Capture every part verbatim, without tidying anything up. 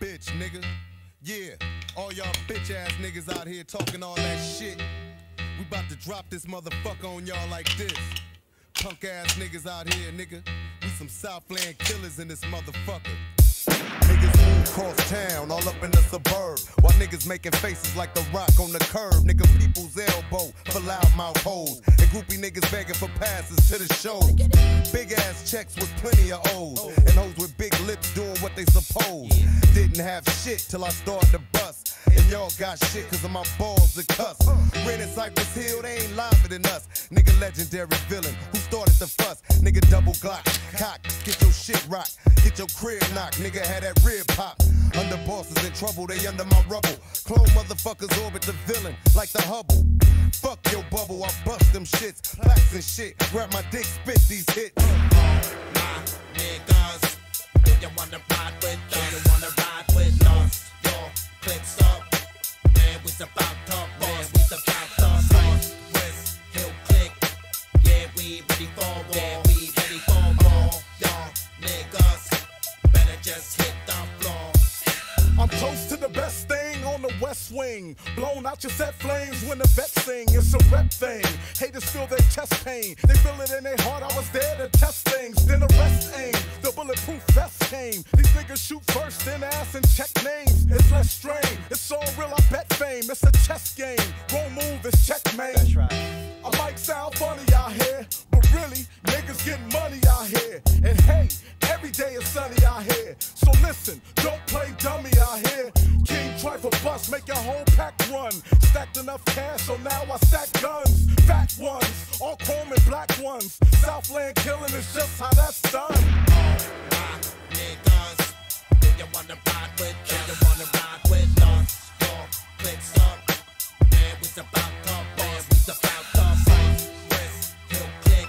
bitch, nigga. Yeah, all y'all bitch ass niggas out here talking all that shit. We about to drop this motherfucker on y'all like this. Punk ass niggas out here, nigga. We some Southland killers in this motherfucker. Niggas move across town, all up in the suburb. While niggas making faces like the rock on the curb. Nigga, people's elbow for loud mouth holes. And groupie niggas begging for passes to the shows. Big ass checks with plenty of O's. And hoes with big lips doing what they supposed. Didn't have shit till I started to bust. And y'all got shit cause of my balls and cuss. Ren and Cypress Hill, they ain't livin' than us. Nigga, legendary villain, who started the fuss? Nigga, double Glock, cock, get your shit rocked. Get your crib knocked, nigga, had that rib pop. Under bosses in trouble, they under my rubble. Clone motherfuckers orbit the villain like the Hubble. Fuck your bubble, I bust them shits. Plaques and shit, grab my dick, spit these hits. All my niggas, do you wanna ride with us? Do you wanna ride with us? Your clips up, man, we about to boss. We about to boss. Wrist, heel click, yeah, we ready for war. Yeah, we ready for war. Y'all niggas, better just hit the floor. I'm close to the best thing on the West Wing. Blown out your set flames when the vets sing. It's a rep thing. Haters feel their chest pain. They feel it in their heart. I was there to test things. Then arrest aim. The bulletproof vest came. These niggas shoot first, then ass and check names. It's less strain. It's all real. I bet fame. It's a chess game. Won't move. It's checkmate. That's right. I might sound funny out here, but really, niggas getting money out here. And hey, every day is sunny out here. So listen, don't play dummy out here. King try for bust, make your whole pack run. Stacked enough cash, so now I stack guns. Fat ones, all chrome and black ones. Southland killing is just how that's done. All my niggas, do you wanna ride with us? Do you wanna ride with us? Your clicks up, man, we's about to bust. We's about to bust. Wrist, heel click,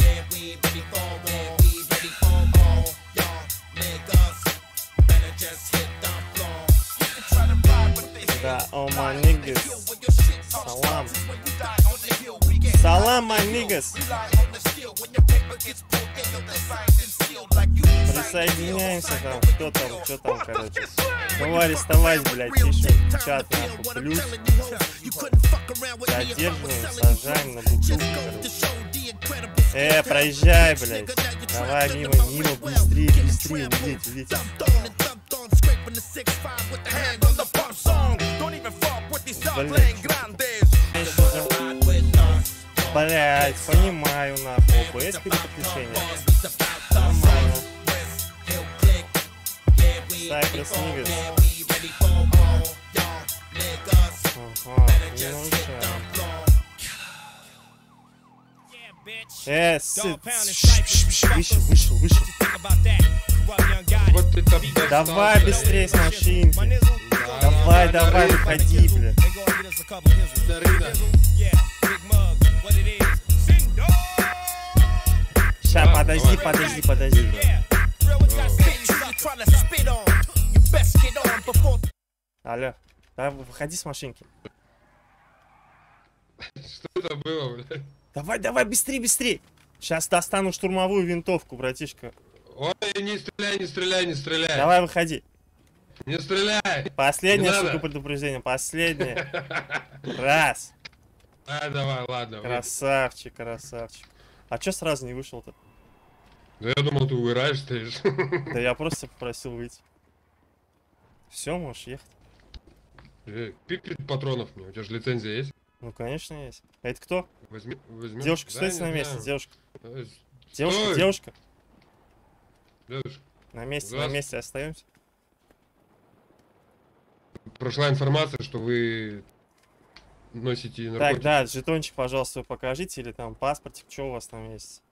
yeah, we ready for war. We ready for war. Y'all niggas, better just hit the floor. Got all my niggas. Salam. Salam, my niggas. Присоединяемся там, кто там, кто там, короче. Давай арестовать, блядь, пишем в чат, нахуй, плюс. Задерживаем, сажаем на бутылку. Э, проезжай, блядь. Давай, мимо, мимо, быстрее, быстрее, видите, видите. Блять, понимаю, на о бэ эс переключение. Нормально. Cypress Niggas. Ага, получаем. Э, сыт. Вышел, вышел, вышел. Давай быстрее с машинки. Давай, давай, выходи, блядь. Ща, подожди, подожди, подожди. Алло, давай, выходи с машинки. Что это было, блядь? Давай, давай, быстрее, быстрее. Сейчас достану штурмовую винтовку, братишка. Ой, не стреляй, не стреляй, не стреляй. Давай, выходи. Не стреляй. Последнее, сука, предупреждение. Последнее. Раз. А, давай, ладно. Красавчик, красавчик. А чё сразу не вышел-то? Да я думал, ты угораешь, стоишь. Да я просто попросил выйти. Все, можешь ехать. Пипит патронов мне. У тебя же лицензия есть? Ну, конечно, есть. А это кто? Возьми, возьми. Девушка, да, стойте на месте, девушка. Стой. Девушка, девушка. Девушка. На месте, на месте остаемся. Прошла информация, что вы носите наркотики. Так, да, жетончик, пожалуйста, покажите, или там паспортик, что у вас там есть.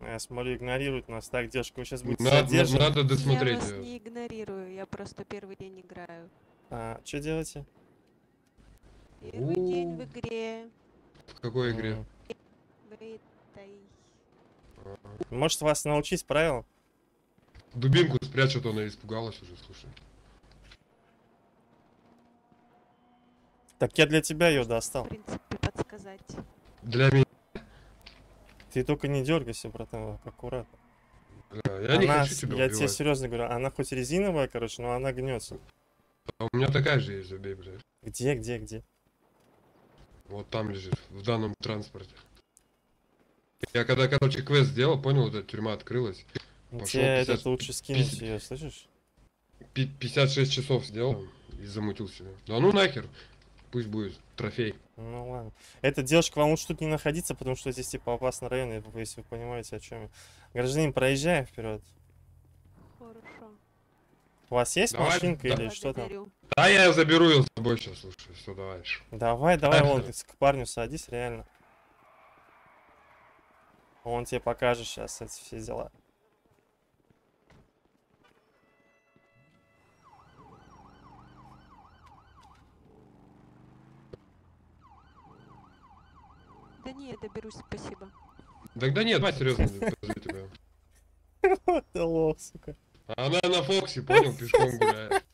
Я смотрю, игнорируют нас. Так, девушка, вы сейчас будете задержаны. Надо досмотреть. Я вас не игнорирую, я просто первый день играю. А, что делаете? Первый день в игре. В какой игре? В этой. Может, вас научить правилам? Дубинку спрячет, она испугалась уже, слушай. Так я для тебя ее достал. В принципе, подсказать. Для меня. Ты только не дергайся, братан, аккуратно. Бля, я она, не хочу тебя убивать. Я тебе серьезно говорю, она хоть резиновая, короче, но она гнется. А у меня такая же есть, забей, бля. Где, где, где? Вот там лежит, в данном транспорте. Я когда, короче, квест сделал, понял, эта тюрьма открылась. Пошел пятьдесят... этот лучше скинуть пятьдесят... ее, слышишь? пятьдесят шесть часов сделал и замутил себя. Да ну нахер, пусть будет трофей. Ну ладно. Эта девушка, вам лучше тут не находиться, потому что здесь типа опасный район, если вы понимаете, о чем я. Гражданин, проезжай вперед. Хорошо. У вас есть давай, машинка да, или да, что там? Да, я ее заберу ее с тобой сейчас, слушай, все, давай. Давай, давай, вон, к парню садись, реально. Он тебе покажет сейчас эти все дела. Да не, я доберусь, спасибо. Тогда нет, мать, серьезно, подожди тебя. Вот ты лох, сука. Она на Фоксе, понял, пешком гуляет.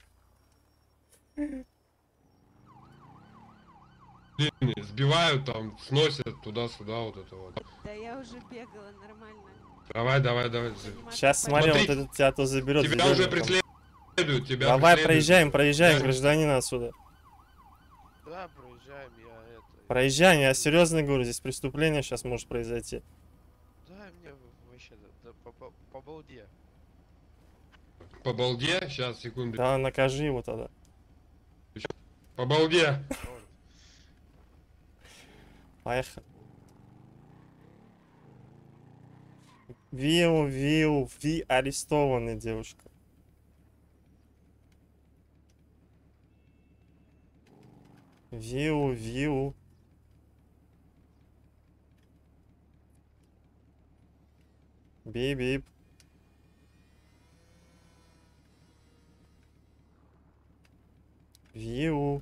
Сбивают там, сносят туда-сюда, вот это вот. Да я уже бегала, нормально. Давай, давай, давай. Сейчас смотри, вот этот тебя то заберет. Тебя уже преследуют, тебя. Давай, проезжаем, проезжаем, гражданин, отсюда. Да, проезжаем, я это... Проезжай, я серьезно говорю, здесь преступление сейчас может произойти. Да, мне вообще да, да, по, по, по балде. По балде? Сейчас, секунду. Да, накажи его тогда. По балде! Поехали. Виу, виу, ви арестованная девушка. Виу, виу. Бип-бип. Виу.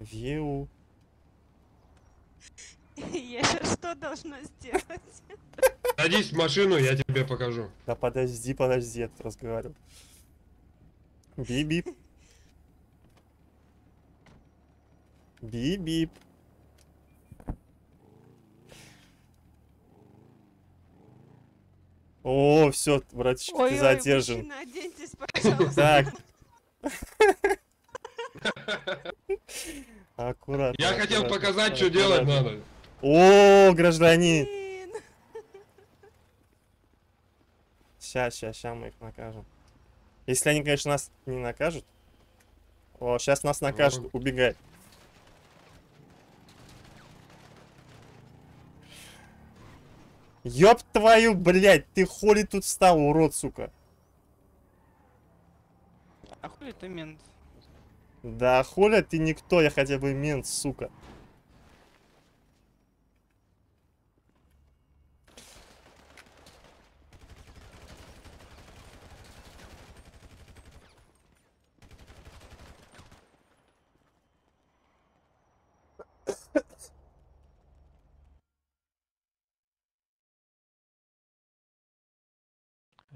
Виу. Я что должна сделать? Садись в машину, я тебе покажу. Да подожди, подожди, я тут разговариваю. Бип-бип. Бип-бип. О, все, братишка, ой, ты задержан. Ой, мужчина, оденьтесь, пожалуйста. Так. Аккуратно. Я хотел показать, что делать надо. О, гражданин. Сейчас, сейчас, сейчас мы их накажем. Если они, конечно, нас не накажут. О, сейчас нас накажут, убегай. Ёб твою, блядь, ты хули тут встал, урод, сука. А хули ты мент? Да хули ты никто, я хотя бы мент, сука.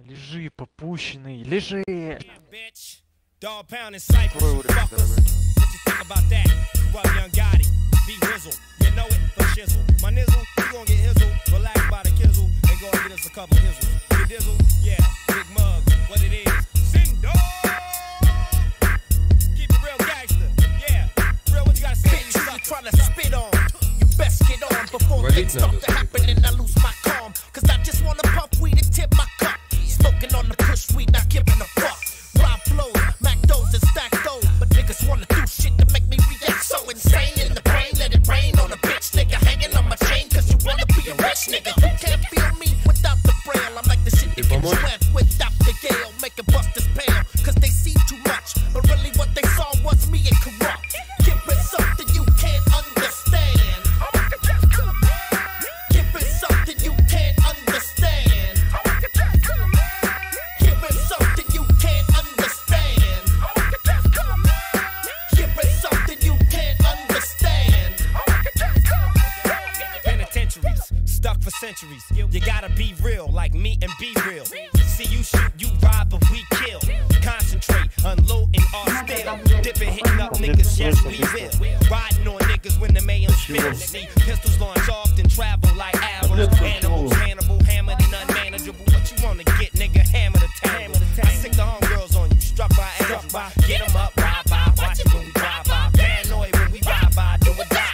Лежи, попущенный, лежи! Валить надо, animals, cannibal, hammered and unmanageable. What you wanna get, nigga? Hammer the time. I sick the homegirls on you, struck by animals. Get them up, bye bye. Watch it when we drive by. Paranoid when we ride by. Do or die.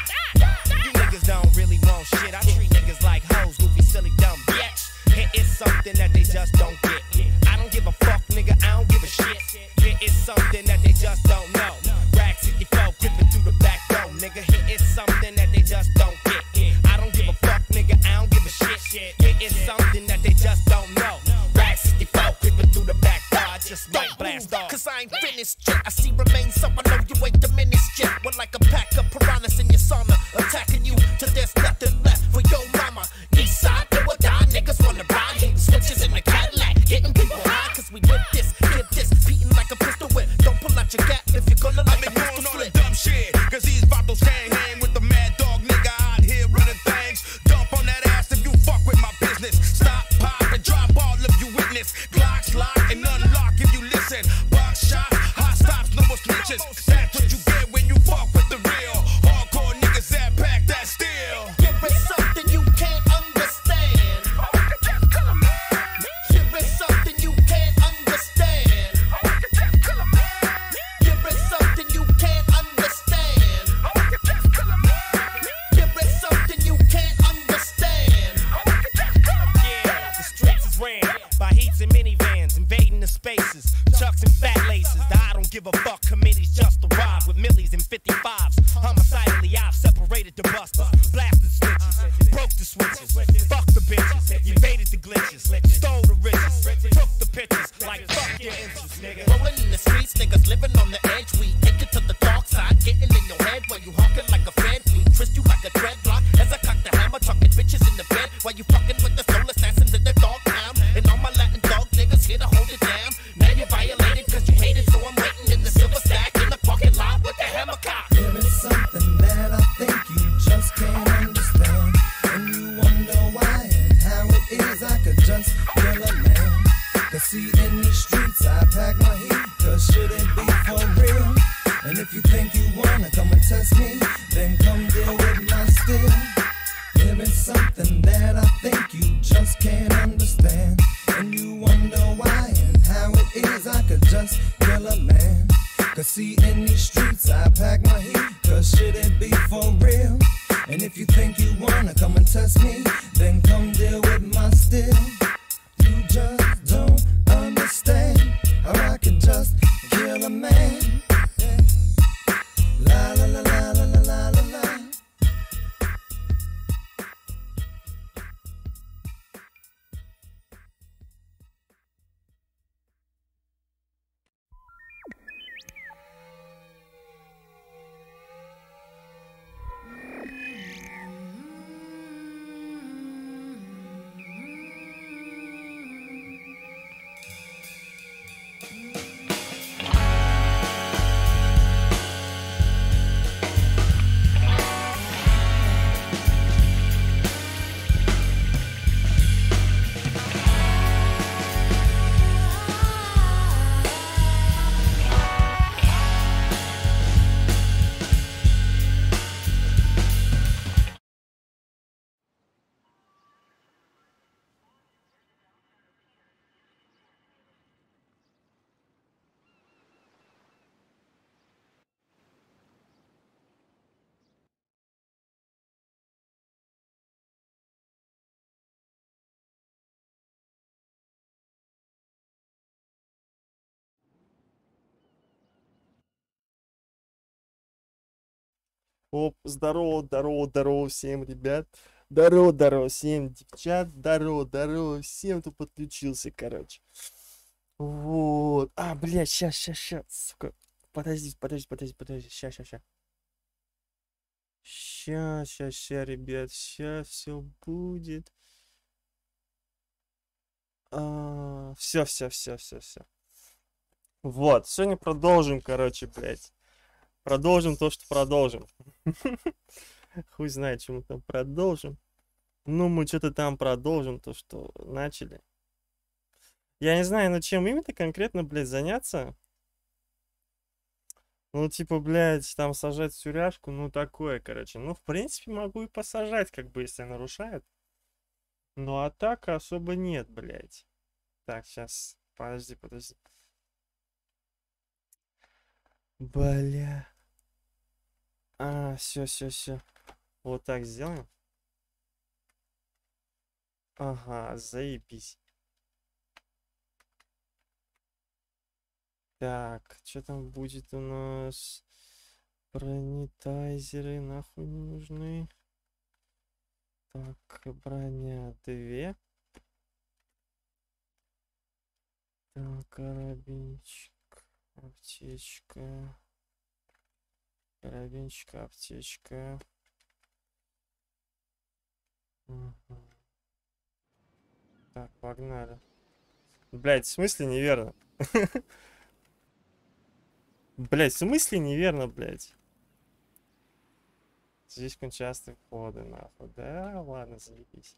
You niggas don't really want shit. I treat niggas like hoes, goofy, silly, dumb bitch. Here is something that they just don't get. I don't give a fuck, nigga. I don't give a shit. Here is something that they just don't know. Rag sixty-four creeping through the back door, nigga. Here is something that they just don't get. It is something that they just don't know. Rag sixty-four creeping through the back door. I just might blast off. Cause I ain't finished yet. I see remains, so I know you ain't diminished yet. We're like a pack of piranhas in your sauna, attacking you till there's nothing left for your mama. East side, do or die, niggas wanna ride. Hitting switches in the Cadillac, getting people high. Cause we whip this, get this, beating like a pistol whip. Don't pull out your gat if you're gonna let me on all the dumb shit. Cause these bottles hang hang with the mad dog nigga out here running things. Dump on that ass. Stop, pop, and drop all of you witness. Glocks lock and unlock if you listen. Box shot, hot stops, no more snitches. That's what you get when you fuck with the real hardcore niggas that pack that steel. Here is something you can't understand. Here is something you can't understand. Here is something you can't understand. Here is something you can't understand. By heaps and minivans, invading the spaces, chucks and fat laces. The I don't give a fuck committees just arrived with millies and fifty-fives. Homicidally, I've separated the busters, blasted switches, broke the switches, fucked the bitches, evaded the glitches, stole the riches, took the pictures like fuck your interest, nigga. Rolling in the streets, niggas living on the edge. We take it to the dark side, getting in your head while you hawking like a fed. We twist you like a dreadlock as I cock the hammer, talking bitches in the bed while you fucking with the soul assassins in the dark. And all my Latin dog niggas here to hold it down. Now you're violated cause you hate it, so I'm waiting in the silver stack in the parking lot with the hammer cock. There is something that I think you just can't understand, and you wonder why and how it is I could just kill a man. Cause see, in these streets I pack my heat, cause should it be for real? And if you think you wanna come and test me, then come deal with my steel. There is something that I think you just can't understand, and you wonder why and how it is I could just kill a man. Cause see, in these streets I pack my heat, cause should it be for real? And if you think you wanna come and test me, then come deal with my steel. You just don't understand how I can just kill a man. La la la la la la la la. Оп, здорово, здорово, здорово всем, ребят. Здорово, здорово всем, девчат. Здорово, здорово всем, кто подключился, короче. Вот. А, блядь, сейчас, сейчас, сейчас, сука. Подождите, подождите, подождите, подождите. Сейчас, сейчас, сейчас. Сейчас, сейчас, сейчас, ребят. Сейчас все будет. А, все, все, все, все, все. Вот, сегодня продолжим, короче, блядь. Продолжим то, что продолжим. Хуй знает, чем мы там продолжим. Ну, мы что-то там продолжим то, что начали. Я не знаю, ну чем именно конкретно, блядь, заняться. Ну, типа, блядь, там сажать тюряшку, ну такое, короче. Ну, в принципе, могу и посажать, как бы, если нарушает. Но атака особо нет, блядь. Так, сейчас. Подожди, подожди. Бля. А, все, все, все. Вот так сделаем. Ага, заебись. Так, что там будет у нас? Бронетайзеры нахуй не нужны. Так, броня две. Так, карабинчик, аптечка. Карабинчик, аптечка. Угу. Так, погнали. Блять, в смысле неверно? Блять, в смысле неверно, блять. Здесь кончастые входы, нахуй. Да, ладно, заебись.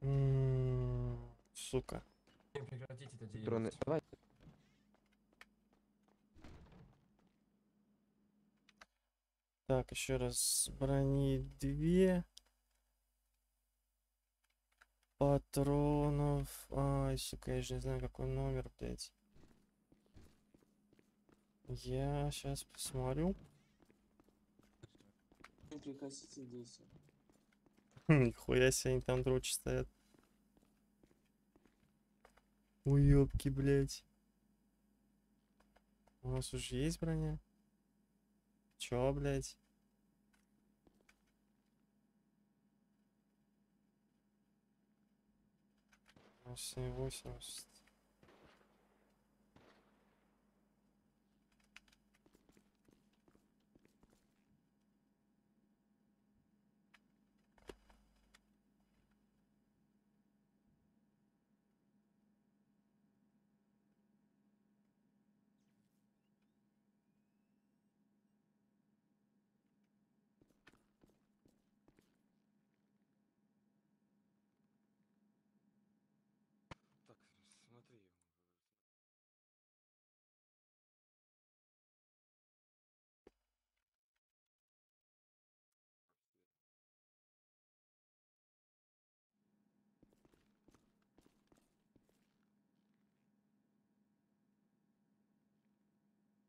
М-м-м, сука. Дроны. Так, еще раз. Брони две. Патронов. Ай, сука, я же не знаю, какой номер, блядь. Я сейчас посмотрю. Не прикосите действия. Нихуя себе, они там дрочи стоят. Уёбки, блядь. У нас уже есть броня? Чё, блядь? восемьдесят восемь.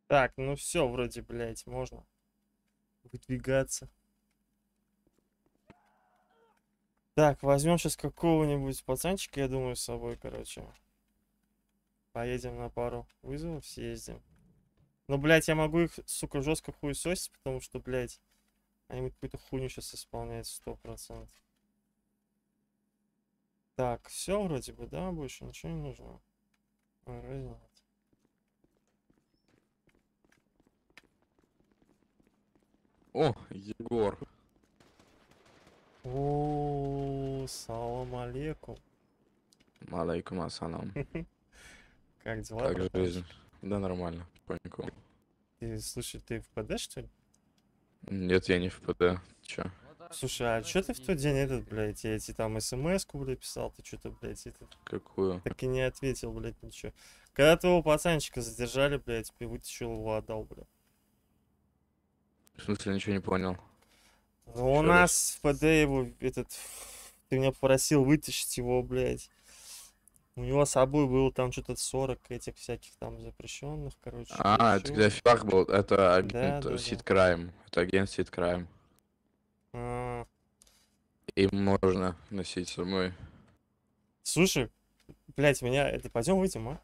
Так, ну все, вроде, блядь, можно выдвигаться. Так, возьмем сейчас какого-нибудь пацанчика, я думаю, с собой, короче. Поедем на пару вызовов, съездим. Но, блядь, я могу их, сука, жестко хуесосить, потому что, блядь, они какую-то хуйню сейчас исполняют сто процентов. Так, все вроде бы, да, больше ничего не нужно. Вроде. О, Егор. О, салам алейкум. Алейкум ассалам. Как дела? Как жизнь? Да нормально, потихоньку. Ты, слушай, ты в ПД, что ли? Нет, я не в ПД. Че? Слушай, а что ты в тот день этот, блядь, я тебе там смс-ку, блядь, писал, ты что-то, блядь, этот... Какую? Так и не ответил, блядь, ничего. Когда твоего пацанчика задержали, блядь, ты вытащил его, отдал, блядь. В смысле, ничего не понял. Ну, у нас в ПД его, этот, ты меня попросил вытащить его, блядь. У него с собой было там что-то сорок этих всяких там запрещенных, короче. А, это когда флаг был, это агент Сидкрайм. Это агент Сидкрайм. Им можно носить с собой. Слушай, блядь, меня, это пойдем выйдем, а?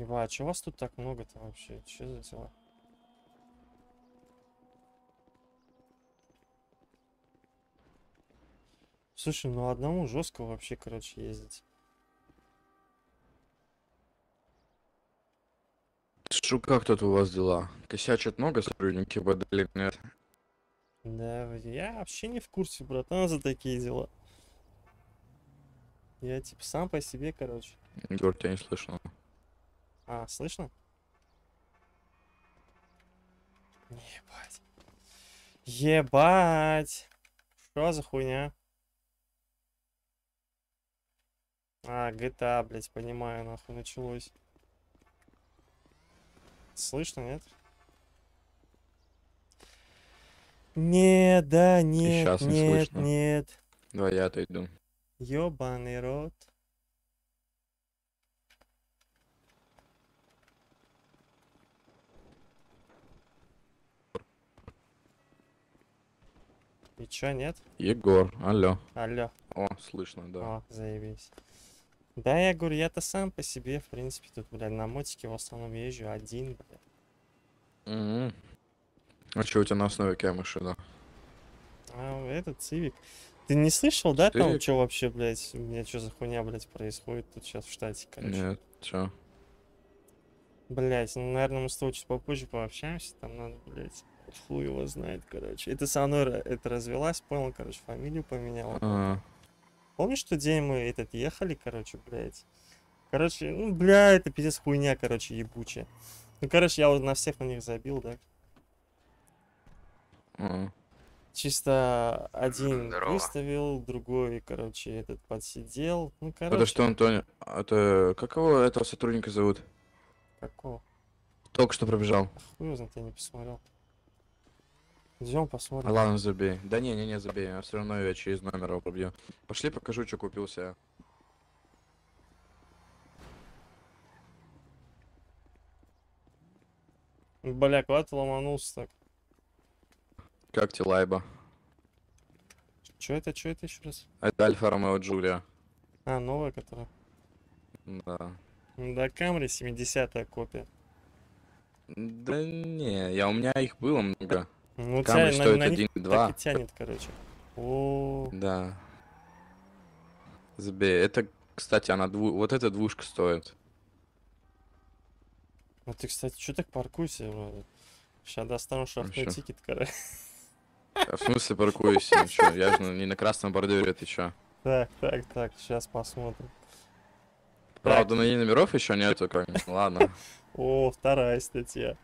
Еба, а чё вас тут так много-то вообще? Чё за дела? Слушай, ну одному жестко вообще, короче, ездить. Шу, как тут у вас дела? Косячат много сотрудники БД или нет? Да, я вообще не в курсе, братан, за такие дела. Я типа сам по себе, короче. Егор, тебя не слышно. А, слышно? Ебать. Ебать. Что за хуйня? А, джи ти эй, блядь, понимаю, нахуй, началось. Слышно, нет? Не, да, нет, сейчас не нет, слышно. Нет. Да, я отойду. Ёбаный рот. И чё, нет? Егор, алло. Алло. О, слышно, да. О, заебись. Да, я говорю, я-то сам по себе, в принципе, тут, блядь, на мотике в основном езжу один, блядь. Mm-hmm. А что у тебя на основе какая машина? А, это Цивик. Ты не слышал, да, Цивик? Там, что вообще, блядь, у меня что за хуйня, блядь, происходит тут сейчас в штате, короче? Нет, что? Блядь, ну, наверное, мы с тобой чуть попозже пообщаемся, там надо, блядь, хуй его знает, короче. Это со мной, это развелась, понял, короче, фамилию поменяла. А-а-а. Помнишь, что день мы этот ехали, короче, блядь? Короче, ну, бля, это пиздец хуйня, короче, ебучая. Ну, короче, я вот на всех на них забил, да? Mm. Чисто один Здорово. Выставил, другой, короче, этот подсидел. Ну, короче. Это что, Антони? Это какого этого сотрудника зовут? Какого? Только что пробежал. Хуй знает, я не посмотрел. Идем посмотрим. А ладно, забей. Да не, не, не забей. Я все равно я через номер его пробью. Пошли, покажу, что купился. Бля, куда ты ломанулся так? Как тебе лайба? Че это, че это еще раз? Это Альфа Ромео Джулия. А, новая которая? Да. Да, Камри семидесятая копия. Да не, я, у меня их было много. Ну, Камри тебя, стоит один два. Так и тянет, короче. О. Да. Забей. Это, кстати, она дву... вот эта двушка стоит. Ну ты, кстати, что так паркуйся? Сейчас достану шахтный тикет, короче. А в смысле паркуйся? Ничего, я же не на красном бордюре, ты чё? Так, так, так, сейчас посмотрим. Правда, на ней номеров еще нету, как. Ладно. О, вторая статья.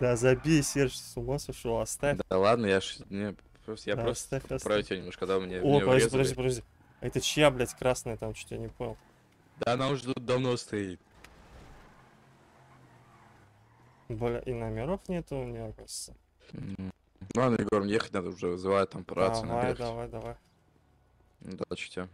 Да забей, Серж, с ума сошел, оставь. Да ладно, я ж... Не, просто, я да, просто оставь, оставь. Тебя немножко, да, мне, О, мне подожди, подожди, подожди. Это чья, блядь, красная там, что-то я не понял. Да она уже тут давно стоит. Бля, и номеров нету у меня, кажется. Mm. Ладно, Егор, ехать надо уже, вызывать там працу. Давай, давай, давай. Удачи тебе.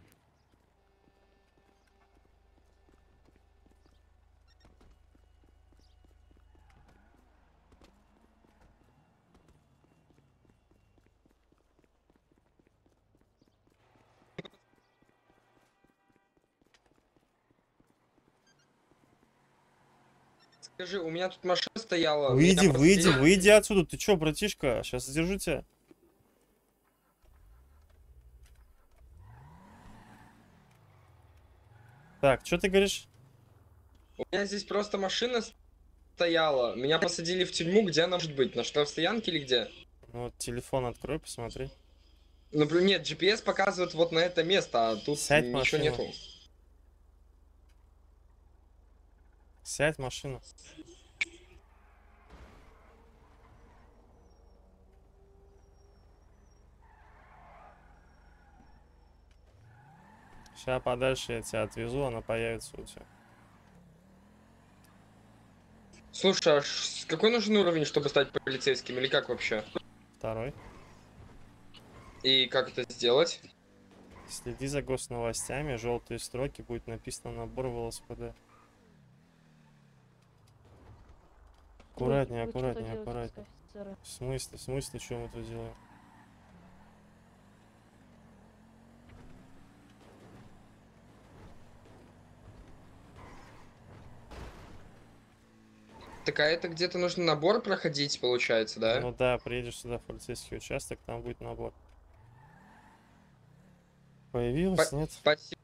Скажи, у меня тут машина стояла. Выйди, выйди, выйди отсюда. Ты чё, братишка? Сейчас задержу тебя. Так, что ты говоришь? У меня здесь просто машина стояла. Меня посадили в тюрьму, где она может быть? На штрафстоянке или где? Ну, вот телефон открой, посмотри. Ну, нет, джи пи эс показывает вот на это место, а тут Сядь ничего машину. Нету. Сядь в машину. Сейчас подальше я тебя отвезу, она появится у тебя. Слушай, а какой нужен уровень, чтобы стать полицейским, или как вообще? Второй. И как это сделать? Следи за госновостями, желтые строки, будет написано набор в эл эс пэ дэ. Аккуратнее, аккуратнее, аккуратнее. В смысле, в смысле, что мы тут делаем? Так, а это где-то нужно набор проходить, получается, да? Ну да, приедешь сюда в полицейский участок, там будет набор. Появилось, нет? Спасибо.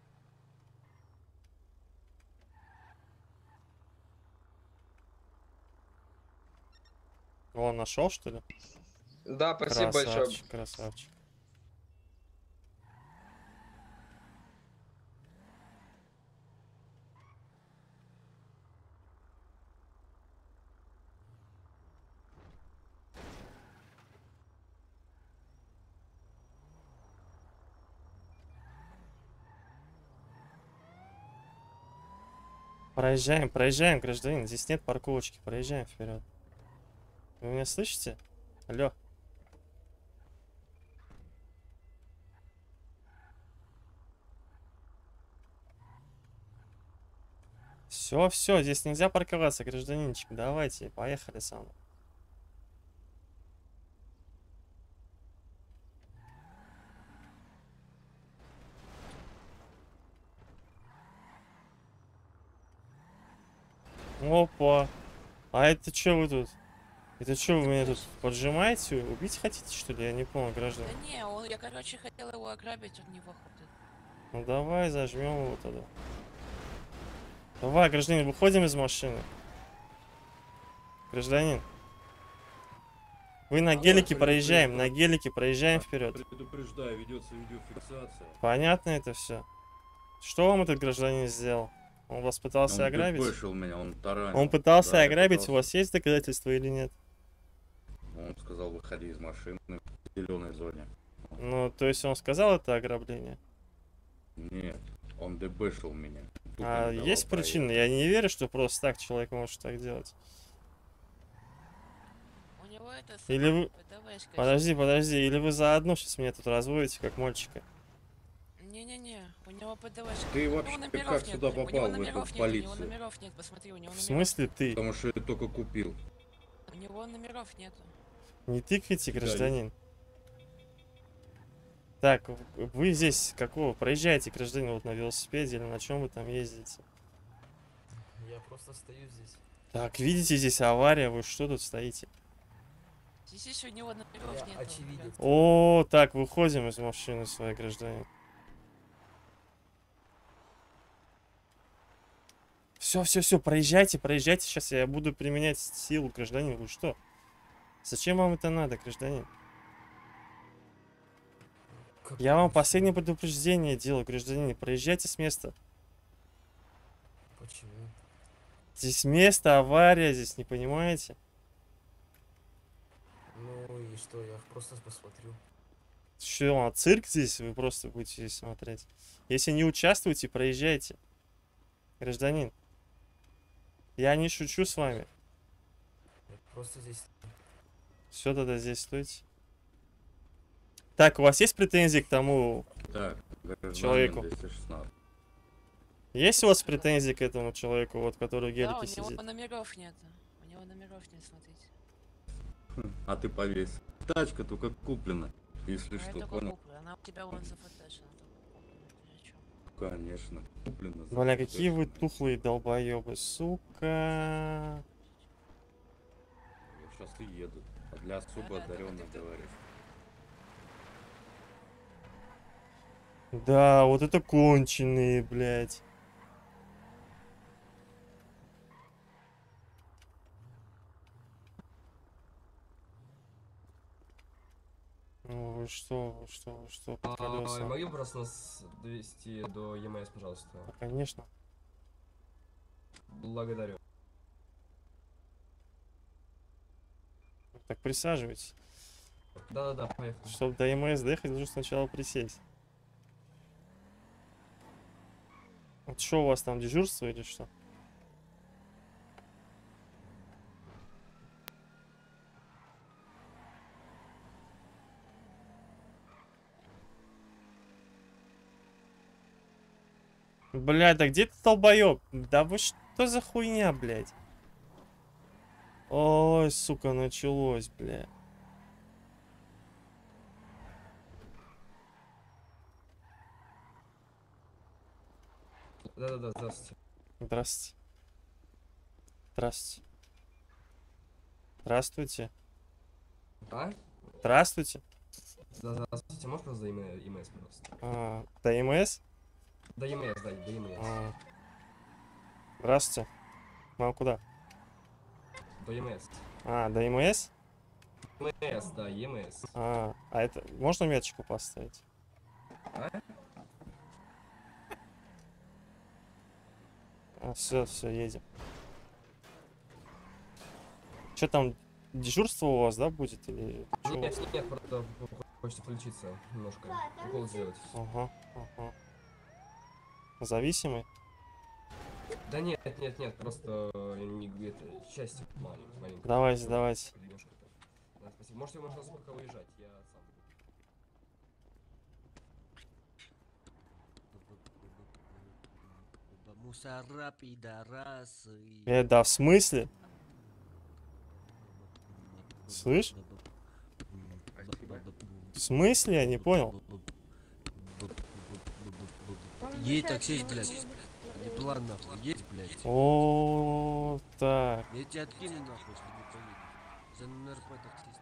О, нашел, что ли? Да, спасибо красавчик, большое. Красавчик. Проезжаем, проезжаем, гражданин. Здесь нет парковочки. Проезжаем вперед. Вы меня слышите? Алло. Все, все, здесь нельзя парковаться, гражданинчик. Давайте, поехали со мной. Опа. А это что вы тут? Это что вы меня тут поджимаете? Убить хотите, что ли? Я не помню, граждан. Да не, он, я, короче, хотел его ограбить, он не выходит. Ну давай зажмем его тогда. Давай, гражданин, выходим из машины. Гражданин. Вы на гелике проезжаем, на гелике проезжаем вперед. Предупреждаю, ведется видеофиксация. Понятно это все. Что вам этот гражданин сделал? Он вас пытался он ограбить? Меня, он, он пытался да, ограбить, пытался. У вас есть доказательства или нет? Он сказал, выходи из машины в зеленой зоне. Ну, то есть он сказал это ограбление? Нет, он дебэшил меня. Тут а есть причина? Проехать. Я не верю, что просто так человек может так делать. У него это... Или вы... Давай, подожди, подожди, или вы заодно сейчас меня тут разводите, как мальчика? Не-не-не, у него поддавайся. Ты вообще как сюда попал, в эту полицию? У него номеров нет, посмотри, у него номеров нет. В смысле ты? Потому что я только купил. У него номеров нету. Не тыкайте, гражданин. Так, вы здесь какого? Проезжаете, гражданин, вот на велосипеде или на чем вы там ездите? Я просто стою здесь. Так, видите, здесь авария, вы что тут стоите? Здесь у него номеров нету. О, так, выходим из машины своей, гражданин. Все, все, все, проезжайте, проезжайте. Сейчас я буду применять силу, гражданин. Вы что? Зачем вам это надо, гражданин? Как я вам последнее предупреждение делаю, гражданин. Проезжайте с места. Почему? Здесь место, авария, здесь не понимаете? Ну и что, я просто посмотрю. Что, а цирк здесь? Вы просто будете здесь смотреть. Если не участвуете, проезжайте. Гражданин. Я не шучу с вами. Просто здесь. Все, тогда здесь стойте. Так, у вас есть претензии к тому так, человеку? двести шестнадцать. Есть у вас претензии к этому человеку, вот, который в гелике да, у сидит? Него номеров нет. У него номеров нет, смотрите. А ты повесь. Тачка только куплена, если а что. Понял? Она у тебя вон зафотошена. Конечно. Куплено. Бля, какие вы тухлые долбоебы, сука. Сейчас и еду. А для особо одаренных говоришь. Да, вот это конченые, блядь. Ну вы что, вы что, вы что, под колеса? А, могли бы просто нас довести до ЕМС, пожалуйста? А, конечно. Благодарю. Так, присаживайтесь. Да-да-да, поехали. Чтобы до ЕМС доехать, нужно сначала присесть. Вот что у вас там, дежурство или что? Блядь, да где ты, долбоёб? Да вы что за хуйня, блядь? Ой, сука, началось, блядь. Да-да-да, здравствуйте. Здравствуйте. Здравствуйте. Здравствуйте. А? Здравствуйте. Да, здравствуйте, можно за ИМС, пожалуйста? А, да ИМС? Да ЕМС, да, да ЕМС. А. Здравствуйте. Мам, куда? До ЕМС. А, до ЕМС? ЕМС, да, ЕМС. А, а это... Можно меточку поставить? А? А, все, все, едем. Что там, дежурство у вас, да, будет? Или... Нет, нет, нет, просто хочется полечиться немножко. Укол сделать. Ага, ага. Зависимый? Да нет, нет, нет, просто не, это, часть маленькая. Маленькая. Давайте, давайте. Да, спасибо. Можете, можно пока выезжать, я сам. Мусора, пидорасы. Э, да, в смысле? Слышь? В смысле? Я не понял. Ей таксист, блядь. План нахуй, есть, блядь. О, так. Я тебя откину нахуй, чтобы не поедешь. За НРП таксист.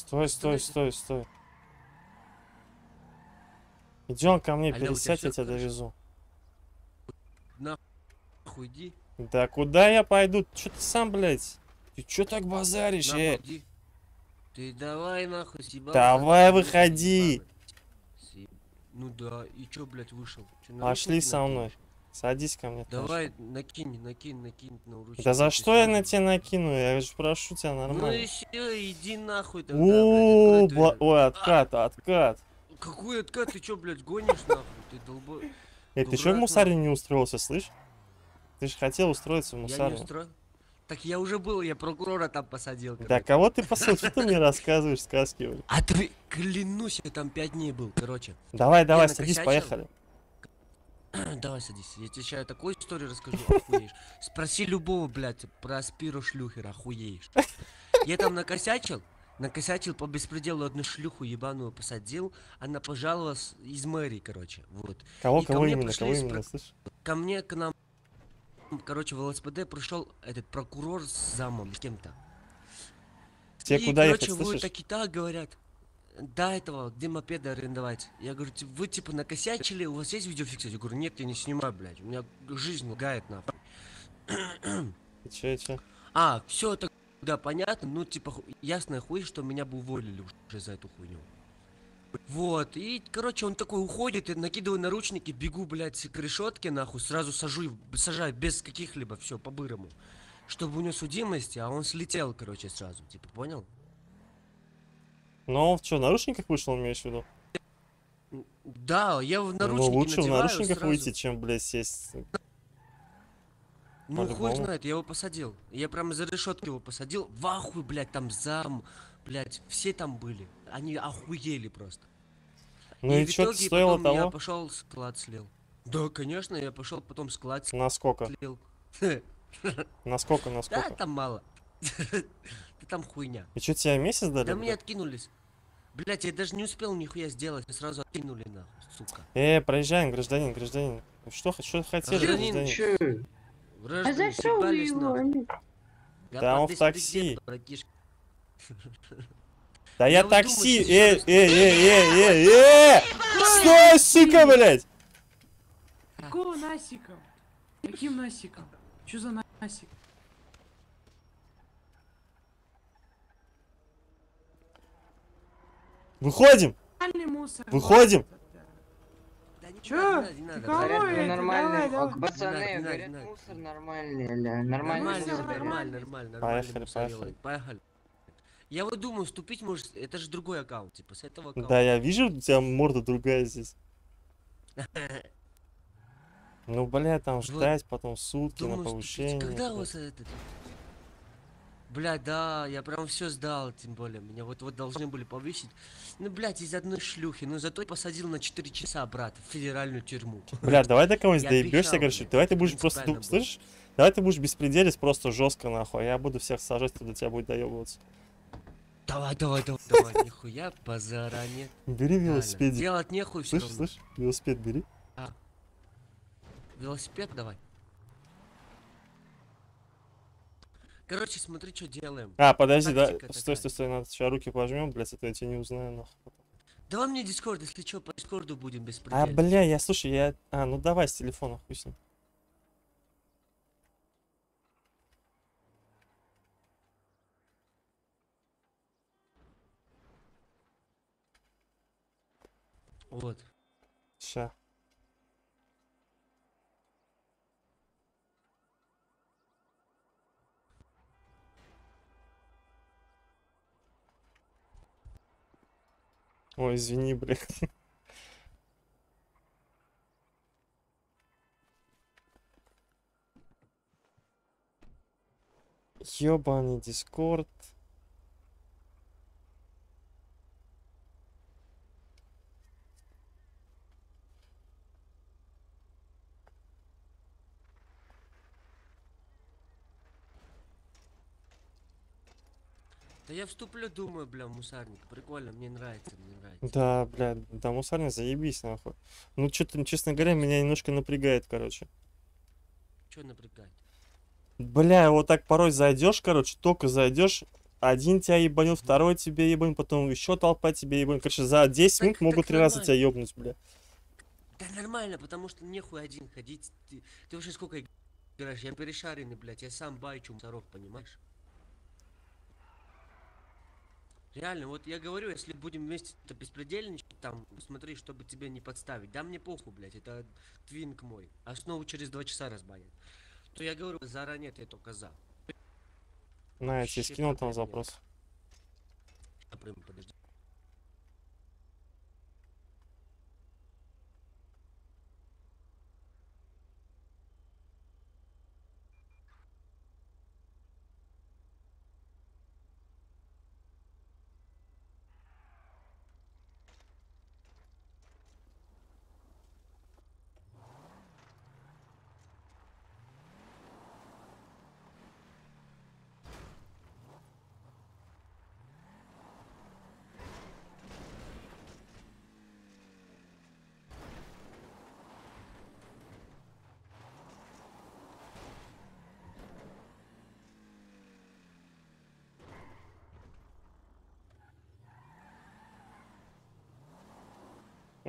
Стой, стой, стой, стой. Идем ко мне, пересядь, я тебя довезу. Нахуй иди. Да куда я пойду? Че ты сам, блядь? Ты че так базаришь, э? Ты давай нахуй съебал. Давай выходи. Ну да, и че, блядь, вышел? Пошли со мной. Садись ко мне. Давай, накинь, накинь, накинь на ручку. Да за что я на тебя накину? Я же прошу тебя нормально. Ну еще иди нахуй тогда. Ой, откат, откат. Какой откат? Ты че, блядь, гонишь нахуй? Ты долбо... Эй, ты че в мусарню не устроился, слышь? Ты же хотел устроиться в мусарню. Так я уже был, я прокурора там посадил. Да кого ты посадил? Что ты мне рассказываешь сказки? А ты, клянусь, я там пять дней был, короче. Давай, давай, садись, поехали. Давай садись, я тебе сейчас такую историю расскажу, охуеешь. Спроси любого, блядь, про Спиру шлюхера, охуеешь. Я там накосячил, накосячил по беспределу, одну шлюху ебаную посадил, она пожаловалась из мэрии, короче, вот. Кого, кого именно, кого именно, слышишь? Ко мне, к нам, короче, в ЛСПД пришел этот прокурор с замом, с кем-то. Те куда ехать, слышишь? И, короче, вы такие, так говорят. До этого, где мопеды арендовать? Я говорю, вы типа накосячили, у вас есть видеофиксация? Я говорю, нет, я не снимаю, блядь, у меня жизнь лагает нахуй. И че, и че? А, все это да, понятно, ну типа ясная хуйня, что меня бы уволили уже за эту хуйню. Вот, и короче он такой уходит, и накидываю наручники, бегу, блядь, к решетке нахуй, сразу сажу, сажаю без каких-либо, все по-бырому. Чтобы у него судимости, а он слетел, короче, сразу, типа, понял? Но он что, в наручниках вышел, имеешь в виду? Да, я в наручниках. Ну лучше в наручниках сразу выйти, чем, блядь, сесть. Ну хуй знает, я его посадил. Я прямо за решетки его посадил. В ахуй, блядь, там зам, блядь, все там были. Они охуели просто. Ну и, и что, стоило потом того? Я пошел склад слил. Да, конечно, я пошел потом склад слил. Насколько? Насколько, насколько? Да, там мало. Ты там хуйня. И что, тебя месяц дали? Да мне откинулись. Блять, я даже не успел нихуя сделать, мы сразу откинули нахуй, сука. Э, проезжаем, гражданин, гражданин. Что, что хотели, гражданин? Гражданин, гражданин, а за что вы его? Да он в такси. Да я такси, э, э, э, э, э, э, стой, сука, блять! Какого насика? Каким насиком? Что за насик? Выходим! Выходим! Чё? Говорят, нормальный. Пацаны, говорят, мусор нормальный, ля. Нормальный, нормально, нормально. Поехали, поехали. Поехали. Я вот думаю, вступить может, это же другой аккаунт, типа, с этого аккаунта. Да, я вижу, у тебя морда другая здесь. Ну, бля, там ждать, потом сутки на повышение. Когда у вас этот... Блядь, да, я прям все сдал, тем более, меня вот-вот должны были повысить. Ну, блядь, из одной шлюхи, но зато посадил на четыре часа, брат, в федеральную тюрьму. Блядь, давай до кого-нибудь доебешься, короче, давай ты будешь просто, слышишь, давай ты будешь беспределить просто жестко, нахуй, я буду всех сажать, кто до тебя будет доебываться. Давай, давай, давай, давай, нихуя, позара нет. Бери велосипед. Делать нехуй все равно. Слышь, слышь, велосипед бери. Велосипед давай. Короче, смотри, что делаем. А, подожди, да. Стой, стой, стой, надо сейчас руки пожмем, блядь, а то я тебя не узнаю, нахуй. Давай мне дискорд, если что, по дискорду будем беспредельно. А, бля, я, слушай, я... А, ну давай с телефона, хуй с ним. Вот. Ща. Ой, извини, блядь. Ёбаный дискорд. Да я вступлю, думаю, бля, мусорник. Прикольно, мне нравится, мне нравится. Да, бля, да, мусорник, заебись, нахуй. Ну, что-то, честно говоря, меня немножко напрягает, короче. Чё напрягает? Бля, вот так порой зайдешь, короче, только зайдешь, один тебя ебанил, второй тебе ебанил, потом еще толпа тебе ебанил. Короче, за десять так, минут могут три раза тебя ебнуть, бля. Да нормально, потому что нехуй один ходить. Ты, ты вообще сколько играешь? Я перешаренный, блядь, я сам байчу мусоров, понимаешь? Реально, вот я говорю, если будем вместе беспредельничать, там, смотри, чтобы тебя не подставить. Да мне похуй, блядь, это твинк мой. Основу через два часа разбанят. То я говорю, заранее ты только за. На, я тебе скинул там запрос. А прям, подожди.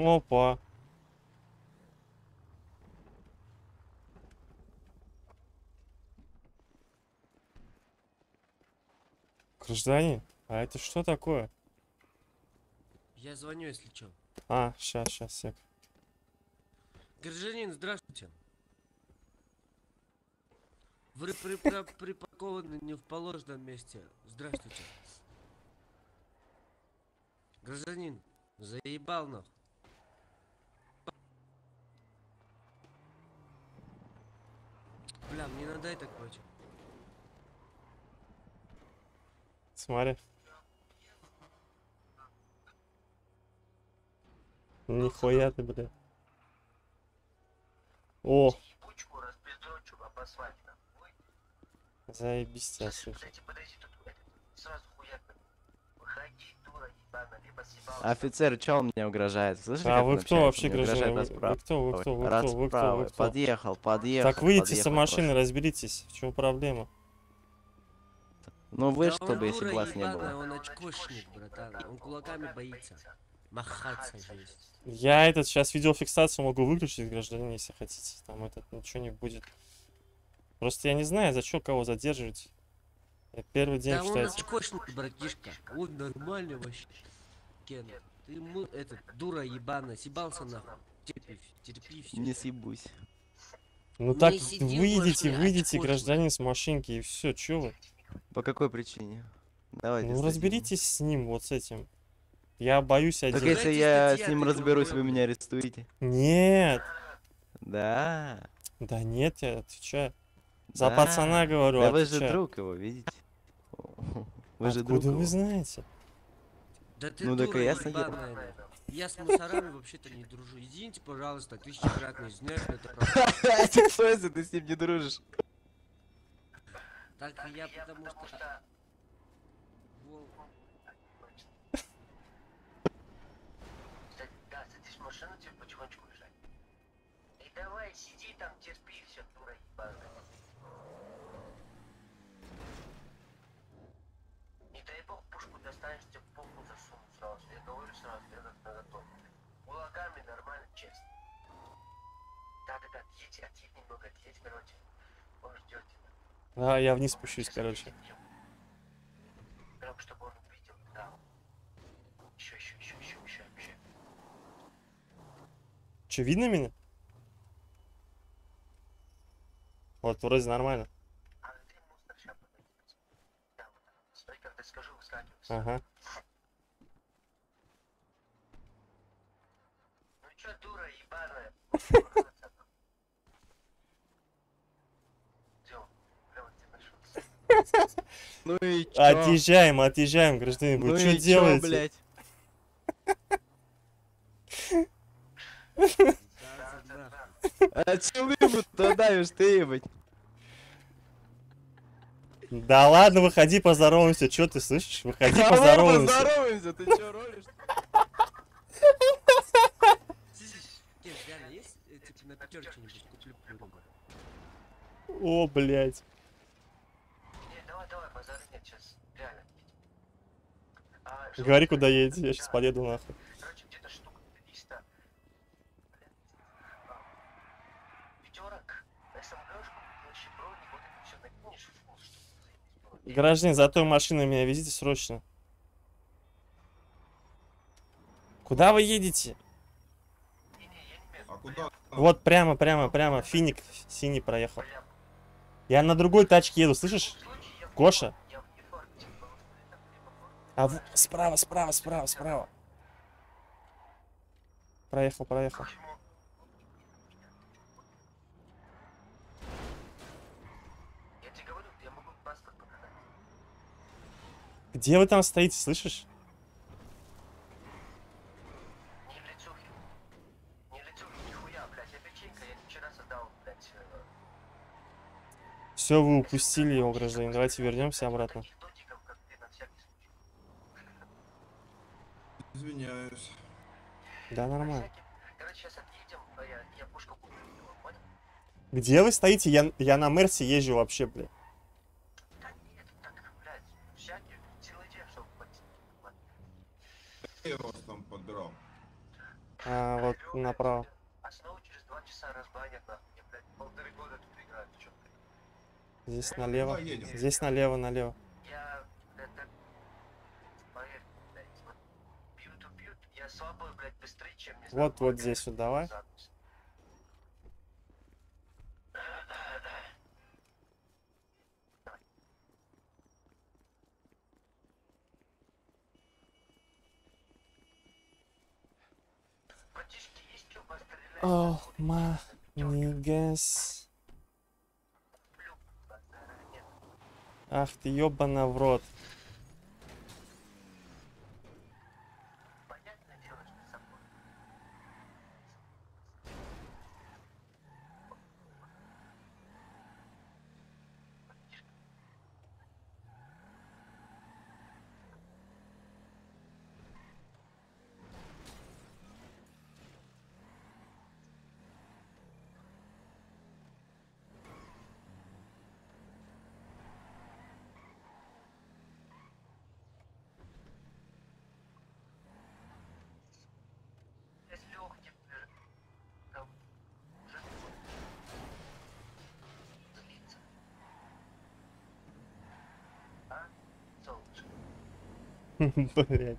Опа. Гражданин, а это что такое? Я звоню, если что. А, сейчас, сейчас, сек. Гражданин, здравствуйте. Вы припаркованы не в положенном месте. Здравствуйте. Гражданин, заебал нас. Бля, мне надо это, короче. Смотри. Нихуя ты, бля. О! Заебись тебя, слушай. Офицер, чё он мне угрожает? Слышите, а вы кто вообще гражданин? Вы, вы кто, вы кто, вы кто, вы кто, вы кто? Подъехал, подъехал. Так выйдите подъехал, с машины, прошу. Разберитесь, в чем проблема? Ну вы, да чтобы если глаз не было. Он очкошник, братан, он кулаками боится. Махаться здесь. Я этот сейчас видеофиксацию могу выключить, гражданин, если хотите. Там этот ничего не будет. Просто я не знаю, за что кого задерживать. Я первый день, да, считается. Да он очкошник, братишка. Он нормальный вообще. Ты ему, этот, дура ебаная, съебался нахуй. Терпи, терпи все. Не съебусь. Ну так, выйдите, выйдите, гражданин, с машинки, и все, че вы? По какой причине? Давайте. Ну разберитесь с ним, вот с этим. Я боюсь один. Так если я с ним разберусь, вы меня арестуете? Нет. Да. Да нет, я отвечаю. За пацана говорю, отвечаю. Да вы же друг его, видите? Вы же друг его. Откуда вы знаете? Да ты, ну, дура, так ясно, ебаная. Я с мусорами вообще-то не дружу. Извините, пожалуйста, тысячекратно, знаешь, это правда. Ты что, если ты с ним не дружишь? Так я потому что... Да, садись в машину, тебе потихонечку уезжать. И давай, сиди там, терпи, все, дура ебаная. Не дай бог пушку достанешь, тебе похуй засунут сразу. Я говорю сразу, я достану. готов. Кулаками нормально, честно. Да-да-да, отъедьте, отъедь немного, отъедь, короче. Он ждет тебя. Да, я вниз спущусь, короче. Прям, чтобы он увидел, да. Еще, еще, еще, еще, еще, еще. Че, видно меня? Вот, вроде нормально. А ты мусор сейчас подойдет. Да, вот. Стой, когда скажу, выскакивайся. Ага. Ну че, дура ебаная? Ну и чё? Отъезжаем, отъезжаем, гражданин. Вы что делаете? Блять? А чё выбор-то давишь ты, ебать? Да ладно, выходи, поздороваемся. Чё ты слышишь? Выходи, поздороваемся. Поздороваемся, ты чё ролишь? О, блядь. Говори, куда едете, я сейчас поеду нахуй. Короче, где-то штука триста. Пятерок, СМГшку, плащеброник, вот это все накинешь. Гражданин, за той машиной меня везите срочно. Куда вы едете? Вот прямо, прямо, прямо. Финик синий проехал. Я на другой тачке еду, слышишь? Гоша? А в... справа, справа, справа, справа. Проехал, проехал. Где вы там стоите, слышишь? Все, вы упустили его, гражданин. Давайте вернемся обратно. Извиняюсь. Да, нормально. Короче, сейчас отъедем, я, я пушку куплю, понял? Где вы стоите? Я, я на Мерсе езжу вообще, бля. Да нет, так, блядь, всякие, целый день, чтобы подтянуть. Я вас там подрал. А, вот направо. А снова через два часа разбанят нас. Мне, блядь, полторы года тут играют, в чем ты? Здесь налево, здесь налево, налево. Я, блядь, так, поверь, блядь, бьют, убьют, я слабый, блядь, быстрее, чем... Не знаю, вот, вот здесь вот, давай. Ох, ма, нигас. Ах ты ёбана в рот. Понятно, делаешь ты со мной. Блять.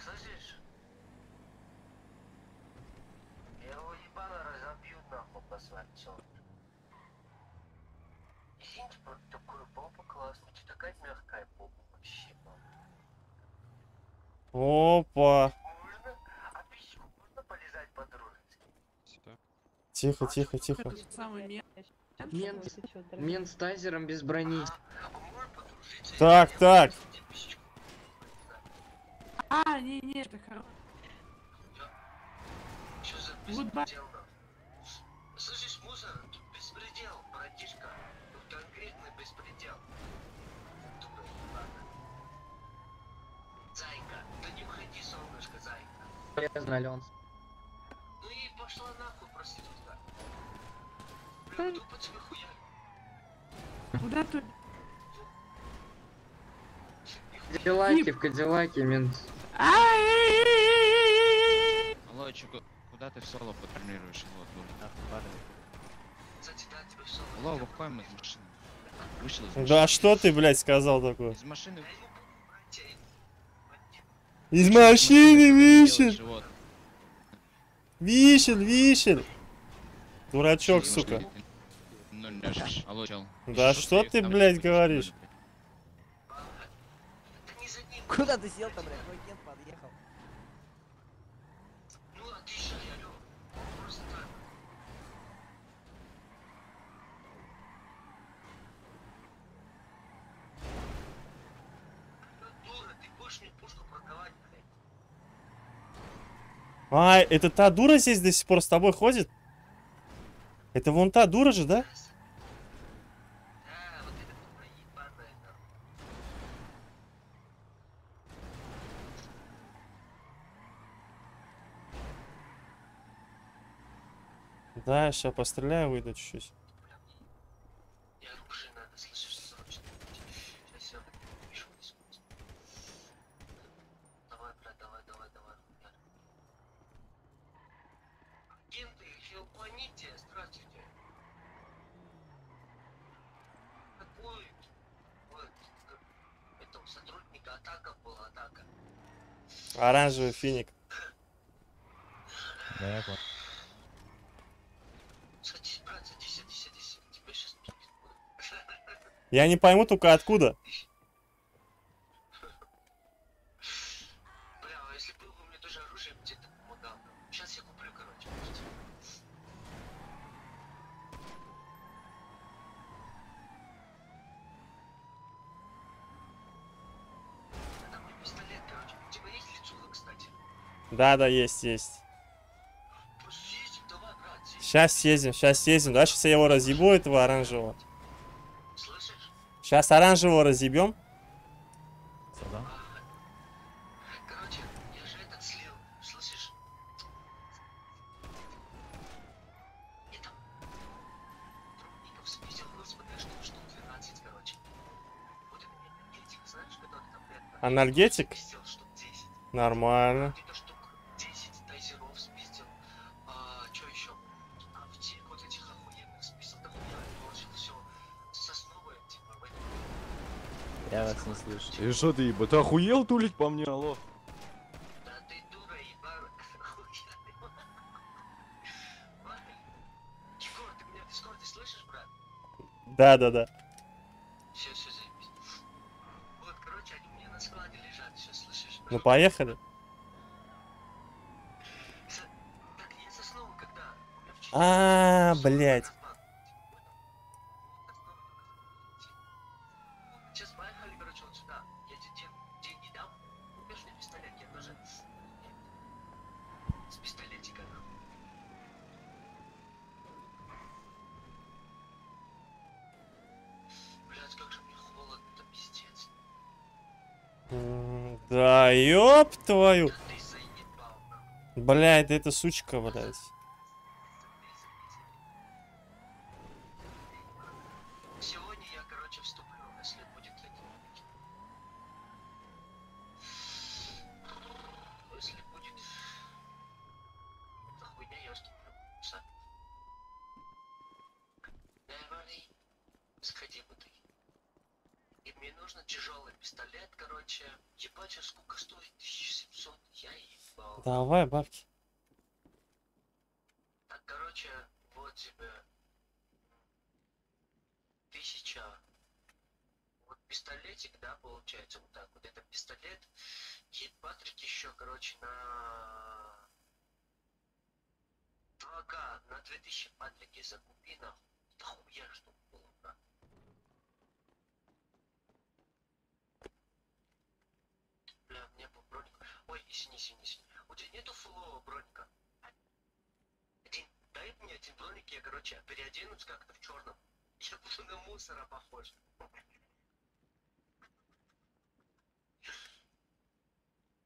Слышишь? Я его ебало разобью нахуй позвать, все. Извините, просто такую попу классную, че такая мягкая попа вообще, мама. Опа. Можно? А пищу можно полезать под руль? Тихо, тихо, тихо. Мент с тазером без брони. Так, так. А, не, не, это хорошо. Что за беспредел? Слышишь, мусор, тут беспредел, братишка. Тут конкретный беспредел. Дура ебаная. Зайка, да не уходи, солнышко, зайка. Я знал, он. Ну и пошла нахуй, проститутка. Блин, тупо тебе хуя. Куда ты? Кадиллаки, в Кадиллаке, мент. Алло, че, куда ты в соло потренируешь? Алло, выходим из машины. Вышел из машины. Да что ты, блядь, сказал такое? Из машины. Из машины вишен! Вишен, вишен! Дурачок, сука. Да что ты, блядь, говоришь? Куда ты сел-то, блядь? Мой кент подъехал. Ну отлично, я лёг. Просто так. Дура, ты будешь мне пушку продавать, блядь? А, это та дура здесь до сих пор с тобой ходит? Это вон та дура же, да? Да, сейчас постреляю, выйду чуть-чуть. Оранжевый финик. Да, я не пойму только откуда. Бля, а если бы у меня тоже оружие где-то помогало. Сейчас я куплю, короче. Там мне пистолет, короче. У тебя есть лицуха, кстати? Да, да, есть, есть. Сейчас съездим, сейчас съездим. Да, сейчас я его разъебу, этого оранжевого. Сейчас оранжевого разъебем. Короче, я же этот слил, слышишь? Я там трубников спиздил, господи, что штук двенадцать, короче. Вот это анальгетик, знаешь, который там лет. Анальгетик? Нормально. Я вас не слышу. Ты что ты, ебать, ты охуел тулить по мне, алло? Да ты дура, ебарок, охуел. Егор, ты меня в дискорде слышишь, брат? Да, да, да. Все, все, заебись. Вот, короче, они у меня на складе лежат, все, слышишь? Ну поехали. Так, я заснул, когда... Ааа, блядь. Да ёб твою! Блядь, да это сучка, блядь. Сегодня я, короче, вступлю, если будет таким. Если будет... Это хуйня, я скину. Давай, сходи бы ты. И мне нужно тяжелый пистолет, короче. Ебать, а сколько стоит? тысяча семьсот, я ебал. Давай, бабки. Так, короче, вот тебе тысяча. Вот пистолетик, да, получается, вот так вот. Это пистолет. Ебатрик еще, короче, на два ка, на две тысячи патрики закупи, нахуй. Да хуя, что было, брат. Бля, у меня был броник. Ой, извини, извини, извини. У тебя нету фулового броника? Один, дай мне один броник, я, короче, переоденусь как-то в черном. Я буду на мусора похож.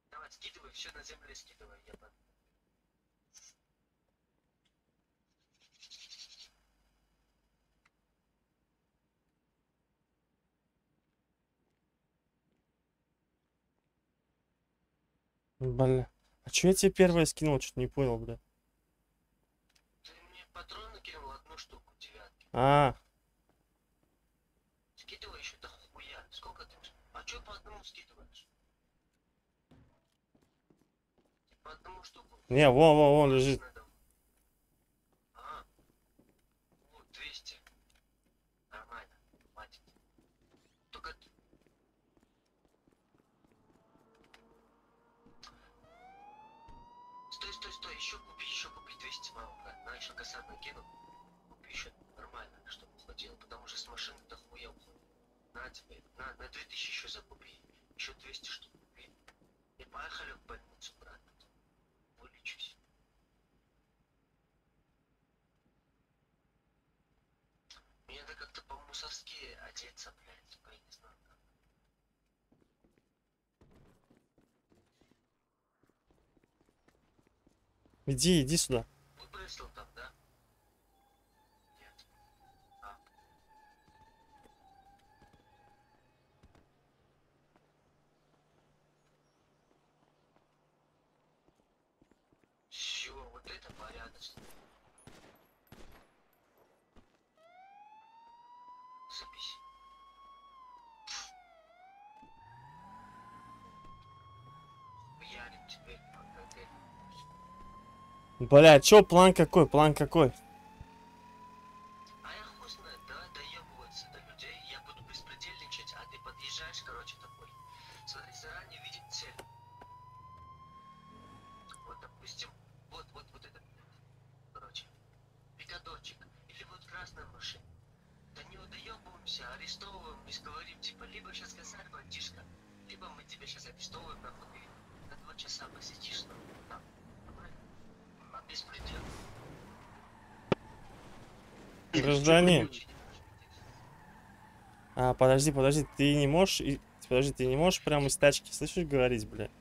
Давай, скидывай, все на землю скидывай, я так. Бля. А че я тебе первое скинул? Что-то не понял, бля. Ты мне патроны кинул одну штуку, девятки. А. Скидывай еще до хуя. Сколько ты? А че по одному скидываешь? Ты по одному штуку? Не, вон, вон, вон лежит. А. Вот, двести. Нормально. Хватит. Только ты. Стой, стой, стой, еще купи, еще купи двести, мамка. На еще косарный кину. Купи еще нормально, чтобы хватило, потому что с машины до хуя уходит. На тебе, на, на две тысячи еще закупи. Еще двести штук купи. И поехали в больницу, брат. Вылечусь. Мне надо как-то по-мусорски одеться, блядь, только я не знаю. Иди, иди сюда. Выбросил там, да? Нет. А. Чё, вот это порядочно. Запись. Хуярим теперь, пока ты... Бля, чё, план какой, план какой? А я хуй знает, давай доебываться до людей, я буду беспредельничать, а ты подъезжаешь, короче, такой. Смотри, заранее видит цель. Вот, допустим, вот, вот, вот это, короче, пикадорчик, или вот красная машина. Да не доебываемся, арестовываем и говорим, типа, либо сейчас косарь, братишка, либо мы тебя сейчас арестовываем, нахуй, и на два часа посидишь, ну, там. Гражданин. А, подожди, подожди, ты не можешь, подожди, ты не можешь прямо из тачки, слышишь, говорить, блядь?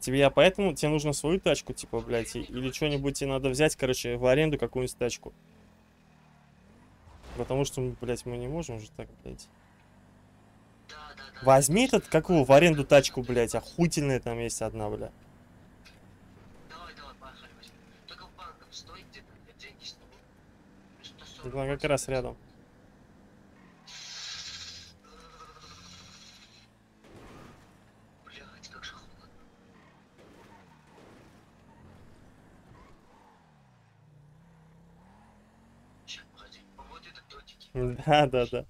Тебе я поэтому, тебе нужно свою тачку, типа, блядь, или что-нибудь тебе надо взять, короче, в аренду какую-нибудь тачку. Потому что, блядь, мы не можем уже так, блядь. Возьми этот, какую, в аренду тачку, блядь, охуительная там есть одна, блядь. Она как раз рядом. Блядь, как же холодно. Сейчас, погоди, вот это дотики. Да, да, да.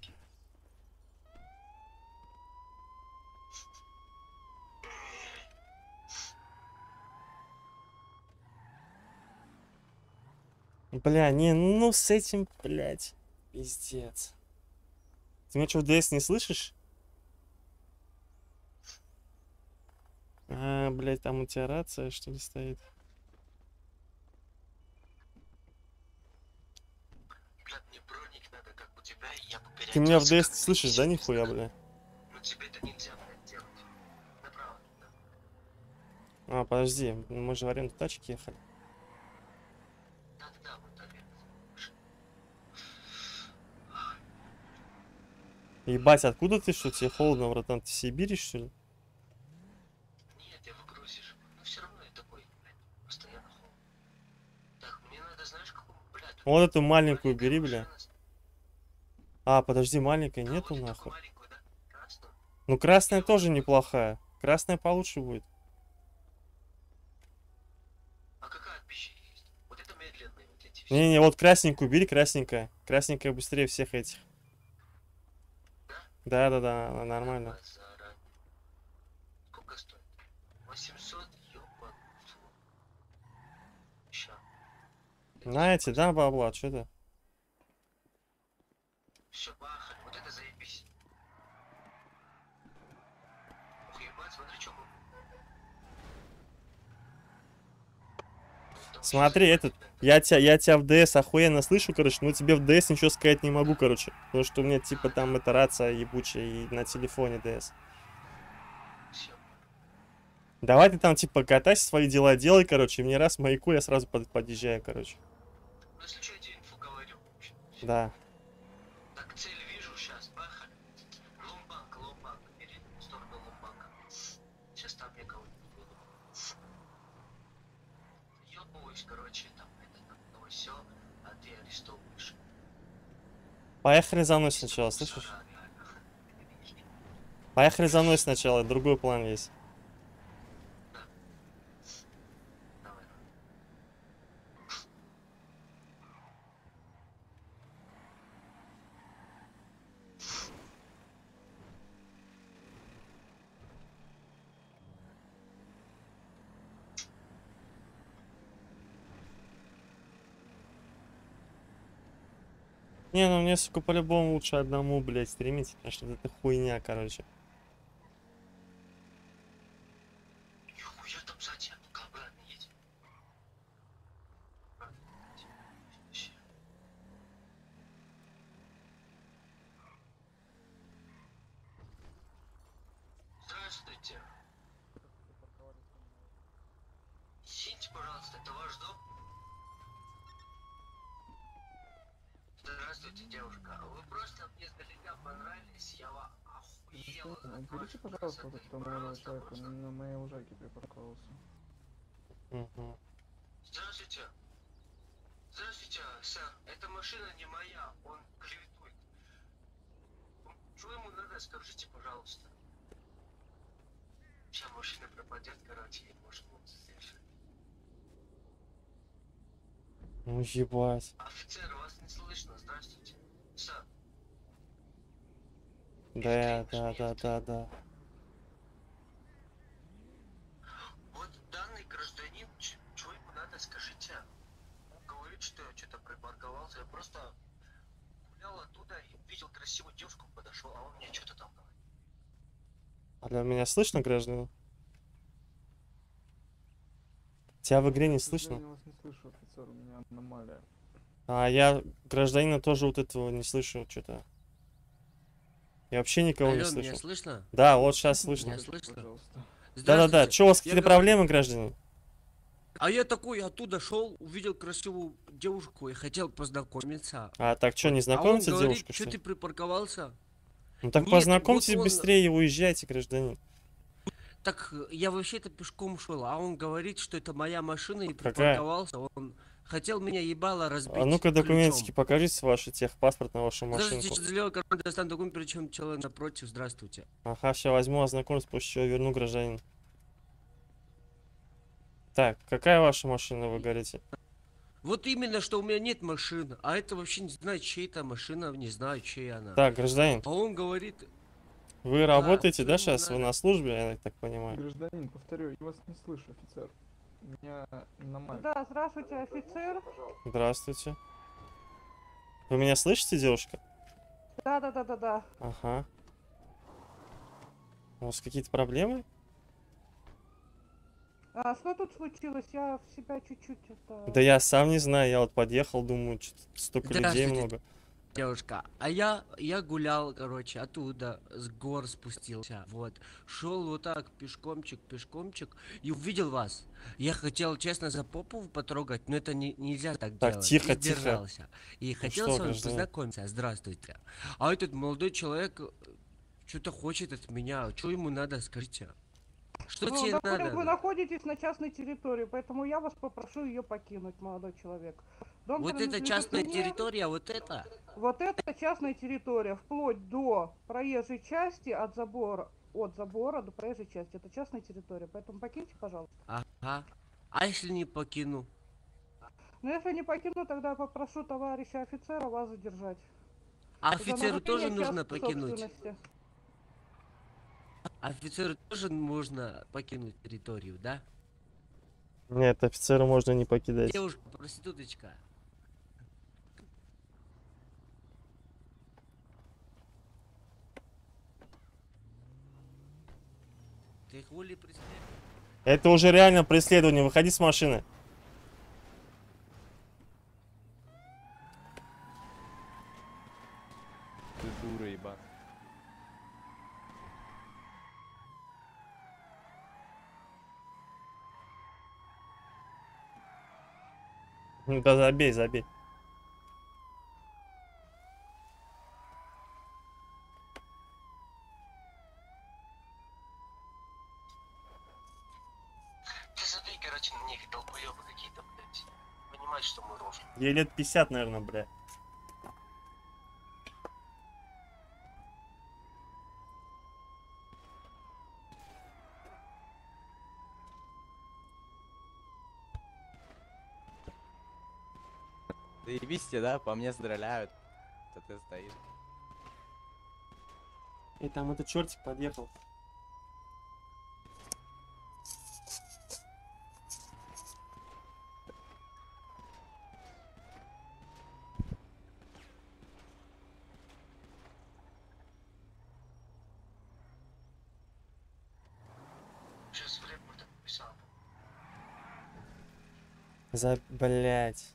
Бля, не, ну с этим, блядь, пиздец. Ты меня что, в ДС не слышишь? А, блядь, там у тебя рация, что ли, стоит? Блядь, мне броник надо, как у тебя, я бы переоделся. Ты меня в ДС слышишь, да, нихуя, бля? Ну тебе это нельзя, блядь, делать. Направо, да. А, подожди, мы же в аренду тачки ехали. Ебать, откуда ты, что тебе холодно, братан? Ты Сибирь, что ли? Нет, я выгрузишь. Но все равно я такой, блядь, постоянно холодно. Так, мне надо, знаешь, какую, блядь... Вот эту маленькую бери, бля. А, подожди, маленькой да, нету, вот нахуй. Да? Красную? Ну, красная и тоже вот неплохая. Красная получше будет. А какая пища есть? Вот это медленная, вот эти все. Не-не, вот красненькую бери, красненькая. Красненькая быстрее всех этих. Да, да, да, нормально. Сколько стоит? восемьсот, ёбан. Ща. Знаете, да, бабла, что это? Всё, бахать, вот это заебись. Ух, ебать, смотри, чё был. Смотри, этот, я тебя, я тебя в ДС охуенно слышу, короче, но тебе в ДС ничего сказать не могу, короче. Потому что у меня, типа, там эта рация ебучая и на телефоне ДС. Давай ты там, типа, катайся, свои дела делай, короче, и мне раз маяку, я сразу под, подъезжаю, короче. Ну, если что, я тебе инфу говорю. Да. Так, цель вижу, сейчас, бахали. Ломбанк, ломбанк, перед в сторону ломбанка. Сейчас там я кого-то. торгуешь, короче, там, это, там, все, а ты арестовываешь. Поехали за мной сначала, слышишь? Поехали за мной сначала, другой план есть. Не, ну мне, сука, по-любому лучше одному, блядь, стримить, потому что это хуйня, короче. Нихуя там сзади, ну-ка, обратно едь. Здравствуйте. Сидите, пожалуйста, это ваш дом? Здравствуйте, девушка. Вы просто мне слегка понравились, я вам охуел. Уберите, пожалуйста, вот этого молодого человека, на моей лужайке припарковался. Угу. Здравствуйте. Здравствуйте, сэр. Эта машина не моя, он клеветует. Что ему надо, скажите, пожалуйста. Сейчас машина пропадет, короче, и может он задержит. Ну ебать. Офицер, вас не слышно, здравствуйте. Сэр. Да, да, да, да, да. Вот данный гражданин, чего ему надо, скажите. Он говорит, что я что-то припарковался. Я просто гулял оттуда и видел красивую девушку, подошел, а он мне что-то там говорит. А для меня слышно, гражданин? Тебя в игре не слышно? Я вас не слышу, офицер, у меня аномалия. А я гражданина тоже вот этого не слышу, что-то. Я вообще никого Алло, не слышу. Меня слышно? Да, вот сейчас слышно. Да-да-да, что у вас какие-то проблемы, гражданин? А я такой оттуда шел, увидел красивую девушку и хотел познакомиться. А так что, не знакомиться а с девушкой? Что ты припарковался? Ну так Нет, познакомьтесь вот он... быстрее и уезжайте, гражданин. Так я вообще-то пешком шел, а он говорит, что это моя машина и припарковался, он хотел меня ебало разбить. А ну-ка документики покажите, ваш техпаспорт на вашу машину. Здравствуйте, что сделал, когда достану документ, причем человек напротив, здравствуйте. Ага, сейчас возьму, ознакомлюсь, после чего верну, гражданин. Так, какая ваша машина, вы говорите? Вот именно, что у меня нет машины, а это вообще не знаю, чья-то машина, не знаю, чья она. Так, гражданин. А он говорит... Вы да, работаете, да, сейчас? Вы на службе, я так понимаю? Гражданин, повторю, я вас не слышу, офицер. Меня аномалия. Да, здравствуйте, офицер. Здравствуйте. Вы меня слышите, девушка? Да, да, да, да, да. Ага. У вас какие-то проблемы? А что тут случилось? Я в себя чуть-чуть это... Да я сам не знаю, я вот подъехал, думаю, что-то столько людей много. Девушка, а я, я гулял, короче, оттуда, с гор спустился, вот, шел вот так, пешкомчик, пешкомчик, и увидел вас. Я хотел, честно, за попу потрогать, но это не, нельзя так, так делать. Тихо, и тихо. И ну хотел что, с вами гражданин? Познакомиться, здравствуйте. А этот молодой человек что-то хочет от меня, что ему надо, скажите? Что ну, тебе допустим, надо? Вы находитесь на частной территории, поэтому я вас попрошу ее покинуть, молодой человек. Дом вот это частная мне. территория, вот это? Вот это частная территория, вплоть до проезжей части, от забора, от забора до проезжей части. Это частная территория, поэтому покиньте, пожалуйста. Ага. А если не покину? Ну, если не покину, тогда я попрошу товарища офицера вас задержать. А офицеру тоже нужно покинуть? Офицеру тоже можно покинуть территорию, да? Нет, офицеру можно не покидать. Девушка, проституточка. Ты хули преследуешь? Это уже реально преследование. Выходи с машины. Ты дура, ебать. Ну да, забей, забей. Ты забей, короче, на них долбоёбы какие-то, блядь. Ей лет пятьдесят, наверное, бля. Заебись тебе, да? По мне стреляют. Что ты стоишь? И там этот чертик подъехал. За... блять.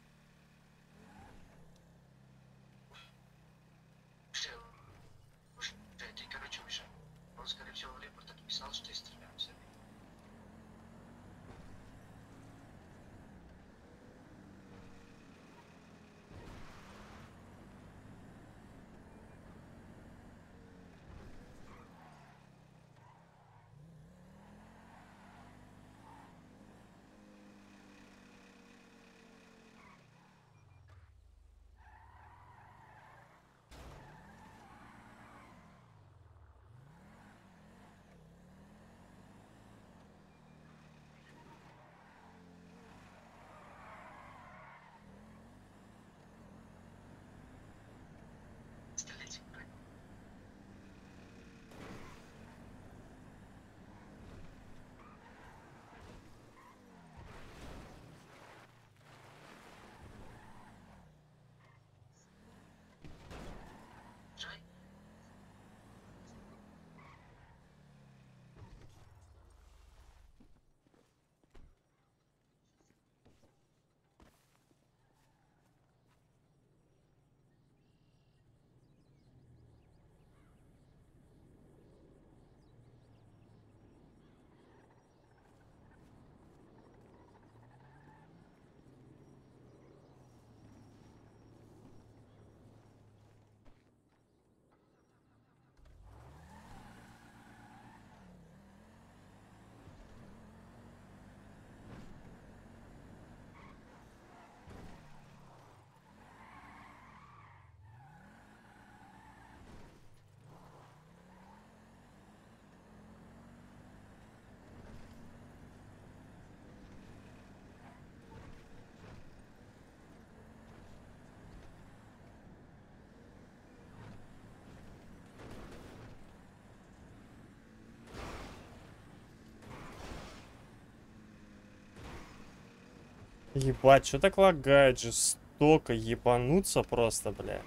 Ебать, что так лагает жестоко, ебануться просто, бля.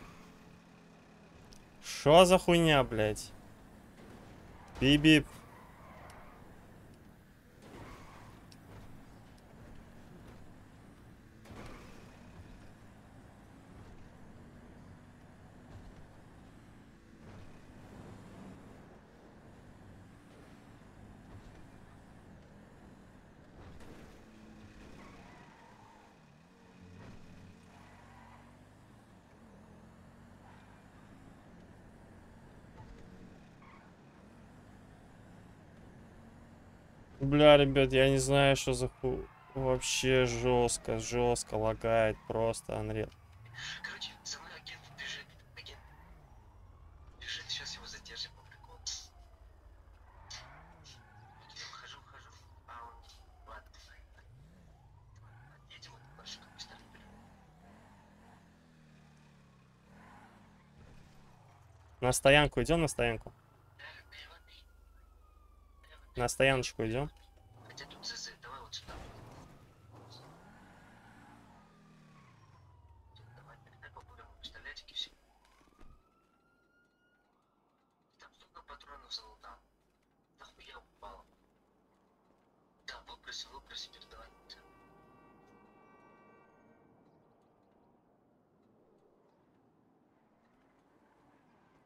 Шо за хуйня, блядь? Бип-бип. Бля, ребят, я не знаю, что за ху... Вообще жестко, жестко лагает, просто Unreal. Короче, со мной агент бежит, агент бежит, сейчас его задержим по приколу. Хожу, хожу, а он... Ладно, едем, он больше как пистолет берем. На стоянку идем, на стоянку. На стояночку идем. Хотя тут ЗЗ, давай вот сюда. Давай, передай популярные пистолетики все. Там столько патронов залутал. Нахуя упало. Да, выброси, выброси, передавай.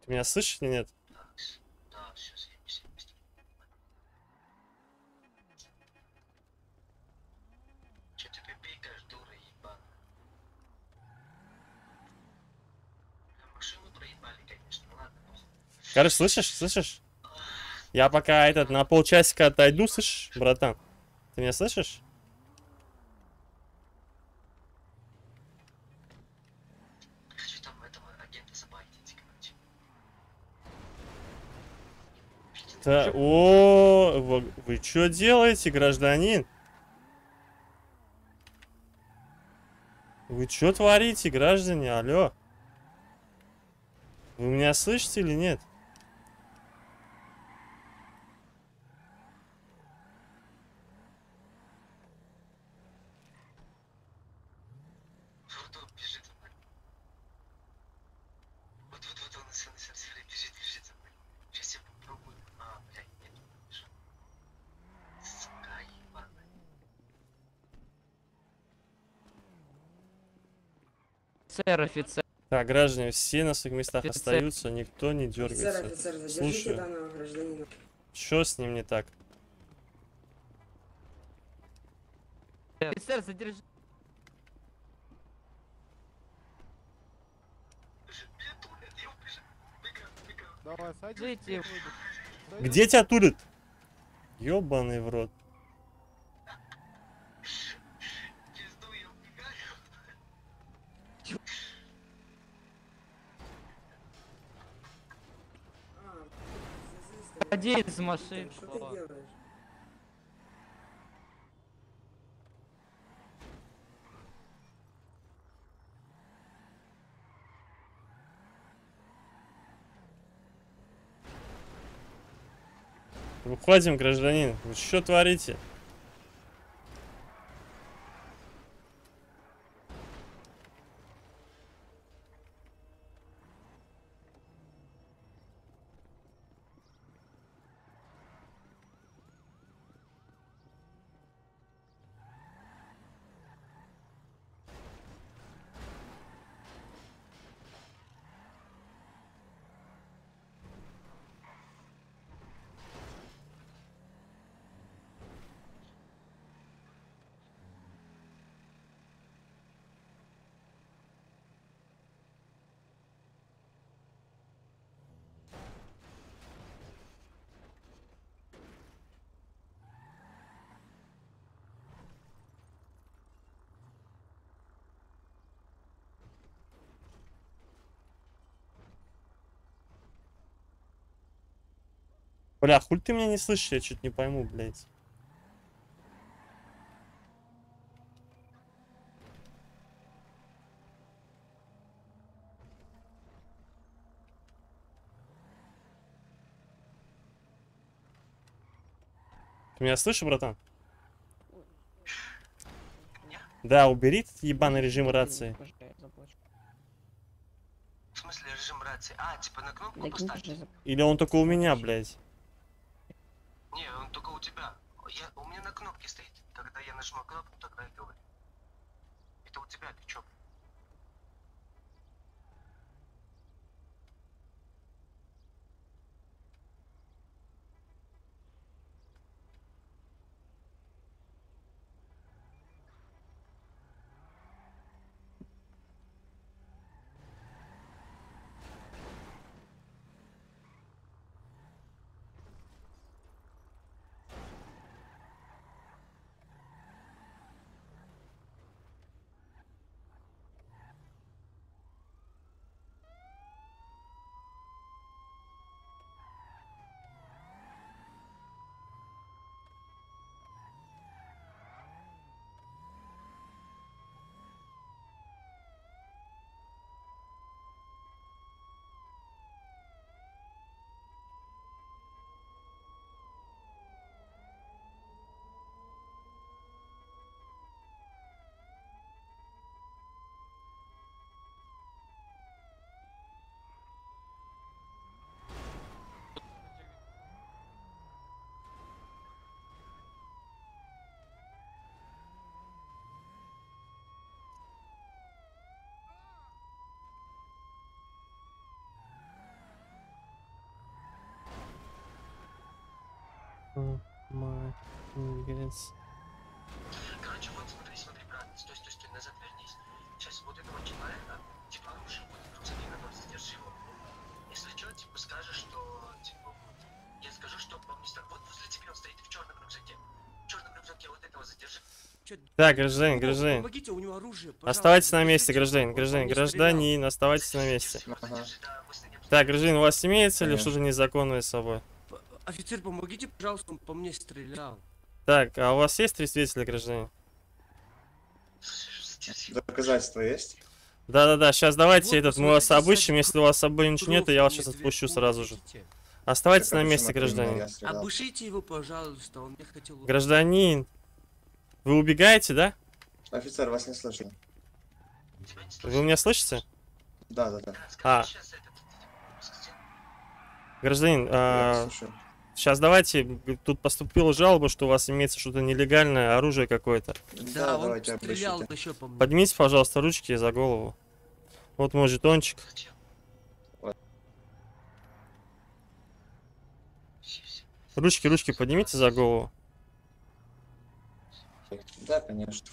Ты меня слышишь или нет? Да, все, все. Короче, слышишь, слышишь? Я пока этот на полчасика отойду, слышишь, братан? Ты меня слышишь? Та... О, вы, вы что делаете, гражданин? Вы что творите, граждане? Алло. Вы меня слышите или нет? Офицер, офицер. Так, граждане, все на своих местах офицер. Остаются, никто не дергается. Офицер, офицер, слушай, данного гражданина. Что с ним не так? Офицер, задержи. Давай, садись. Где тебя тулит? Ёбаный в рот. Один из машин. Что ты делаешь? Выходим, гражданин. Вы что творите? Бля, хуй ты меня не слышишь, я чуть не пойму, блядь. Ты меня слышишь, братан? Нет. Да, убери этот ебаный режим рации. В смысле режим рации? А, типа на кнопку поставить? Или он только у меня, блядь? Не, он только у тебя. Я, у меня на кнопке стоит. Когда я нажимаю кнопку, тогда я говорю. Это у тебя, ты чё? Мать, грец. Короче, вот смотри, смотри, брат, стой, стой, стой, назад вернись. Сейчас вот этого человека, типа, оружие будет, руцаки на нас, держи его. Если что, типа, скажешь, что, типа, я скажу, что, мистер, вот возле тебя он стоит в черном рюкзаке. В черном рюкзаке вот этого задержи. Так, гражданин, гражданин. Помогите, у него оружие, пожалуйста. Оставайтесь на месте, гражданин, гражданин, гражданин, оставайтесь на месте. Так, гражданин, у вас имеется или что же незаконное с собой? Офицер, помогите, пожалуйста, он по мне стрелял. Так, а у вас есть три свидетеля, гражданин? Доказательства есть? Да-да-да, сейчас давайте вот, этот, мы вас обыщем, если у вас обоих ничего нет, я вас сейчас отпущу сразу же. Оставайтесь на месте, гражданин. Обыщите его, пожалуйста, он мне хотел... Гражданин, вы убегаете, да? Офицер, вас не слышно. Вы меня слышите? Да-да-да. А. Гражданин, а... сейчас давайте, тут поступила жалоба, что у вас имеется что-то нелегальное, оружие какое-то. Да, он давайте стрелял еще по мне. Поднимите, пожалуйста, ручки за голову. Вот мой жетончик. Ручки, ручки поднимите за голову. Да, конечно.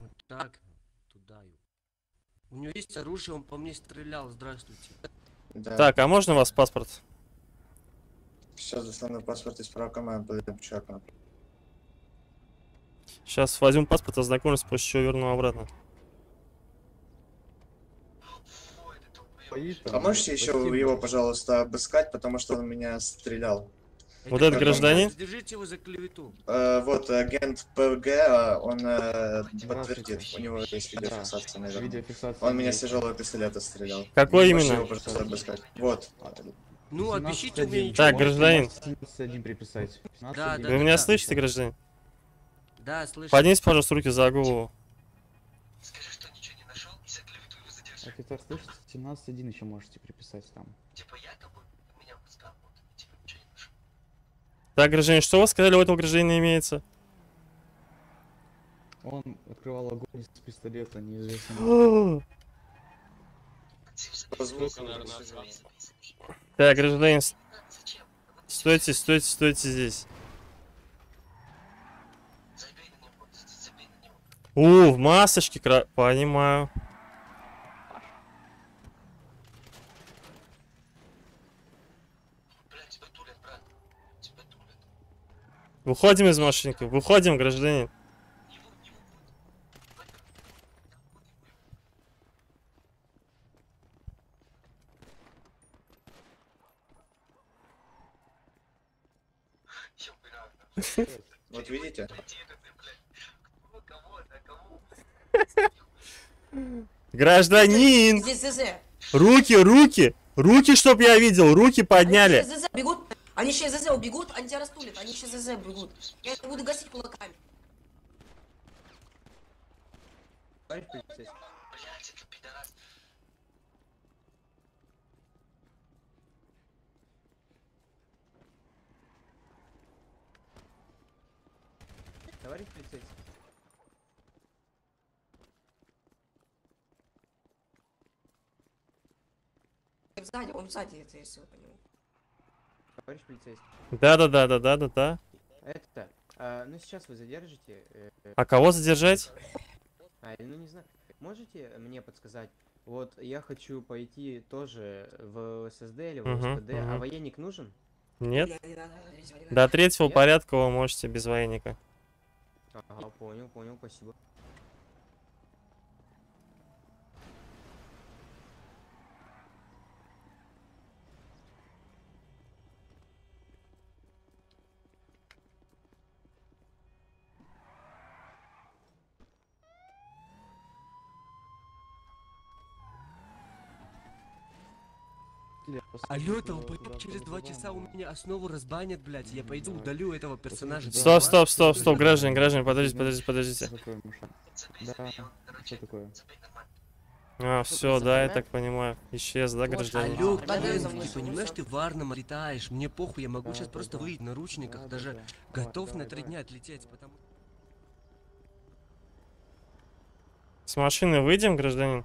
Вот так, туда. У него есть оружие, он по мне стрелял, здравствуйте. Да. Так, а можно у вас паспорт? Сейчас достану паспорт из справка, мы будем чекать. Сейчас возьмем паспорт, ознакомлюсь, после чего верну обратно. А можете еще его, пожалуйста, обыскать, потому что он меня стрелял. Вот этот гражданин? Держите его за клевету. Э, вот агент ПВГ, он э, подтвердит, у него есть видеофиксация, наверное. Он меня с тяжелого пистолета стрелял. Какой именно? Можете его, пожалуйста, обыскать. Вот. Ну, обещите мне. Так, гражданин. Приписать. Да, да, вы да, меня да, слышите, да. Гражданин? Да, слышу. Поднимите, пожалуйста, руки за голову. Скажи, что ничего не нашел, и за клевету его задержишь. Офицер, слышите, семнадцать один еще можете приписать там. Типа якобы меня пускал, вот, и типа ничего не нашел. Так, гражданин, что у вас сказали, у этого гражданина имеется? Он открывал огонь из пистолета, неизвестно. Так, гражданин, стойте, стойте, стойте здесь. У, в масочке, кра... понимаю. Выходим из машинки, выходим, гражданин. Вот видите? Гражданин! Руки, руки! Руки, чтоб я видел! Руки подняли! Они сейчас ЗЗ убегут, они тебя растулят, они сейчас ЗЗ убегут. Я их буду гасить кулаками. Товарищ полицейский. Сзади, он сзади, это я все понимаю. Товарищ полицейский. Да, да, да, да, да, да, да. Это. А, ну сейчас вы задержите. Э, а кого задержать? А, ну не знаю. Можете мне подсказать? Вот я хочу пойти тоже в ССД или в ЛСПД, угу, а угу. Военник нужен? Нет. До третьего Нет? порядка вы можете без военника. Ага, понял, понял, спасибо. Алло, это упадет через два часа, у меня основу разбанят, блядь, я пойду удалю этого персонажа. Стоп, стоп, стоп, стоп, граждане, граждане, подождите, подождите, подождите. Да. Что такое? А, все, да, я так понимаю, исчез, да, гражданин? Алло, ты понимаешь, ты в Варном летаешь, мне похуй, я могу сейчас просто выйти в наручниках, даже готов на три дня отлететь, потому... С машины выйдем, гражданин?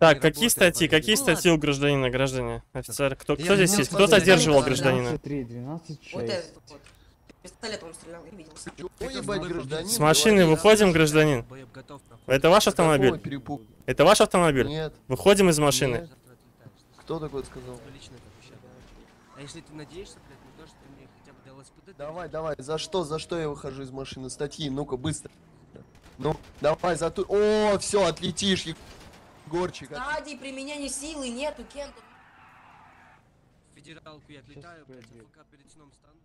Так, какие статьи, какие статьи у гражданина, граждане, офицер? Кто, кто здесь есть? Кто задерживал гражданина? С машины выходим, гражданин. Это ваш автомобиль? Это ваш автомобиль? Выходим из машины. Кто такой сказал? Лично это вообще. А если ты надеешься, блядь, на то, что ты мне хотя бы до ЛСПД... Давай, давай, за что, за что я выхожу из машины? Статьи, ну-ка, быстро. Ну, давай, за ту... О, все, отлетишь, я... Горчик. В стадии применения силы нету, Кента. Федералку я отлетаю, блядь, а пока перед сном стану.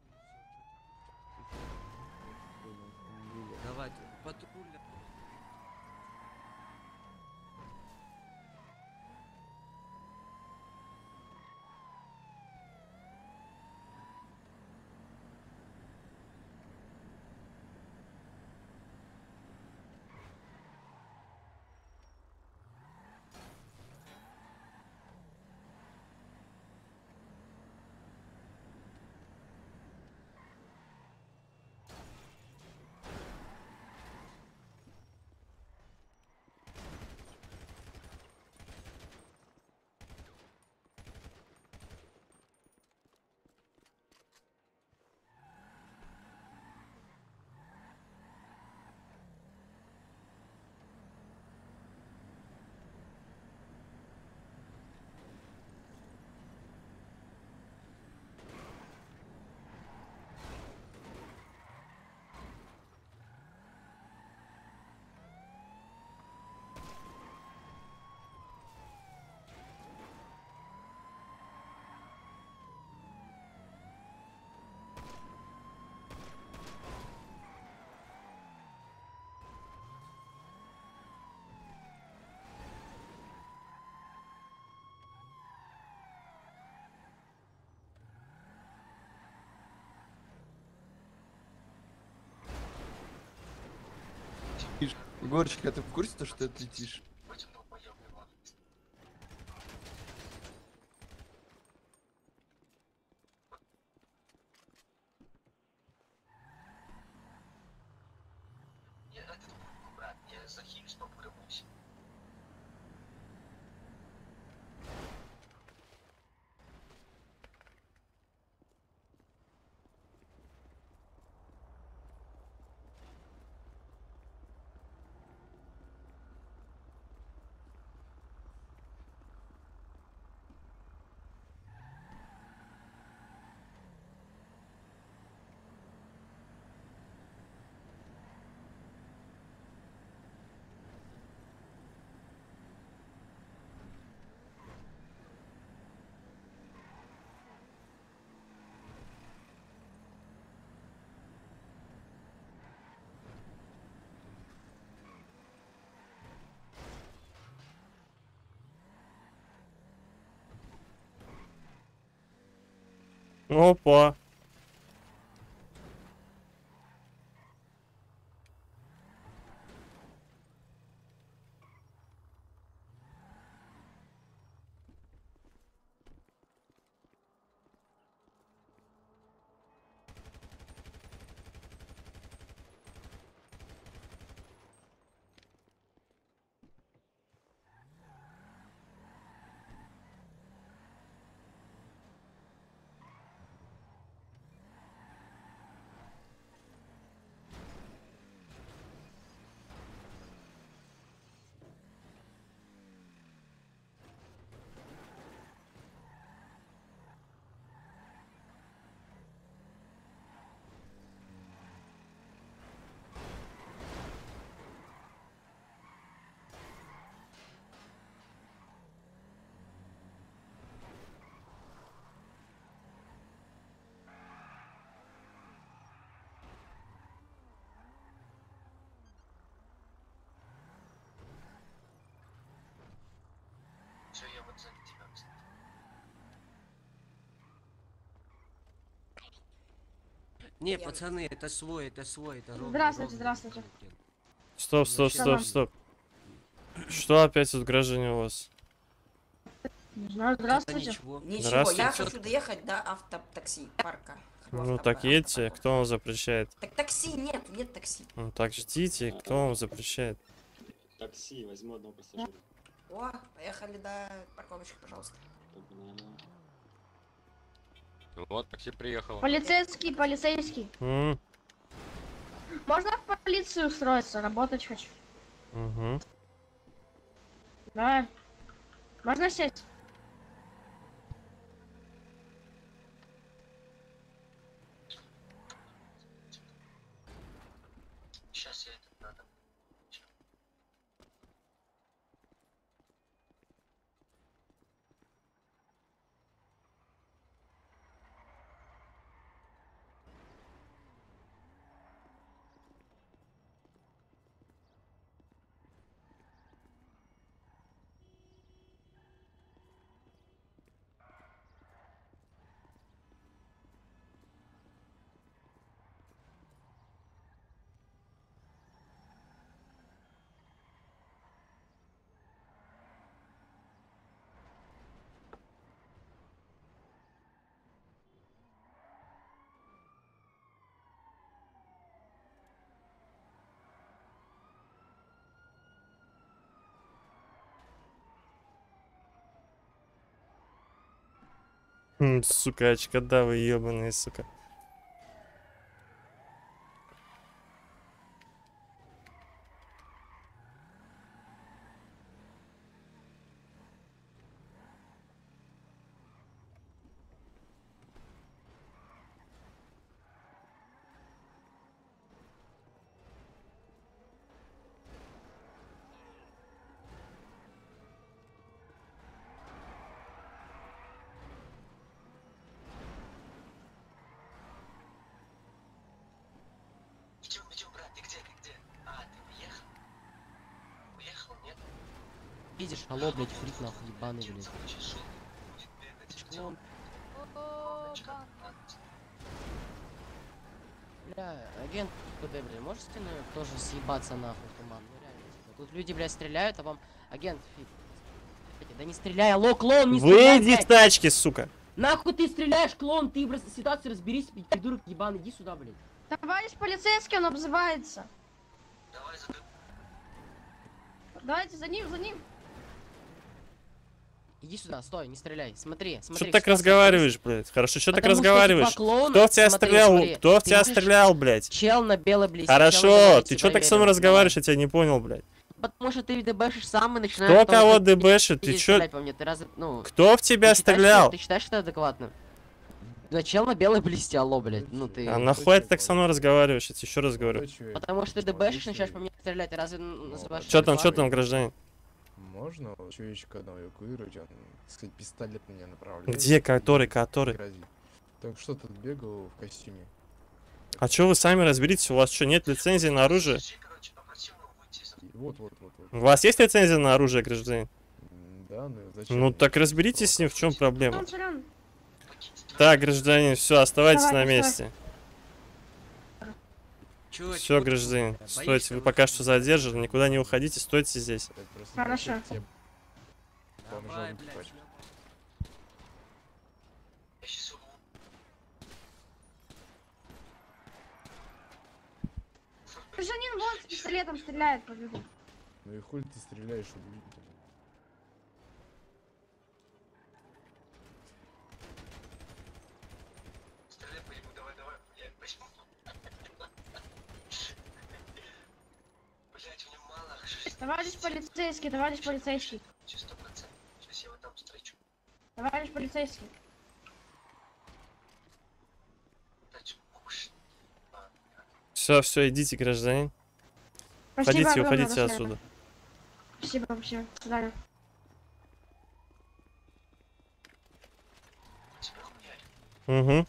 Давай, патрульно. Горчик, а ты в курсе то, что ты отлетишь? Я этот брат, я захилюсь, попрыгнусь. Опа. Все, я вот за тебя встал. Не, пацаны, это свой, это свой, это ровно. Здравствуйте, здравствуйте. Стоп, стоп, стоп, стоп. Что опять тут граждане у вас? Не знаю, здравствуйте. Ничего, ничего. Я хочу доехать до автотакси парка. Ну так едьте, кто вам запрещает? Так такси нет, нет такси. Ну так ждите, кто вам запрещает? Такси, возьму одного пассажира. О, поехали до парковочки, пожалуйста. Вот, такси приехало. Полицейский, полицейский. Mm. Можно в полицию устроиться, работать хочу. Mm -hmm. Да. Можно сесть? сейчас я этот надо. Хм, сука, очкодавы ебаные, сука. Видишь, алло, блядь, фрик нахуй, ебаный, блядь. Чего? Бля, агент КПД, блядь, можете, ну, тоже съебаться нахуй, туман? Ну, реально, типа, тут люди, блядь, стреляют, а вам агент фрик. Да не стреляй, алло, клоун, не стреляй! Выйди с тачки, сука! Нахуй ты стреляешь, клоун, ты в ситуации разберись, придурок ебаный, иди сюда, блядь. Товарищ полицейский, он обзывается. Давай, забей. Давайте за ним, за ним. Иди сюда, стой, не стреляй, смотри, смотри. Что ты так разговариваешь, блядь? Хорошо, что ты так разговариваешь? Кто в тебя стрелял? Кто в тебя стрелял, блядь? Чел на белой блесне. Хорошо, ты что так со мной разговариваешь, я тебя не понял, блядь. Потому что ты дбшишь сам и начинаешь... Кто кого дбшит? Ты чё? Кто в тебя стрелял? Ты считаешь, что это адекватно? Да чел на белой блесне, алло, блядь, ну ты... А нахуй ты так со мной разговариваешь, я тебе еще раз говорю. Потому что ты дбшишь, начинаешь по мне стрелять, разве называешь... Чё там, чё там, гражданин? Можно чуечка одного эвакуировать, он, так сказать, пистолет меня направляет. Где, который, который? Так что тут бегал в костюме. А чё вы сами разберитесь, у вас что, нет лицензии на оружие? Вот, вот, вот, вот. У вас есть лицензия на оружие, гражданин? Да, ну зачем? Ну так разберитесь с ним, в чем проблема. Так, гражданин, все, оставайтесь давай, на месте. Давай. Все, гражданин, боишься, стойте, вы пока что задержаны, никуда не уходите, стойте здесь. Хорошо. Давай, блядь. Гражданин вон с пистолетом стреляет, побегу. Ну и хуй ты стреляешь, убью. Товарищ полицейский, товарищ полицейский. Чисто процент. Сейчас я его там встречу. Товарищ полицейский. Все, все, идите, гражданин. Спасибо, уходите, уходите отсюда. Спасибо, спасибо. Далее. Угу.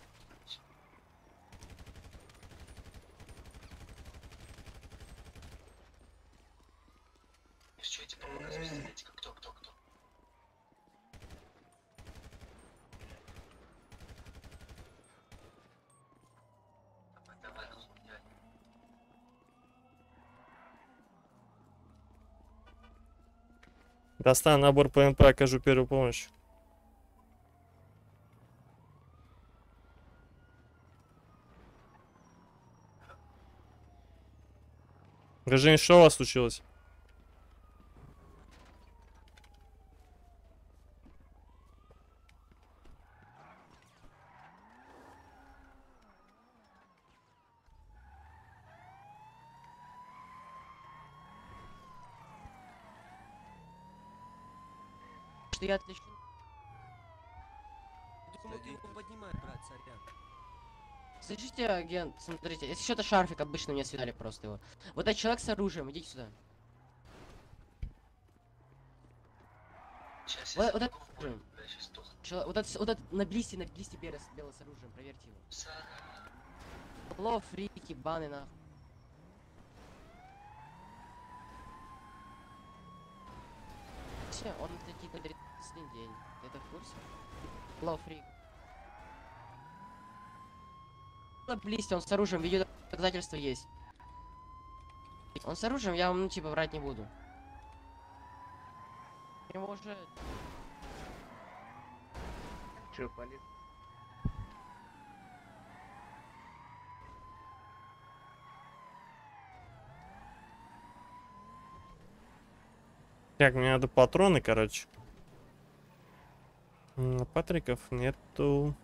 Достану набор ПМП, окажу первую помощь. Гражданин, что у вас случилось? Что я отлично. Думаю, ты его поднимай, брат, сорян. Слышите, агент, смотрите, если что-то шарфик обычно мне связали просто его. Вот этот человек с оружием, идите сюда. Сейчас, вот, вот этот оружием. Чело... Вот этот, вот этот на блисте, на блисте белый, белый с оружием, проверьте его. Лов, фрики, баны нахуй. Все, он такие говорит, последний день. Это в курсе? Лов, фрик. На блисте, он с оружием, ведет доказательства есть. Он с оружием, я вам, ну, типа, врать не буду. Его уже... Чё, палит? Так, мне надо патроны, короче. Патриков нету.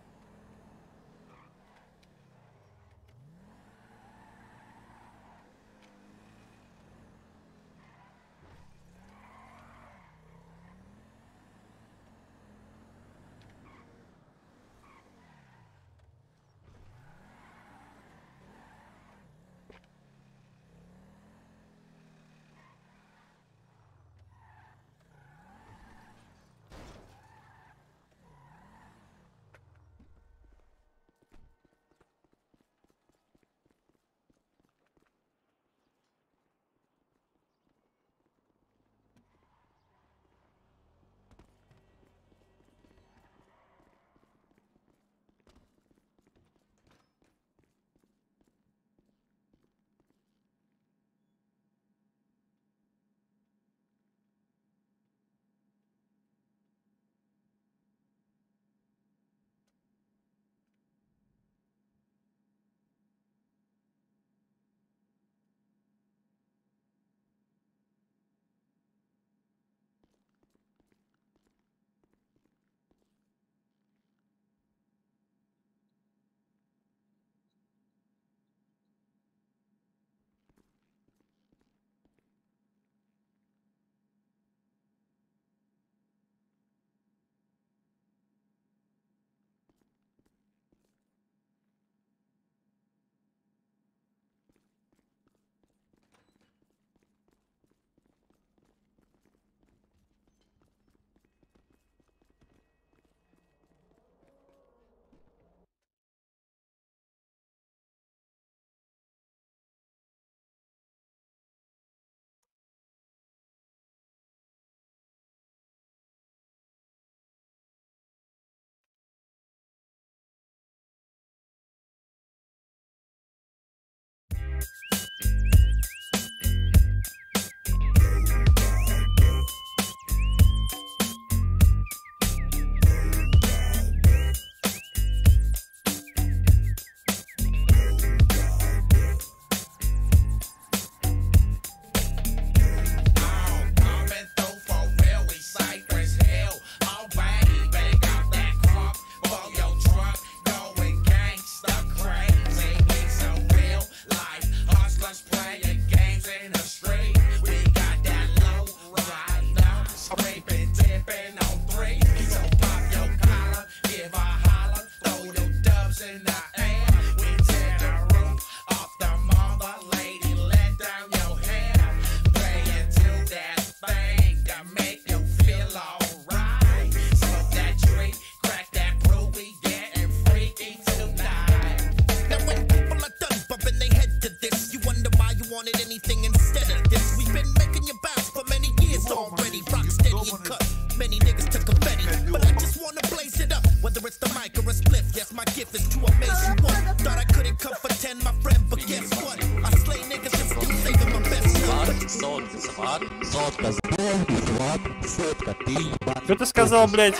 Что ты сказал, блядь?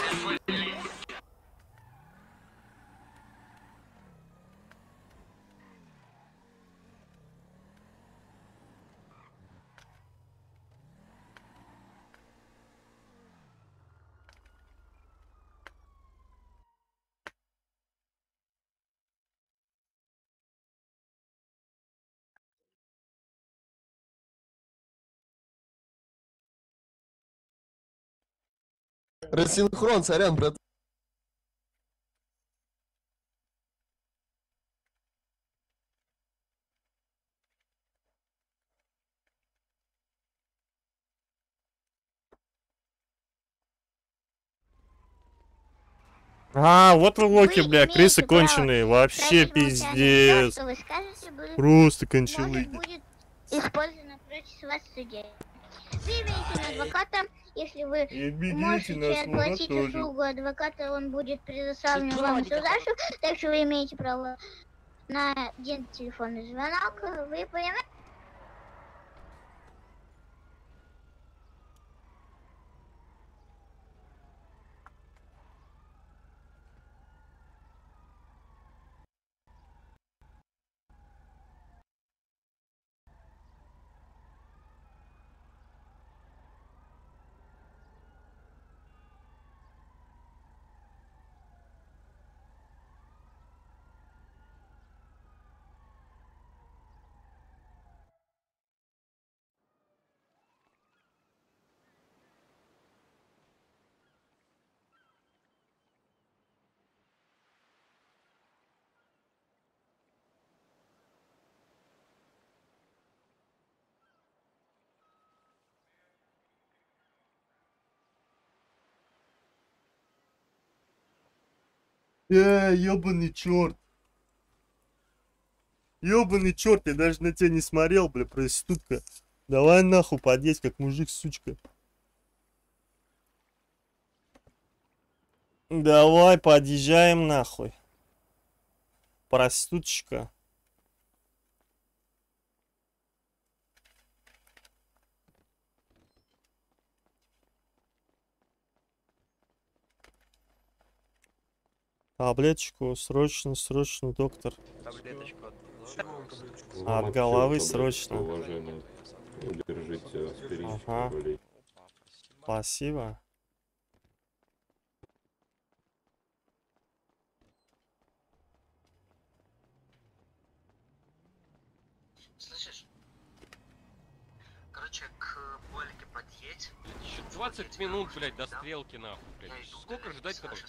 Рассинхрон, сорян, брат. А, вот вы локи, бля, крысы конченые, вообще пиздец. Просто конченые. Использовано против вас в суде. Вы имеете адвоката, если вы можете оплатить услугу адвоката, он будет предоставлен вам судачу, так что вы имеете право на один телефонный звонок, вы понимаете? Э, ёбаный черт. Ёбаный черт, я даже на тебя не смотрел, бля, проститутка. Давай нахуй подъесть, как мужик, сучка. Давай, подъезжаем нахуй. Проституточка. Таблеточку, срочно, срочно, доктор. Таблеточку от, от головы, срочно. Держите аспирин. Ага. Спасибо. Слышишь? Короче, к Болике подъедь. двадцать минут, блядь, до стрелки, нахуй, блядь. Сколько ждать, короче?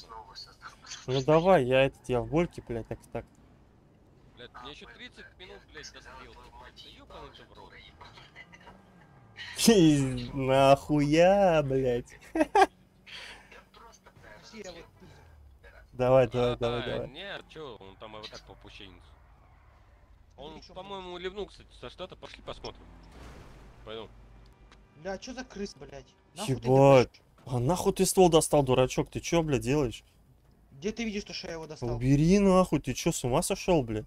Ну давай, я это тебя в Больке, блядь, так и так. Блядь, мне еще тридцать минут, блядь, до стрелки. Блядь, ёбануто в рот. Пизд, нахуя, блядь. Давай, давай, давай, давай. Нет, чё, он там вот так попущенец. Он, по-моему, ливнул, кстати, со штата. Пошли посмотрим. Пойдем. Бля, что за крыс, блядь? Ебать. А нахуй ты ствол достал, дурачок? Ты чё, бля, делаешь? Где ты видишь, что я его достал? Убери нахуй, ты чё, с ума сошел, бля?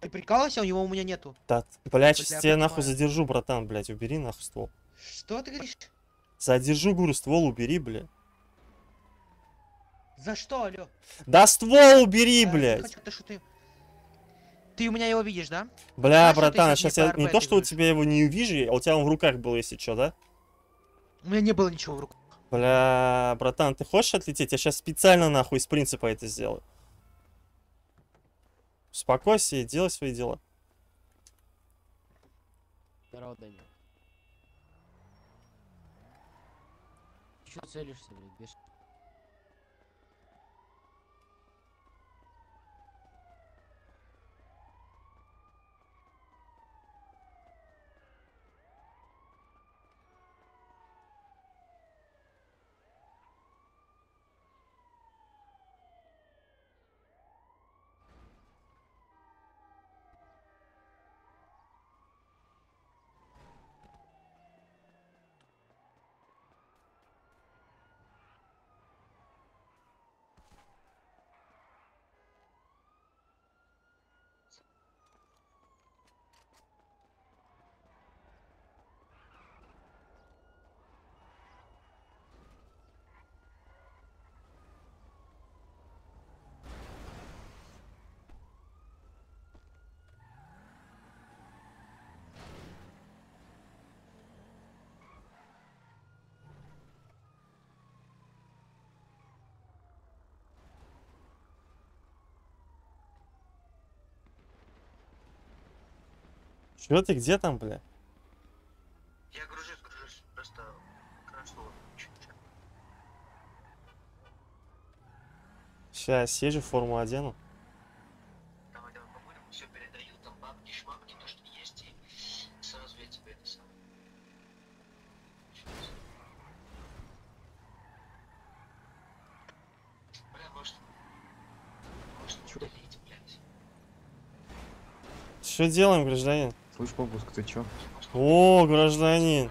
Ты прикалывайся, его у меня нету. Да, блядь, сейчас тебя нахуй задержу, братан, блядь, убери нахуй ствол. Что ты говоришь? Задержу, говорю, ствол убери, бля. За что, алё? Да ствол убери, да, блядь! Хочу, то, что ты... ты у меня его видишь, да? Бля, знаешь, братан, сейчас я не то, что у тебя его не увижу, а у тебя он в руках был, если чё, да? У меня не было ничего в руках. Бля, братан, ты хочешь отлететь? Я сейчас специально нахуй из принципа это сделаю. Успокойся и делай свои дела. Здорово, Данил. Чё целишься, блядь, бешеный? Чё ты, где там, бля? Я гружусь, гружусь, просто красного. Сейчас съезжу, форму одену. Давай, давай, побудем, все передаю, там бабки, шмабки, то, что есть, и сразу я тебе это сам. Бля, может... Что делаем, гражданин? Слышь, попуск, ты чё? О, гражданин.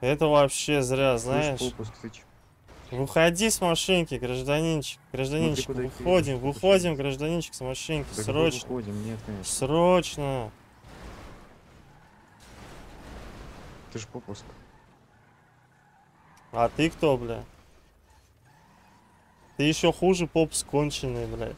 Это вообще зря, знаешь. Слышь, попуск, ты чё? Выходи с машинки, гражданинчик. Гражданинчик, ну, выходим, идти? выходим, гражданинчик, с машинки. Так срочно. Выходим? Нет, конечно. Срочно. Ты ж попуск. А ты кто, бля? Ты еще хуже попуск конченый, бля.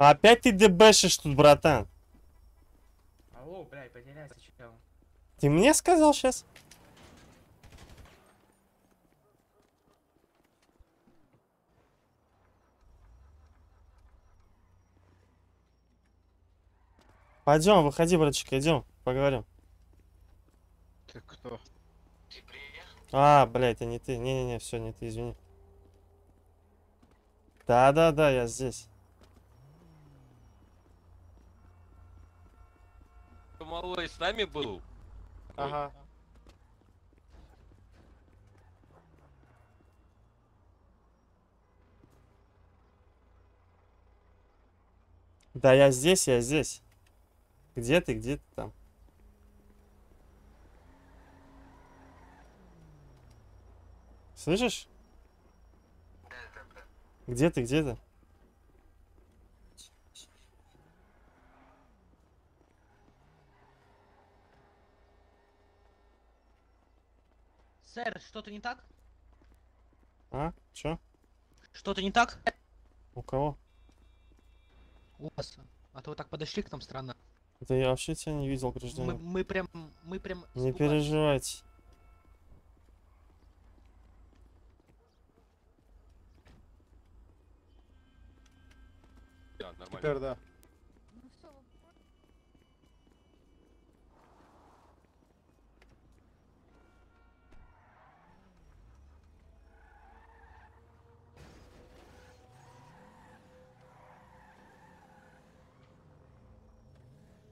Опять ты дебешишь тут, братан. Алло, блядь, потерялся, чел. Ты мне сказал сейчас? Пойдем, выходи, братчик, идем, поговорим. Ты кто? Ты приехал? А, блядь, это не ты. Не-не-не, все, не ты, извини. Да-да-да, я здесь. Малой с нами был? Ага. Да я здесь, я здесь. Где ты, где ты там? Слышишь? Где ты, где ты? Сэр, что-то не так? А? Чё? Что-то не так? У кого? У вас. А то вы так подошли к нам странно. Да я вообще тебя не видел, гражданин. Мы, мы прям... Мы прям... Не испугались. Переживайте. Да, нормально. Теперь да.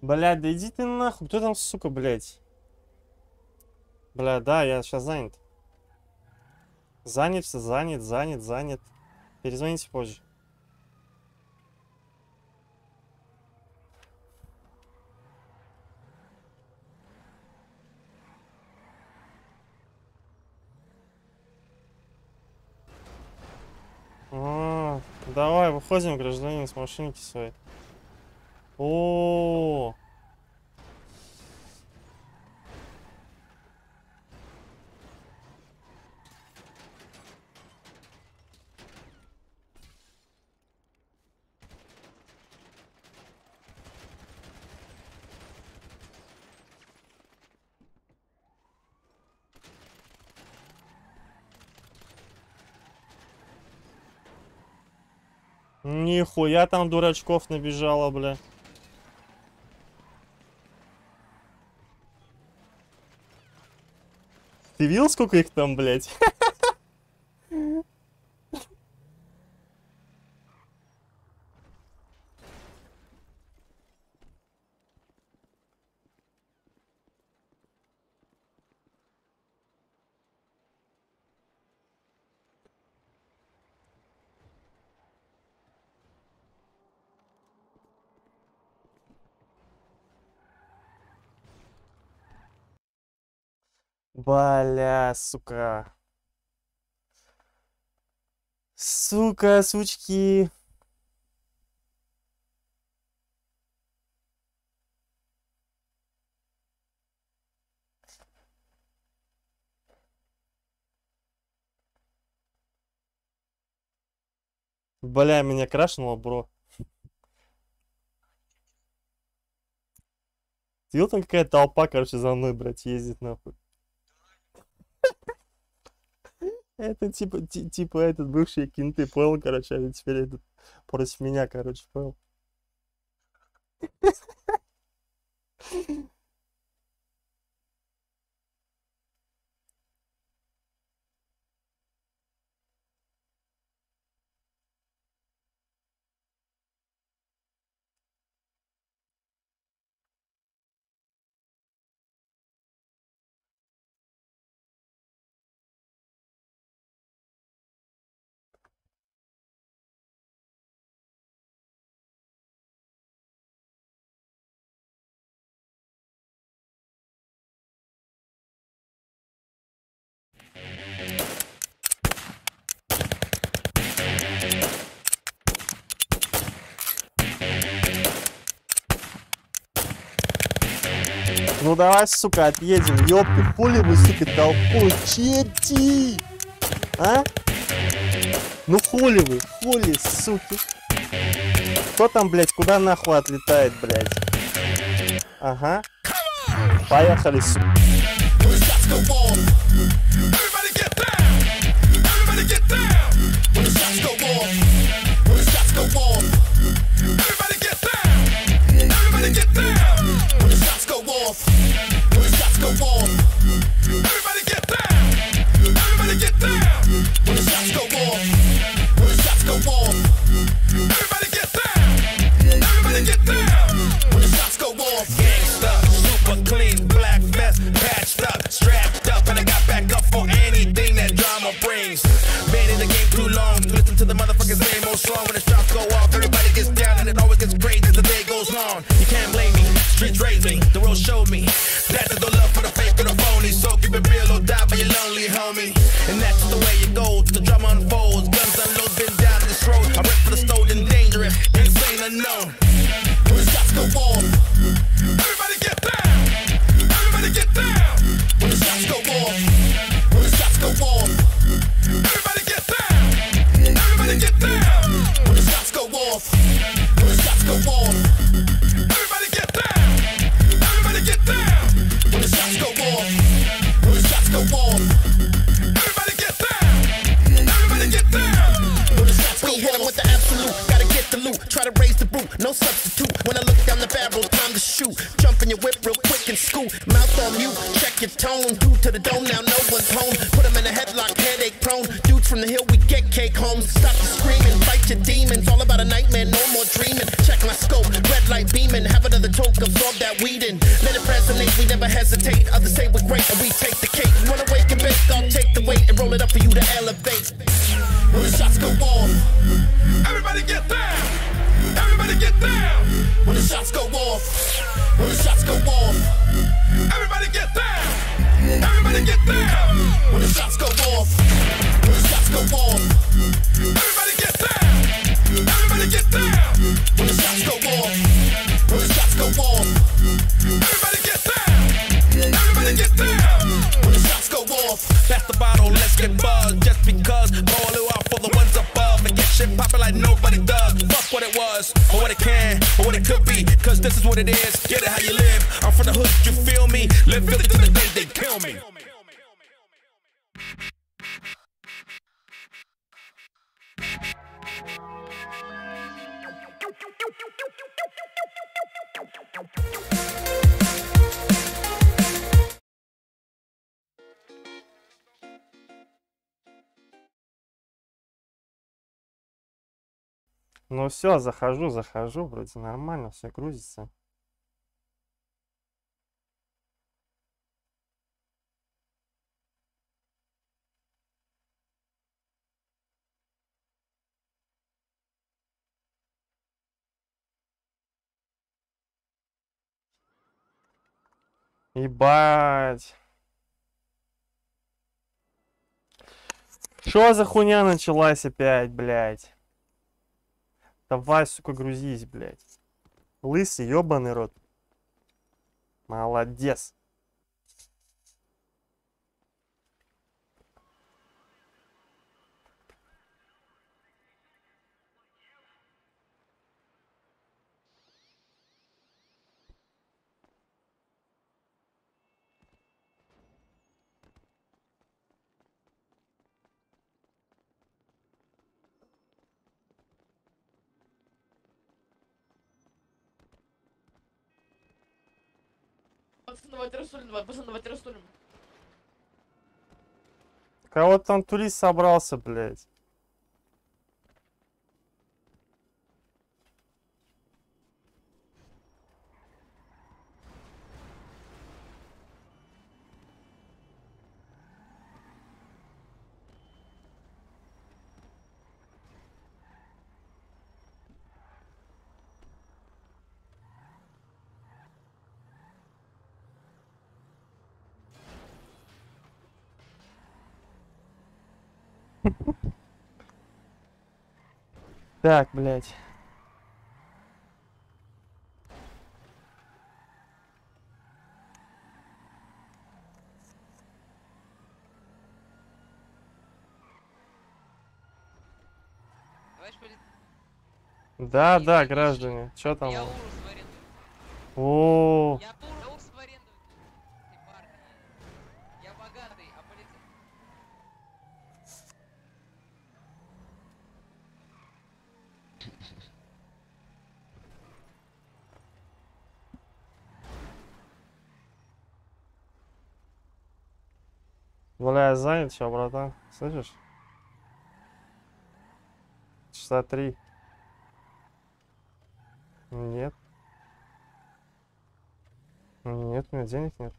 Блядь, да иди ты нахуй, кто там, сука, блядь? Бля, да, я сейчас занят. Занят, все, занят, занят, занят. Перезвоните позже. А, давай, выходим, гражданин, с машинки своей. О, нихуя там дурачков набежало, бля. Ты видел, сколько их там, блядь? Бля, сука. Сука, сучки. Бля, меня крашнуло, бро. Видел, там какая-то толпа, короче, за мной, блядь, ездит, нахуй. Это типа, типа этот бывший кенты, понял, короче, они теперь этот против меня, короче, понял. Ну давай, сука, отъедем, ёб ты, пули вы, сука, толпу, чети! А? Ну хули вы, хули, суки! Кто там, блядь, куда нахуй отлетает, блядь? Ага. Поехали, сука. Ну все, захожу, захожу, вроде нормально, все грузится. Ебать. Что за хуйня началась опять, блядь? Давай, сука, грузись, блядь. Лысый, ёбаный рот. Молодец. Кого-то там турист собрался, блядь. Так, блядь. Да, да, граждане. Чё там? О. Бля, я занят сейчас, братан. Слышишь? Часа три. Нет. Нет, у меня денег нет.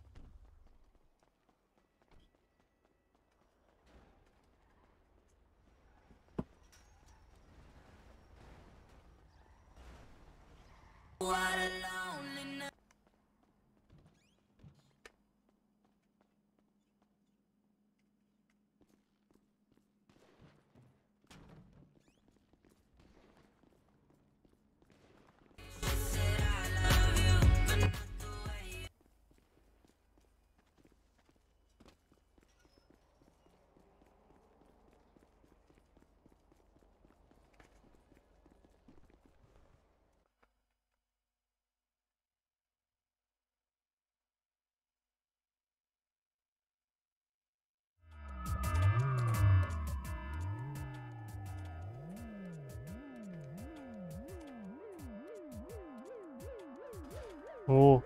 О.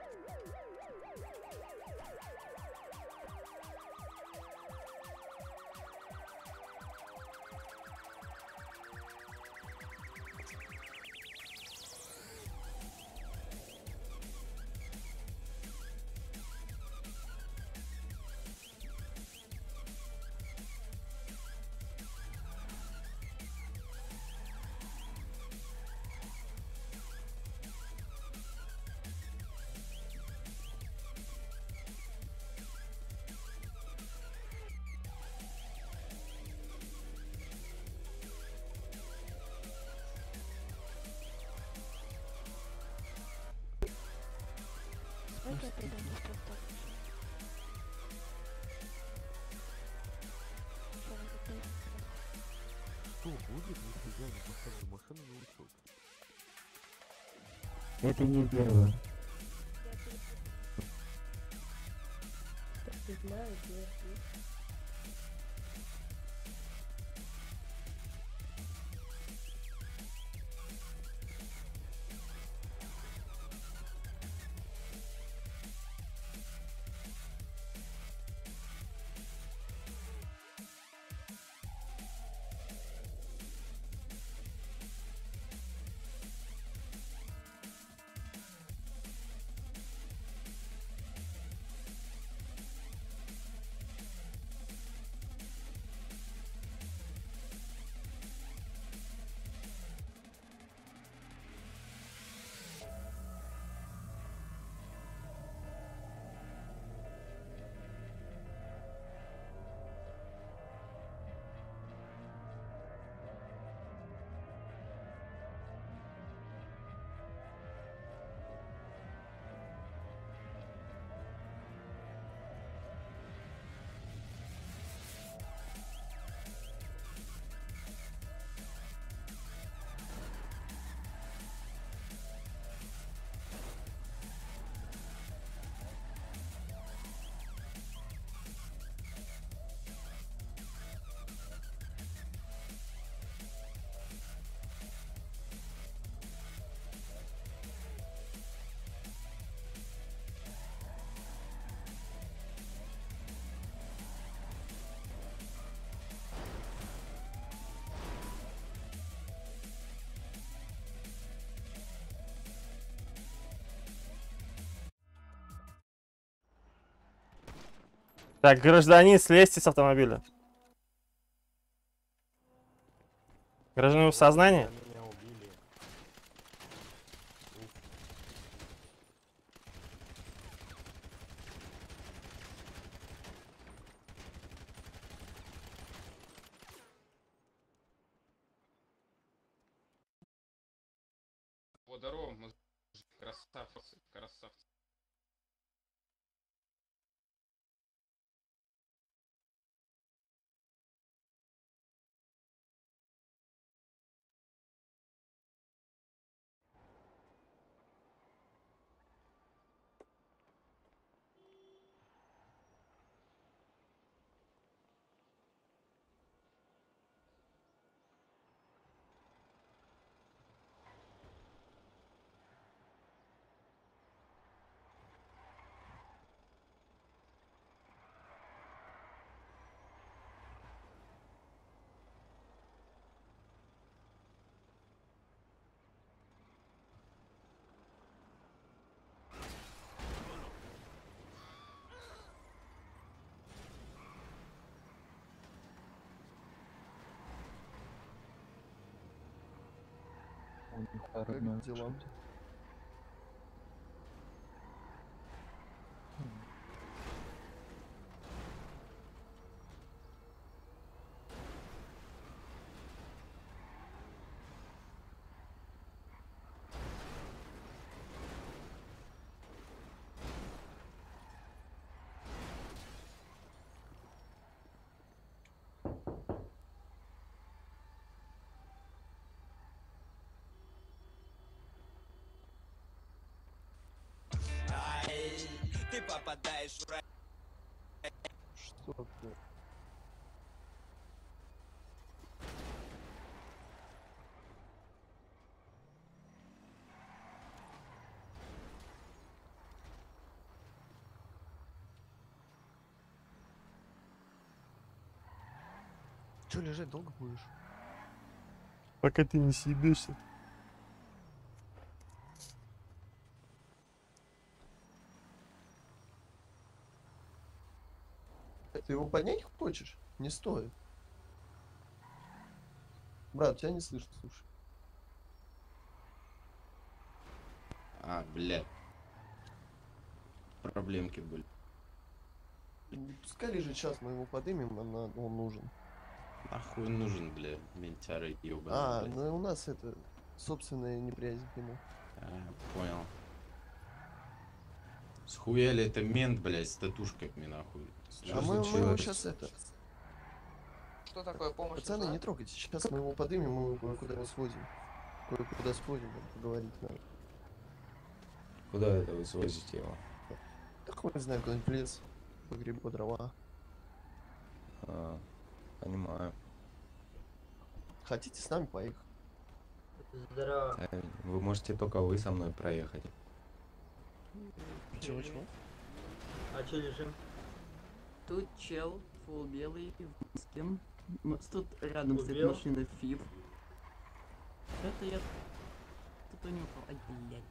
Что будет, если я не поставлю машину на учет? Это не первое. Ты знаешь, где ты? Так, гражданин, слезьте с автомобиля. Гражданин в сознании? О, здорово, мы красавцы, красавцы. Как дела? Ты попадаешь в рай. Что ты? Че лежать долго будешь? Пока ты не съебешься. Ты его поднять хочешь? Не стоит. Брат, тебя не слышно, слушай. А, блядь. Проблемки были. Пускай лежит сейчас, мы его поднимем, она, он нужен. Нахуй нужен, блядь, ментяры ебаные. А, блядь. Ну у нас это, собственная неприязнь к нему. А, понял. Схуяли это мент, блядь, с татушками, нахуй. Что а мы, мы его сейчас это... Что такое помощь? Пацаны, не трогайте, сейчас мы его подымем, мы его кое-куда свозим. Кое-куда свозим, поговорить надо. Куда это вы свозите его? Да хуй не знаю, куда-нибудь в лес, по грибу, дрова. А, понимаю. Хотите с нами поехать? Здорово. Вы можете только вы со мной проехать. Чего, чего? А че лежим? Тут чел, фул белый, с кем? Тут рядом стоит машина Фиб. Это я... Тут у него... Ай, блядь.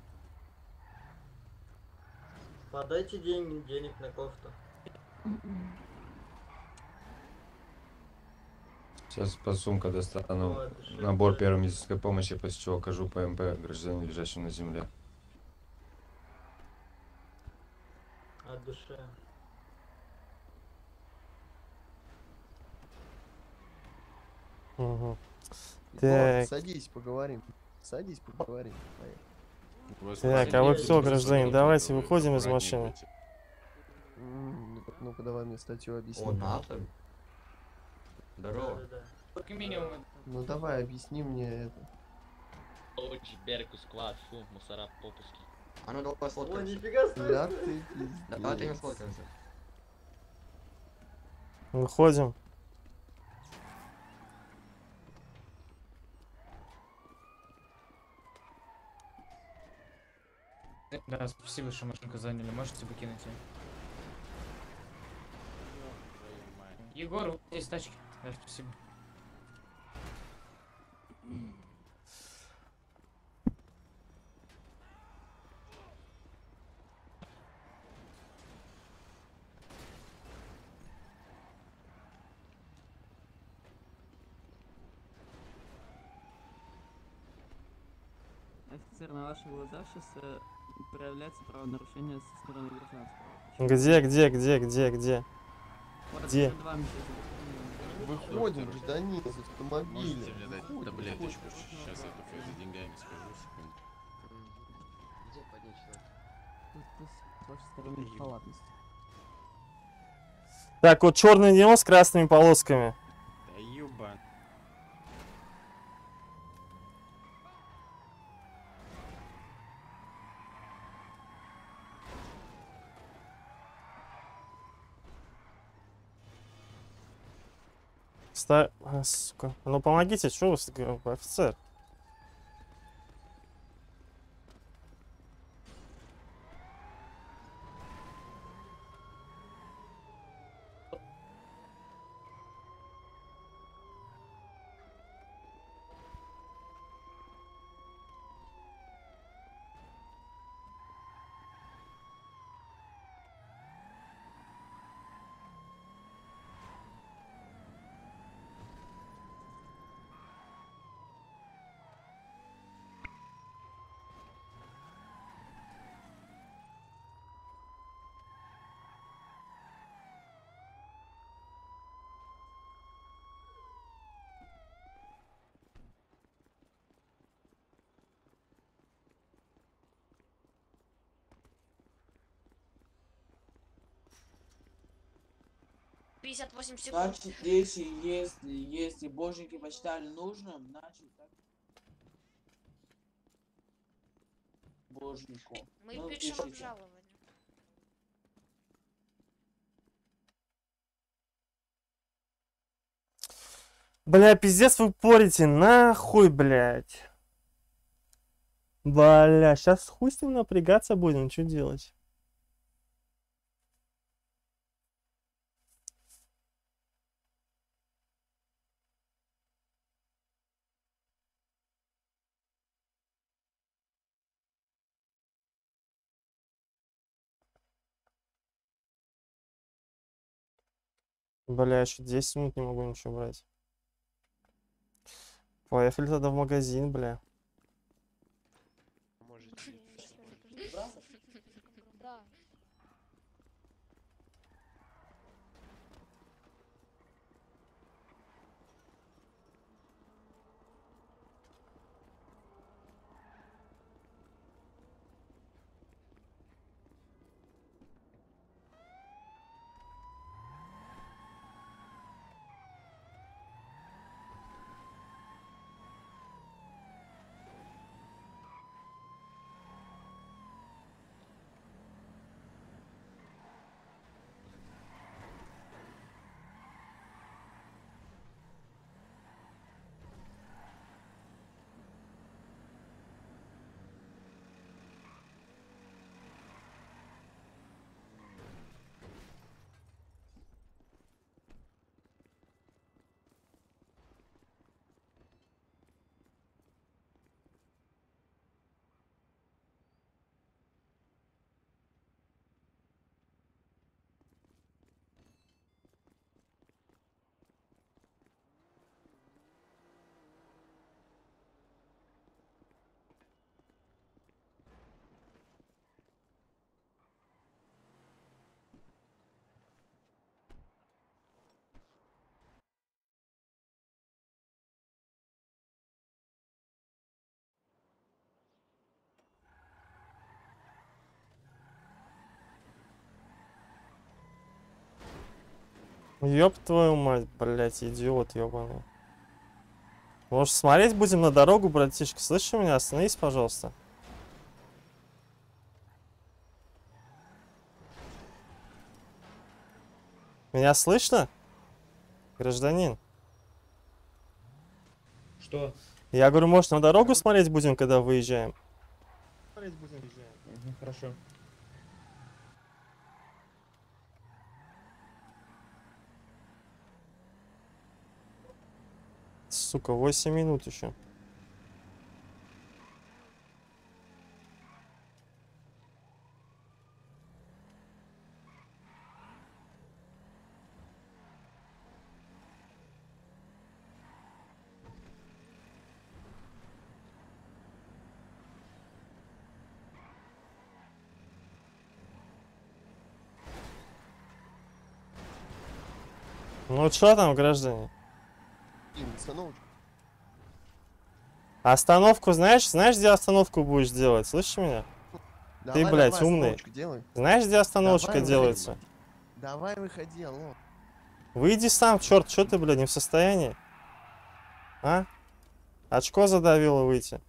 Подайте деньги, денег на кофту. Сейчас по сумка достану вот, набор первой медицинской помощи, после чего окажу ПМП гражданину, лежащему на земле. От души. Угу. Так. Садись, поговорим. Садись, поговорим. Поехали. Так, а вы все, гражданин, давайте выходим из машины. Ну-ка, давай мне статью объясни. О, НАТО. Здорово. Ну давай, объясни мне это. Оно долго сфоткается. О, нифига стоит. Давай ты не сфоткаемся. Выходим. Да, спасибо, что машинку заняли. Можете покинуть ее? Егор, вот здесь тачки. Да, спасибо. офицер, на ваших глазах сейчас проявляется правонарушение со стороны гражданского. Где, где, где, где, где? Вот где? Выходит гражданин из автомобиля. Таблеточку, сейчас я только за деньгами скажу, секунду. Где поднять человека? С вашей стороны халатность. Так, вот черный неон с красными полосками. Да ёбан. Ста... А, сука. Ну помогите, что вы, офицер? пятьдесят восемь секунд. Значит, если, если, если боженьки посчитали нужным, значит так. Боженьку. Мы ну, пишем обжалование. Бля, пиздец вы порите, нахуй, блядь. Бля, сейчас хуй с ним напрягаться будем, что делать? Бля, еще десять минут не могу ничего брать. Поехали тогда в магазин, бля. Ёб твою мать, блять, идиот, ёбаный. Может, смотреть будем на дорогу, братишка? Слышишь меня? Остановись, пожалуйста. Меня слышно? Гражданин. Что? Я говорю, может, на дорогу смотреть будем, когда выезжаем? Смотреть будем, выезжаем. Угу, хорошо. Сука, восемь минут еще. Ну что там, граждане? Остановку знаешь? Знаешь, где остановку будешь делать? Слышишь меня? Давай, ты, блядь, давай, умный. Знаешь, где остановочка давай, делается? Давай выходи, алло. Выйди сам, черт, что ты, блядь, не в состоянии? А? Очко задавило выйти.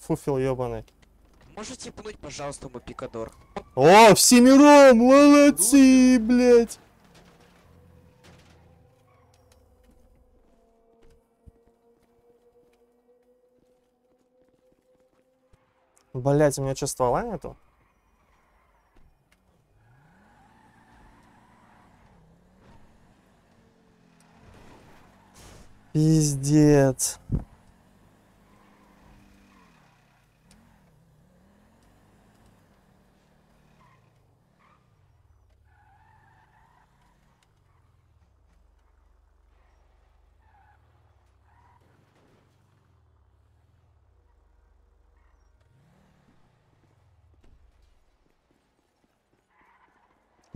Фуфел ебаный. Можете пнуть, пожалуйста, мой пикадор? О, всемиром, молодцы, блядь. Блять, у меня что, ствола нету? Пиздец.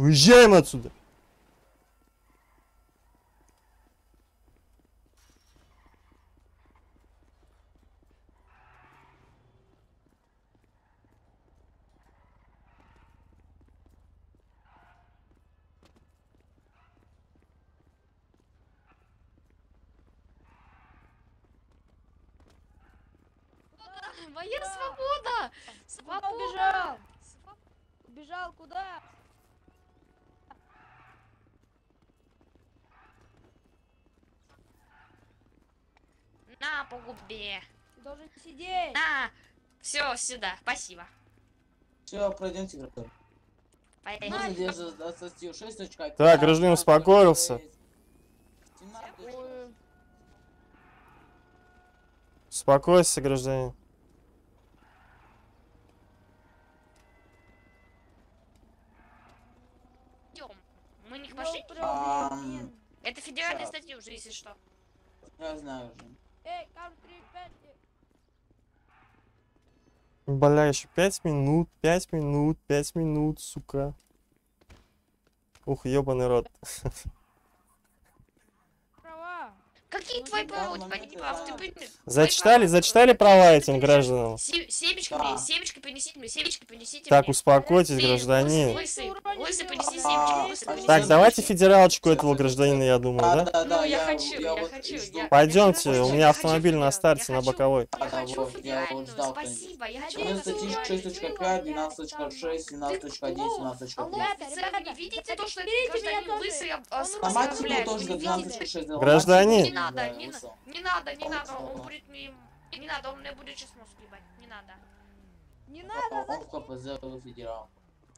Уезжаем отсюда! Моя свобода! Свобода! Убежал! Убежал куда? На, по губе. Должен сидеть. На. Все, сюда. Спасибо. Все, пройдемте, гражданин. Поехали. Так, гражданин успокоился. Успокойся, гражданин. Идем. Мы не пошли. Это федеральная статья уже, если что. Я знаю уже. Бля, еще пять минут, пять минут, пять минут, сука. Ух, ебаный рот. Права. Какие твои права? У тебя не прав. Зачитали, зачитали права этим гражданам. Семечко, семечко принесите мне, семечко принесите. Так, успокойтесь, гражданин. Так, давайте федералочку этого гражданина, я думаю, да? Ну, я хочу, я хочу. Пойдемте, у меня автомобиль на старте, на боковой. Я хочу федеральную, спасибо, я хочу. шестнадцать точка пять, двенадцать точка шесть, семнадцать точка один, семнадцать точка один. Видите то, что гражданин лысый осмысливает? Гражданин. Не надо, не надо, не надо, не надо, он будет мимо. Не надо, он мне будет сейчас мозг ебать, не надо. Не надо.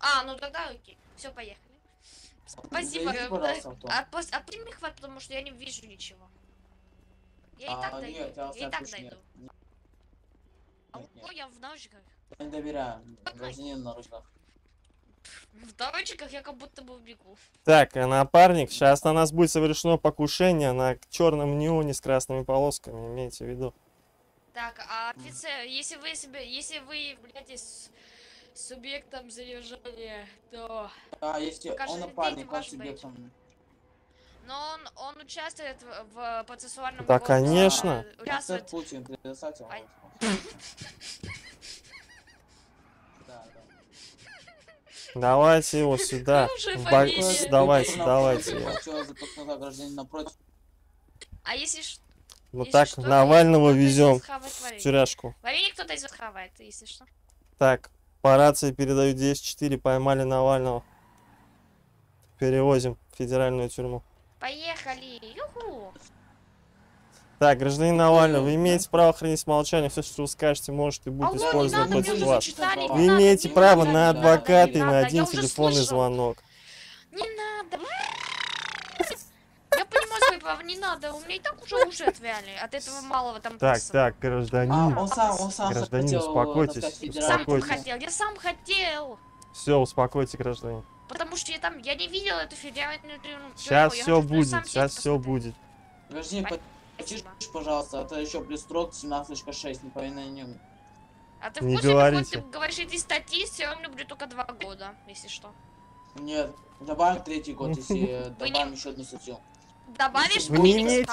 А, ну тогда окей, все, поехали. Спасибо. Отпусти мне хватит, потому что я не вижу ничего. Я и так дойду. Я и так дойду. Ой, я в наушниках. Я не доверяю. Гражданин в наушниках. В наушниках я как будто бы убегу. Так, напарник, сейчас на нас будет совершено покушение на черном неоне с красными полосками, имейте в виду. Так, а офицер, если вы себе, если вы являетесь субъектом задержания, то... А, если он напарник, он субъектом. Но он, он участвует в, в процессуальном... Да, конечно. А, участвует... Путин, предоставьте вам. Давайте его сюда. Давайте, давайте. А если что... Ну так, Навального везем в тюряшку. Варенье кто-то из вас хавает, если что. Так. По рации передаю десять четыре, поймали Навального. Перевозим в федеральную тюрьму. Поехали! Юху! Так, гражданин Навальный, вы имеете право хранить молчание. Все, что вы скажете, можете и будет использовано против вас. Вы имеете право на адвоката и на один телефонный звонок. Не надо! Я понимаю свои права, не надо, у меня и так уже уши отвяли, от этого малого там... Так, так, гражданин, а, он сам, он сам гражданин, хотел, успокойтесь, успокойтесь. Сам хотел, я сам хотел. Все, успокойте, гражданин. Потому что я там, я не видел эту федеральную... Сейчас я все хочу, будет, сейчас сидеть, все посмотреть. Будет. Гражданин, почишь, пожалуйста, а то еще плюс строк семнадцать точка шесть, не повинен о нем. А ты в курсе, какой ты говоришь этой статьи, все равно мне будет только два года, если что. Нет, добавим третий год, если добавим еще одну статью. Добавишь военник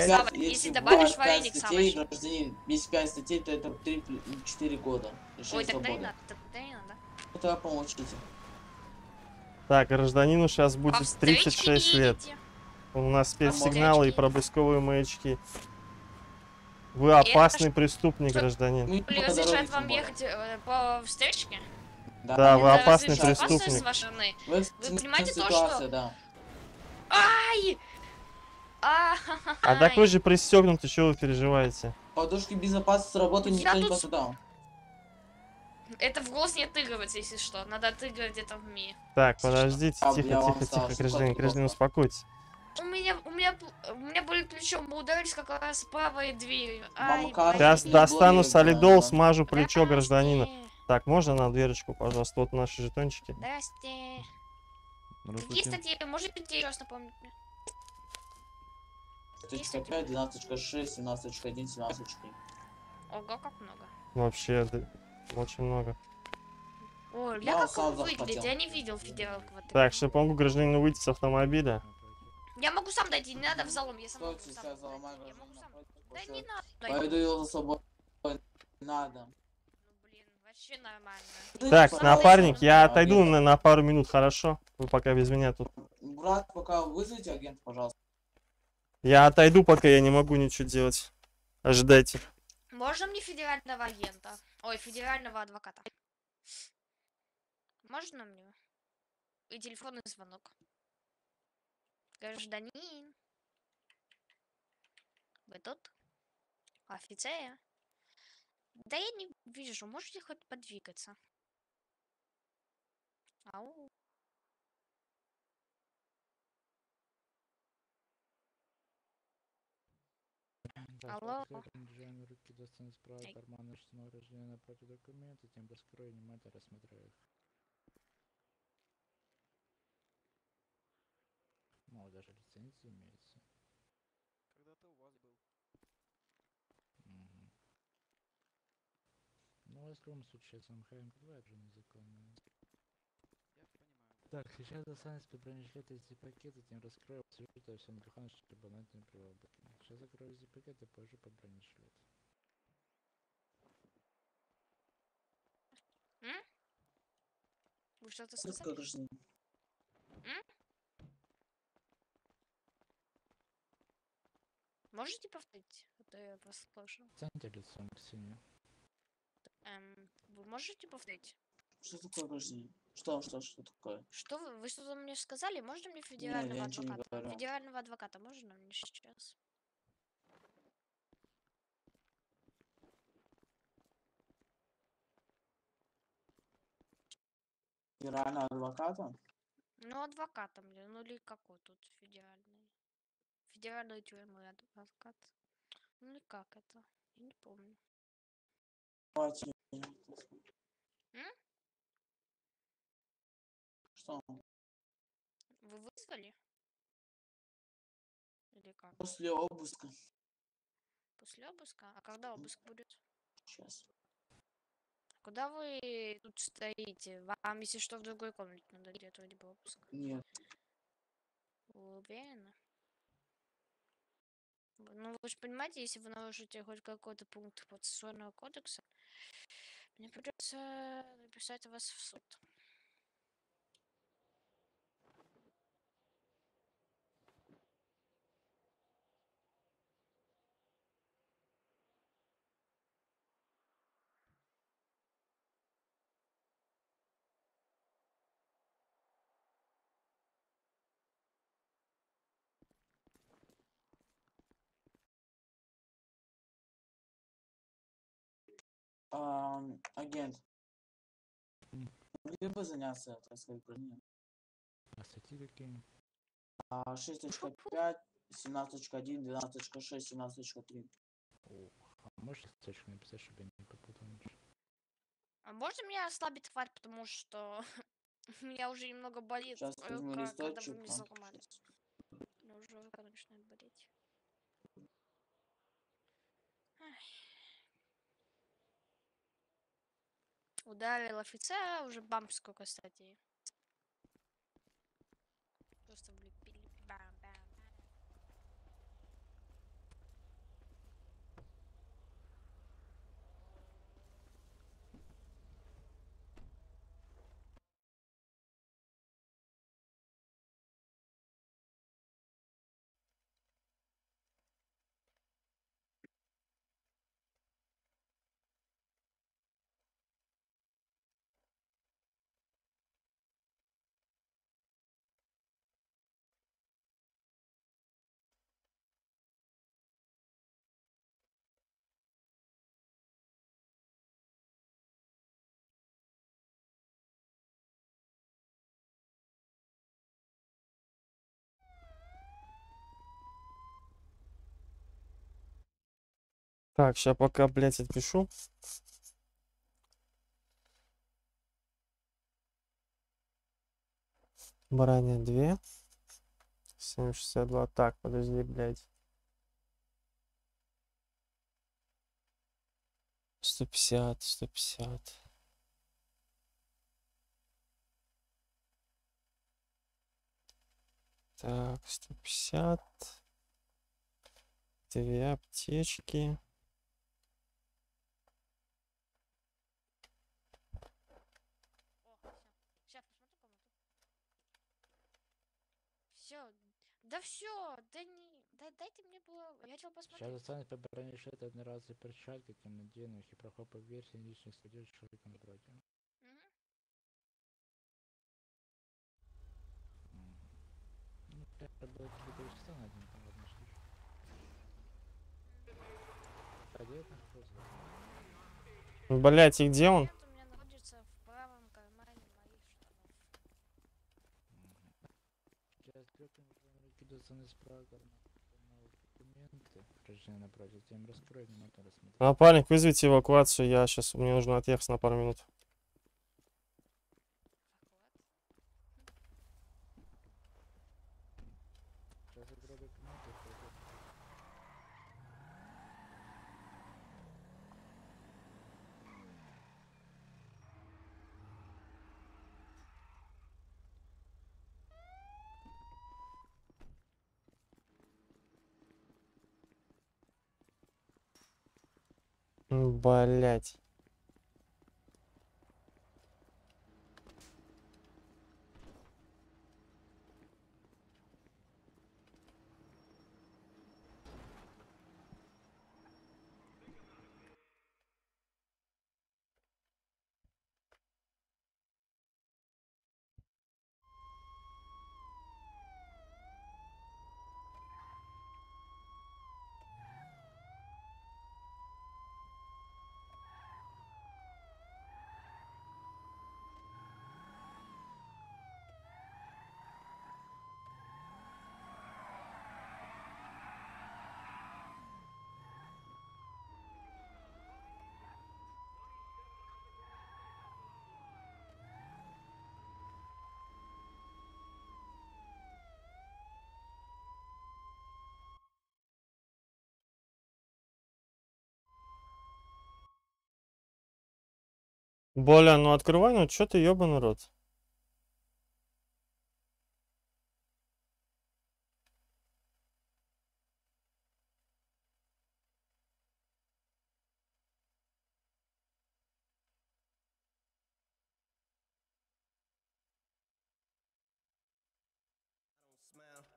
Савыч, если добавишь военник Савыч. Если пять статей, то это три-четыре года. Ой, тогда и надо, тогда и надо. Тогда помолчите. Так, гражданину сейчас будет тридцать шесть лет. У нас спецсигналы и пробрызковые маячки. Вы опасный преступник, гражданин. Разрешает вам ехать по встречке? Да, вы опасный преступник. Вы понимаете то, что... Ай! А, а такой же пристегнут, чего вы переживаете? Подушки безопасности работы никто не посудал. Это в голос не отыгрывается, если что. Надо отыгрывать это в ми. Так, подождите, тихо-тихо-тихо, гражданин, гражданин, успокойтесь. У меня, у меня, у меня были плечом, мы ударились как раз правой дверью. Сейчас достану солидол, смажу плечо гражданина. Так, можно на дверочку, пожалуйста, вот наши жетончики. Здрасте. Какие статьи? Можете еще раз напомнить мне? пять, двенадцать шесть, семнадцать один, семнадцать четыре. Ого, как много. Вообще, да, очень много. О, я как он выглядит, я не видел федералку. Вот так, что помогу гражданину выйти с автомобиля. Я могу сам дойти, не надо в залом, я сам могу сам. Я могу сам. Да не надо. Пойду его за собой. Надо. Так, напарник, я отойду на, на пару минут, хорошо? Вы пока без меня тут. Брат, пока вызовите агента, пожалуйста. Я отойду, пока я не могу ничего делать. Ожидайте. Можно мне федерального агента? Ой, федерального адвоката. Можно мне? И телефонный звонок. Гражданин. Вы тут? Офицер? Да я не вижу, можете хоть подвигаться? Ау. Алло. Мало даже лицензии имеется. Когда-то у вас был. Ну, в любом случае, эс эм ха эм два это же незаконно. Так, сейчас достанется бронежилет из пакета, тем раскрою абсолютно всем духом, чтобы она не привела. Сейчас закрою из пакета, позже по бронежилет. Вы что-то сказали? Можете повторить? Это я вас слышу. Станьте лицом к синему. Эм, вы можете повторить? Что такое, гражданин? Что, что, что такое? Что вы, вы что-то мне сказали? Можно мне федерального не, адвоката? Не федерального адвоката можно мне сейчас? Федерального адвоката? Ну, адвоката мне, ну или какой тут федеральный? Федеральный тюрьмы адвокат. Ну или как это? Я не помню. Что? Вы вызвали? Или как? После обыска. После обыска? А когда обыск будет? Сейчас. Куда вы тут стоите? Вам, если что, в другой комнате надо, где вроде бы обыск. Нет. Вы уверены? Ну, вы же понимаете, если вы нарушите хоть какой-то пункт процессуального кодекса, мне придется написать вас в суд. Эм, агент, могли бы заняться, так сказать, броней? А статьи какие? шесть точка пять, семнадцать точка один, двенадцать точка шесть, семнадцать точка три. А можешь точку написать, чтобы я не попутал ничего? А можно мне ослабить хват, потому что у меня уже немного болит. Сейчас возьму листочек. Когда вы меня заломали. У меня уже рука начинает болеть. Ударил офицера, уже бамп сколько статей. Так, сейчас пока, блядь, отпишу. Баранья две. семь шестьдесят два. Так, подожди, блядь. сто пятьдесят, сто пятьдесят. Так, сто пятьдесят. Две аптечки. Да все, да не, да дайте мне было, я хотел посмотреть. Сейчас останется по бронежилету одноразовый перчатки, каким надеянных и проход по версии личных следов человека на дороге. Ну, это было четыре часа на один, там, в одном случае. А где это? Блять, и где он? Напарник, вызовите эвакуацию, я сейчас, мне нужно отъехать на пару минут. Блять. Боля, ну открывай, ну чё ты ёбаный рот?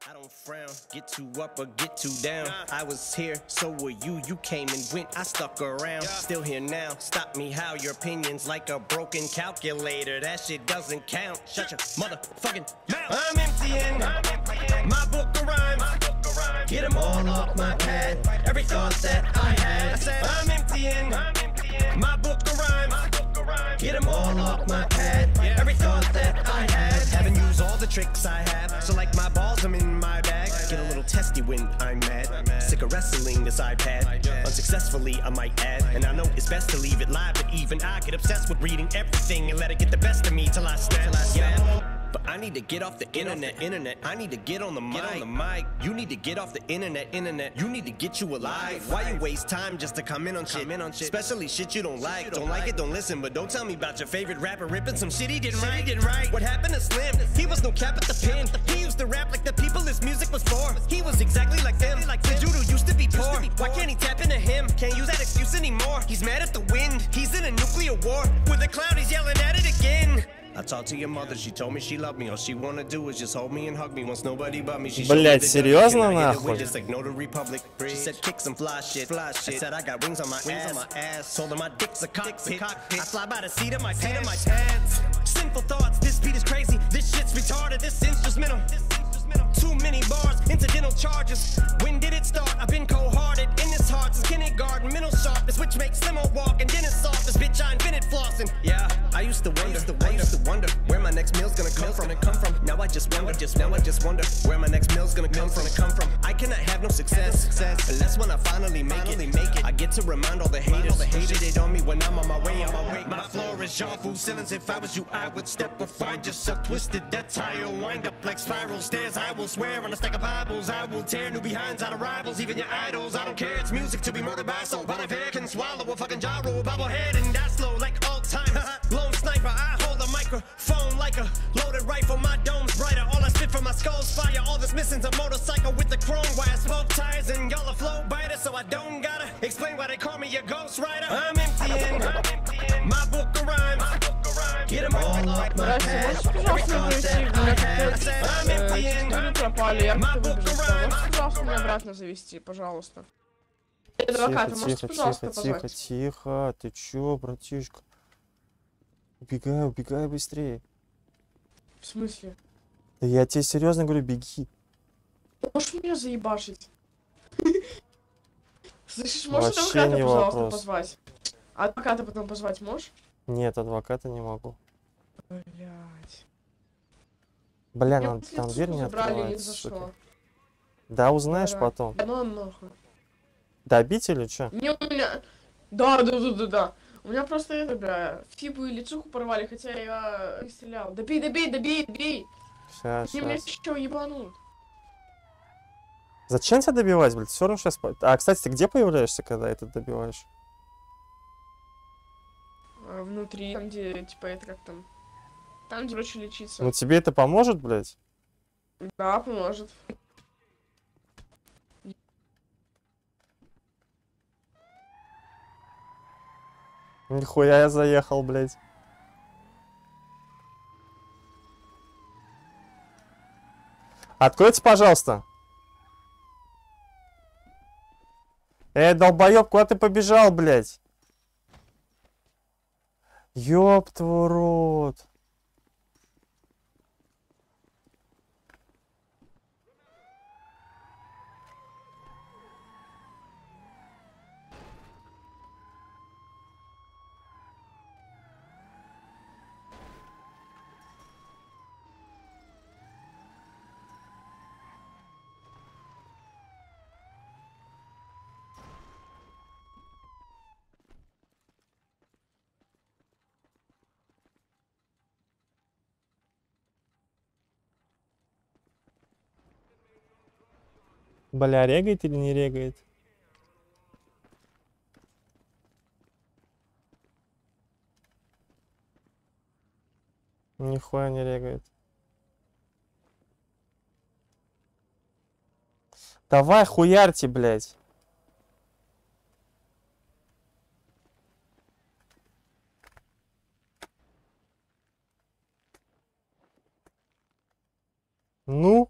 I don't frown, get you up or get you down. I was here, so were you, you came and went, I stuck around. Still here now, stop me how, your opinion's like a broken calculator. That shit doesn't count, shut your motherfucking mouth. I'm emptying, I'm emptying my book of rhymes. Get them all off my head, every thought that I had. I said, I'm emptying, I'm emptying my book of rhymes. Get them all off my head, every thought that I had. Haven't used all the tricks I have, so like my balls I'm in my bag, get a little testy when I'm mad, sick of wrestling this iPad, unsuccessfully I might add, and I know it's best to leave it live, but even I get obsessed with reading everything and let it get the best of me till I snap, yeah. But I need to get off the internet, internet, I need to get on the mic, the mic, you need to get off the internet, internet, you need to get you alive, why you waste time just to comment on shit, especially shit you don't like, don't like it, don't listen, but don't tell me about your favorite rapper ripping some shit he didn't write, didn't write, what happened to Slim, he was no cap at the pen, he used to rap like the people his music was for, he was exactly like them, the doodle used to be poor, why can't he tap into him, can't use that excuse anymore, he's mad at the wind, he's in a nuclear war, with a cloud he's yelling at it again. Блять, серьезно нахуй? Too many bars, incidental charges. When did it start? I've been cold-hearted in this heart since kindergarten. Mental sharpness, which makes limo walk and dentist office. Bitch, I invented flossing. Yeah, I used to wonder, I used to wonder, I used to wonder where my next meal's gonna come from. Gonna come from. Now I just wonder, just now I just wonder where my next meal's gonna come from. Gonna come from. I cannot have. no success, success. And that's when I finally make it. Make it. I get to remind all the haters, the haters shit on me when I'm on my way, on my way. My floor is your food ceilings. If I was you, I would step or find yourself twisted. That's how you wind up like spiral stairs. I will swear on a stack of Bibles. I will tear new behinds out of rivals, even your idols. I don't care. It's music to be murdered by, so but if hair can swallow a fucking gyro, bobble head and die slow like all time. Lone sniper, I hold a microphone like a loaded rifle. My dome's brighter. All I spit from my skull's fire. All that's missing's a motorcycle with the chrome wire, smoke tires, and y'all a flow biter, so I don't gotta explain why they call me a ghost rider. I'm emptying, I'm emptying my book of rhymes. Get them all like my past. I'm emptying my book of rhymes. Пожалуйста, меня обратно завести, пожалуйста. Адвокат, тихо, можете, пожалуйста, тихо, тихо, тихо, ты чё, братишка? Убегай, убегай быстрее. В смысле? Да я тебе серьезно говорю, беги. Ты можешь меня заебашить? Слышишь, можешь адвоката, пожалуйста, позвать? Адвоката потом позвать можешь? Нет, адвоката не могу. Блять. Бля, нам там дверь не открывает. Да, узнаешь потом. Да ну нахуй. Добить или что? Не, у меня... Да, да, да, да, да. У меня просто это, бля, фибу и лицуху порвали, хотя я не стрелял. Добей, добей, добей, добей! Сейчас, сейчас. Мне еще ебанут. Зачем тебя добивать, блядь? Все равно сейчас... А, кстати, ты где появляешься, когда это добиваешь? А, внутри, там где, типа, это как там... Там, где лучше лечиться. Ну тебе это поможет, блядь? Да, поможет. Нихуя я заехал, блядь. Откройте, пожалуйста. Эй, долбоёб, куда ты побежал, блядь? Ёб твой рот. Бля, регает или не регает? Нихуя не регает. Давай хуярьте, блядь. Ну?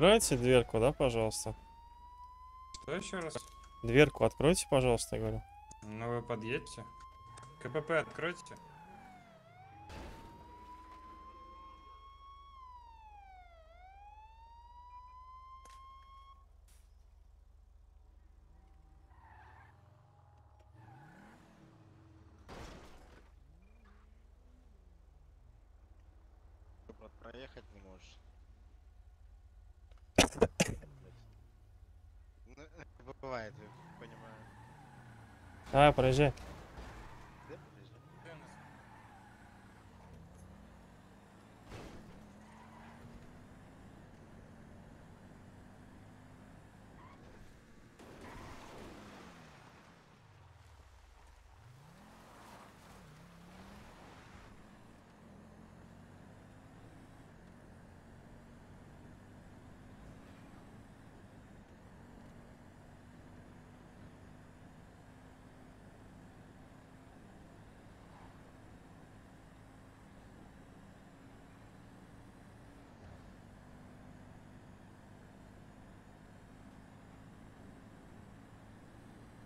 откройте дверку, да, пожалуйста. Что еще раз? Дверку откройте, пожалуйста, я говорю. Ну вы подъедете. КПП откройте. Проехать не можешь. Ну, бывает, я понимаю. А, проезжай. Да, проезжай.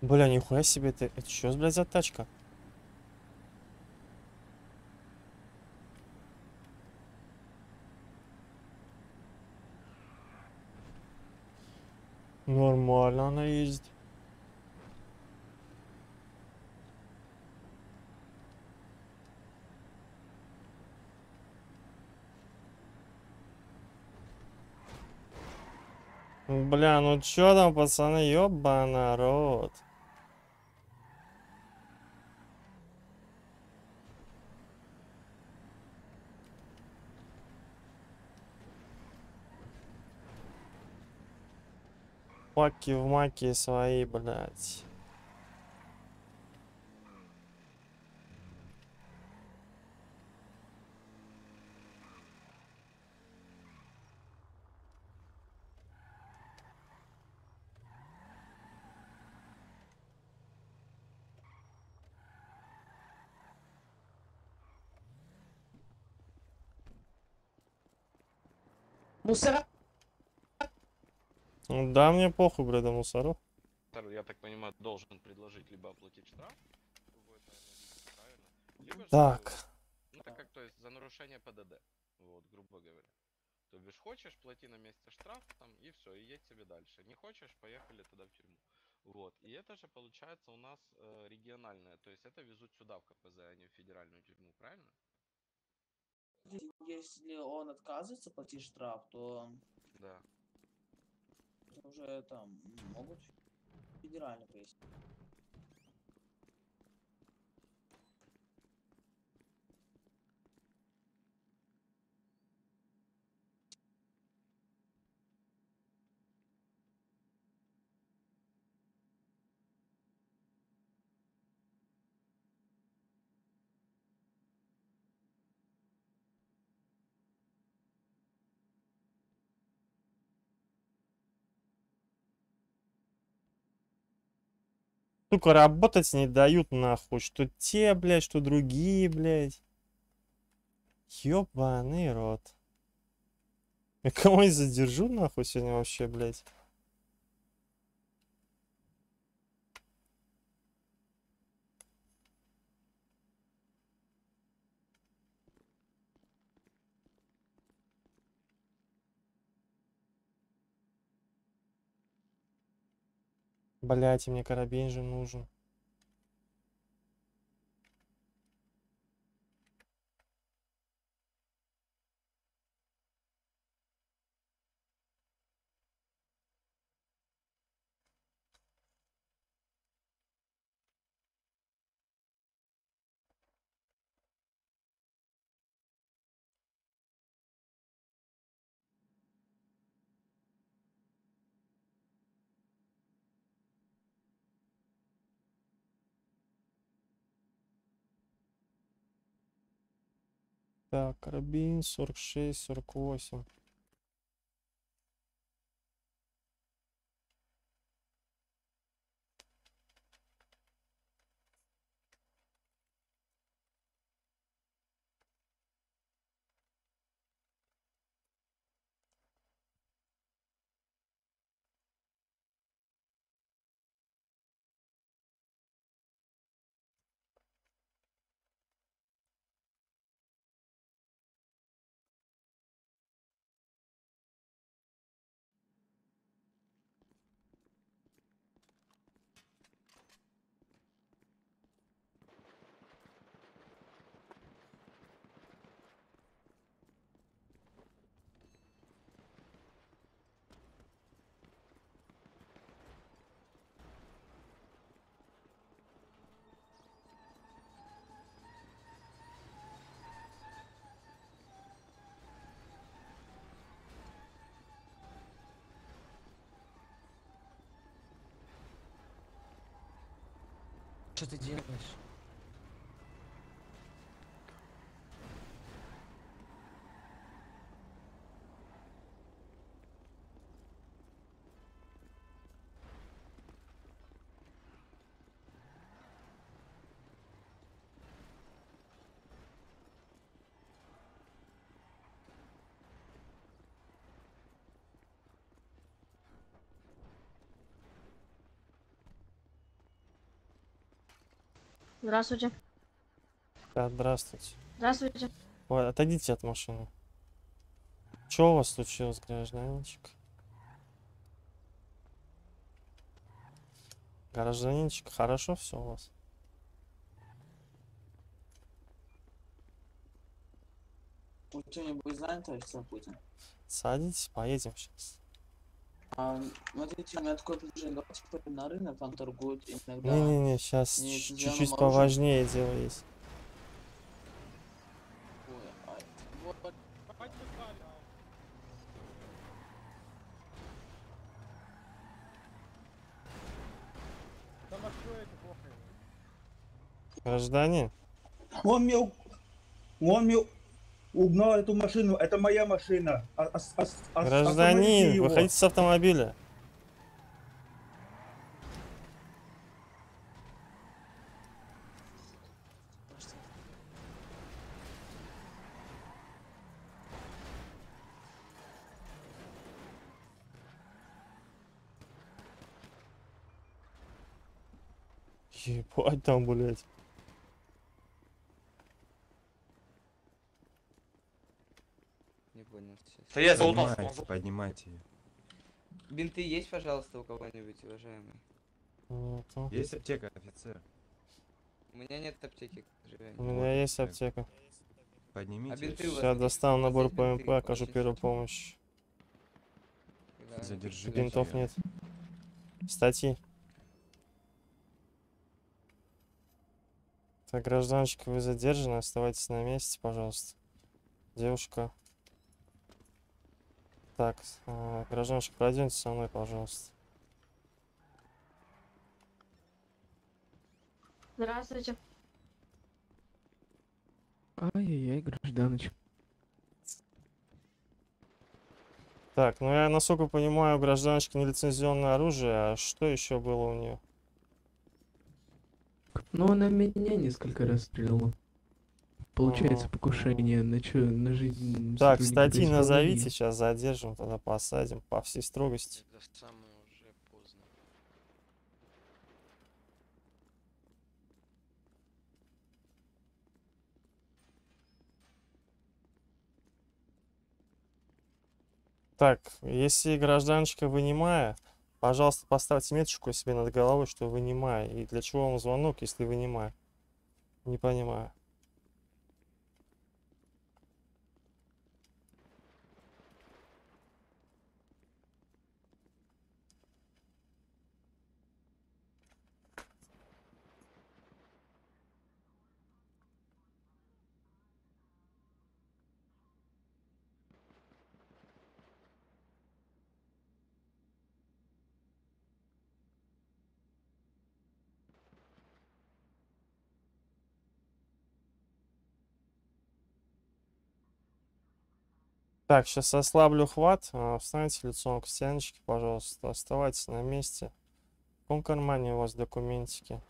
Бля, нихуя себе ты. Это что, блядь, за тачка? Нормально она ездит. Бля, ну чё там, пацаны, ёбанарод. Паки в маки свои, блядь. Мусора? Да, мне похуй, бля, до мусоров. Я так понимаю, должен предложить либо оплатить штраф. Либо так. Же, ну, так как, то есть, за нарушение ПДД, вот, грубо говоря. То бишь, хочешь, плати на месте штраф, там, и все, и едь себе дальше. Не хочешь, поехали туда в тюрьму. Вот, и это же, получается, у нас э, региональное, то есть, это везут сюда, в КПЗ, а не в федеральную тюрьму, правильно? Если он отказывается платить штраф, то... Да. Уже там могут федерально поесть. Сука, работать не дают нахуй, что те, блядь, что другие, блядь. Ёбаный рот. Я кого-нибудь задержу нахуй сегодня вообще, блядь. Блять, мне карабин же нужен. Так, карабин сорок шесть, сорок восемь. Что ты делаешь? Здравствуйте. Да, здравствуйте. Здравствуйте. Ой, отойдите от машины. Что у вас случилось, гражданинчик? Гражданинчик, хорошо все у вас? Кто-нибудь знает, офицер Путин? Садитесь, поедем сейчас. А, смотрите, у меня такое предложение, давайте пойдем на рынок, там торгуют иногда... Не-не-не, сейчас чуть-чуть поважнее дело есть. Гражданин? Он мне, он мне угнал эту машину, это моя машина. А, а, а, а, гражданин, выходите с автомобиля. Ебать там, блядь. Стоять, поднимайте, поднимайте ее. Бинты есть, пожалуйста, у кого-нибудь, уважаемый? Нет. Есть аптека, офицер? У меня нет аптеки, к сожалению. У меня есть аптека. Поднимите. А бинты сейчас достану набор ПМП, окажу первую помощь. Да. Задержи. Бинтов нет. Статьи. Так, гражданчик, вы задержаны, оставайтесь на месте, пожалуйста. Девушка. Так, э, гражданчик, пройдемте со мной, пожалуйста. Здравствуйте. Ай-яй-яй, гражданочек. Так, ну я, насколько понимаю, у гражданочки нелицензионное оружие, а что еще было у нее? Ну, она меня несколько раз стреляла. Получается, покушение на чё, на жизнь... Так, статьи назовите, сейчас задержим, тогда посадим по всей строгости. Это самое уже поздно. Так, если гражданочка вынимая, пожалуйста, поставьте меточку себе над головой, что вынимая. И для чего вам звонок, если вынимая? Не понимаю. Так, сейчас ослаблю хват, встаньте лицом к стеночке, пожалуйста, оставайтесь на месте. В каком кармане у вас документики?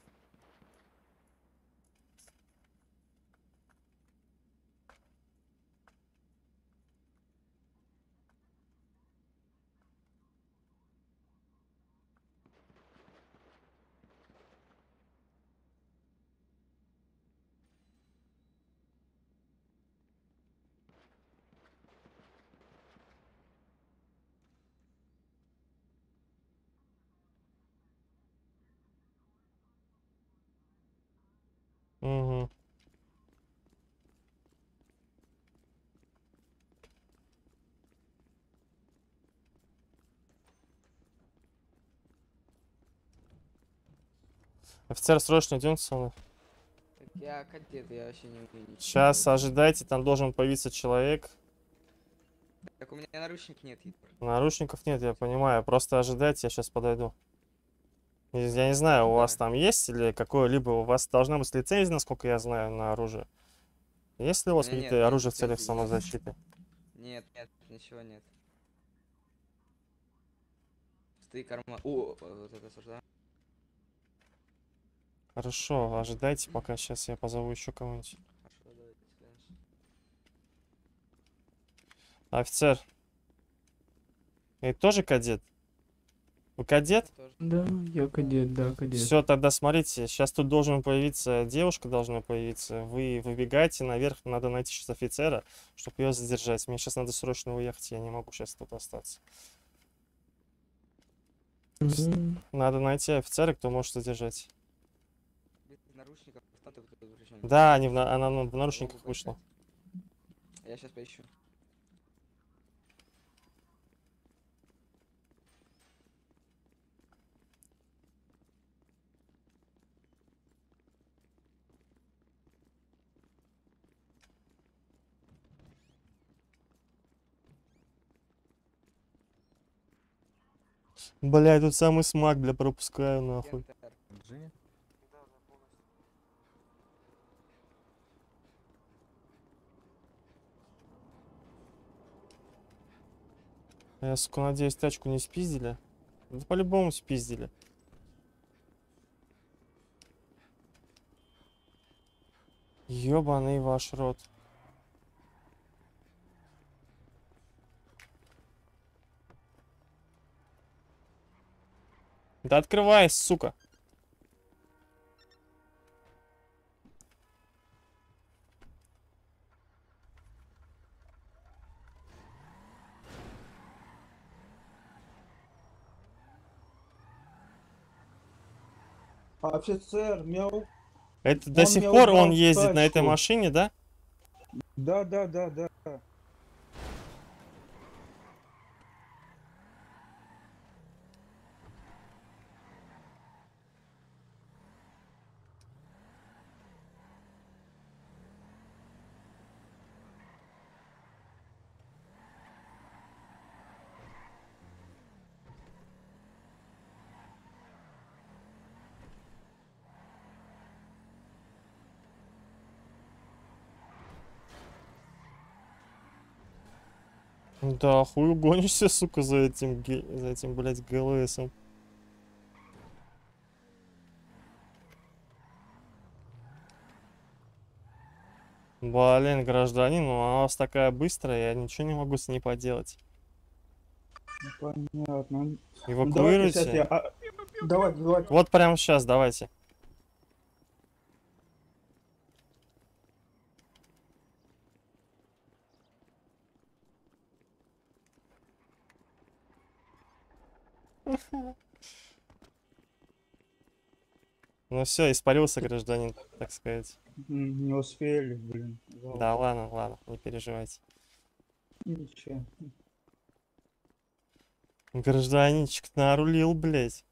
Угу. Офицер, срочно идем со мной. Я кадет, я вообще не умею. Сейчас ожидайте, там должен появиться человек. Так у меня наручник нет. Наручников нет, я понимаю. Просто ожидайте, я сейчас подойду. Я не знаю, у вас там есть или какое-либо, у вас должна быть лицензия, насколько я знаю, на оружие. Есть ли у вас какие-то оружия в целях самозащиты? Нет, нет, ничего нет. Пустые карманы. О, вот это сюда. Хорошо, ожидайте пока, сейчас я позову еще кого-нибудь. Офицер. И тоже кадет? Вы кадет? Да, я кадет, да, кадет. Все, тогда смотрите, сейчас тут должна появиться девушка, должна появиться. Вы выбегаете наверх, надо найти сейчас офицера, чтобы ее задержать. Мне сейчас надо срочно уехать, я не могу сейчас тут остаться. Mm-hmm. Надо найти офицера, кто может задержать. Да, они в, она в наручниках вышла. Я сейчас поищу. Бля, я тут самый смак, бля, пропускаю нахуй. Я, сука, надеюсь, тачку не спиздили. Да по-любому спиздили. Ёбаный ваш рот. Да открывай, сука. Офицер, мяу. Это он до сих пор он ездит тачку. На этой машине, да? Да, да, да, да. Да, хуй гонишься, сука, за этим, за этим, блядь, ГЛСом. Блин, гражданин, ну она у вас такая быстрая, я ничего не могу с ней поделать. Понятно. Эвакуируйте. Давайте, а... давайте, давайте. Вот прямо сейчас, давайте. Ну все, испарился гражданин, так сказать. Не успели, блин. Жалко. Да ладно, ладно, не переживайте. Ничего. Гражданинчик нарулил, блять.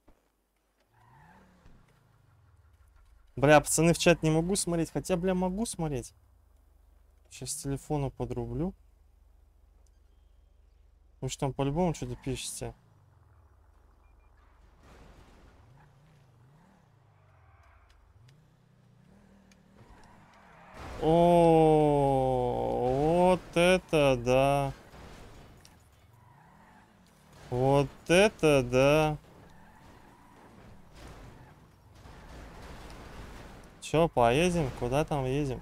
Бля, пацаны, в чат не могу смотреть, хотя, бля, могу смотреть. Сейчас телефону подрублю. Вы что там по-любому что-то пишете? О, вот это да. Вот это да. Чё, поедем? Куда там едем?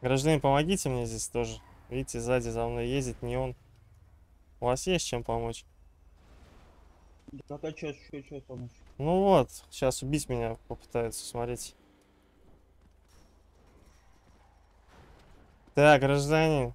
Гражданин, помогите мне здесь тоже. Видите, сзади за мной ездит не он. У вас есть чем помочь? Да, да, чё, чё, чё помочь? Ну вот, сейчас убить меня попытаются, смотрите. Да, гражданин.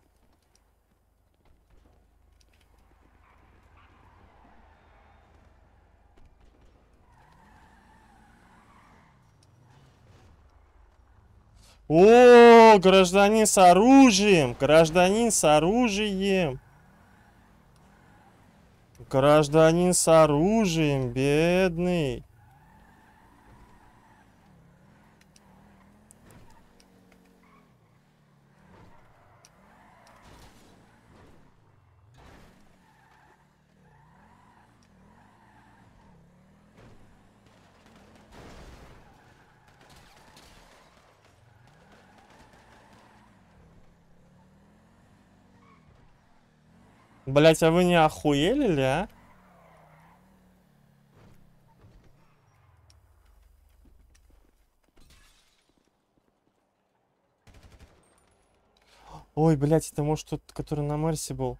О, гражданин с оружием! Гражданин с оружием! Гражданин с оружием, бедный. Блять, а вы не охуели ли, а? Ой, блять, это может тот, который на Марсе был.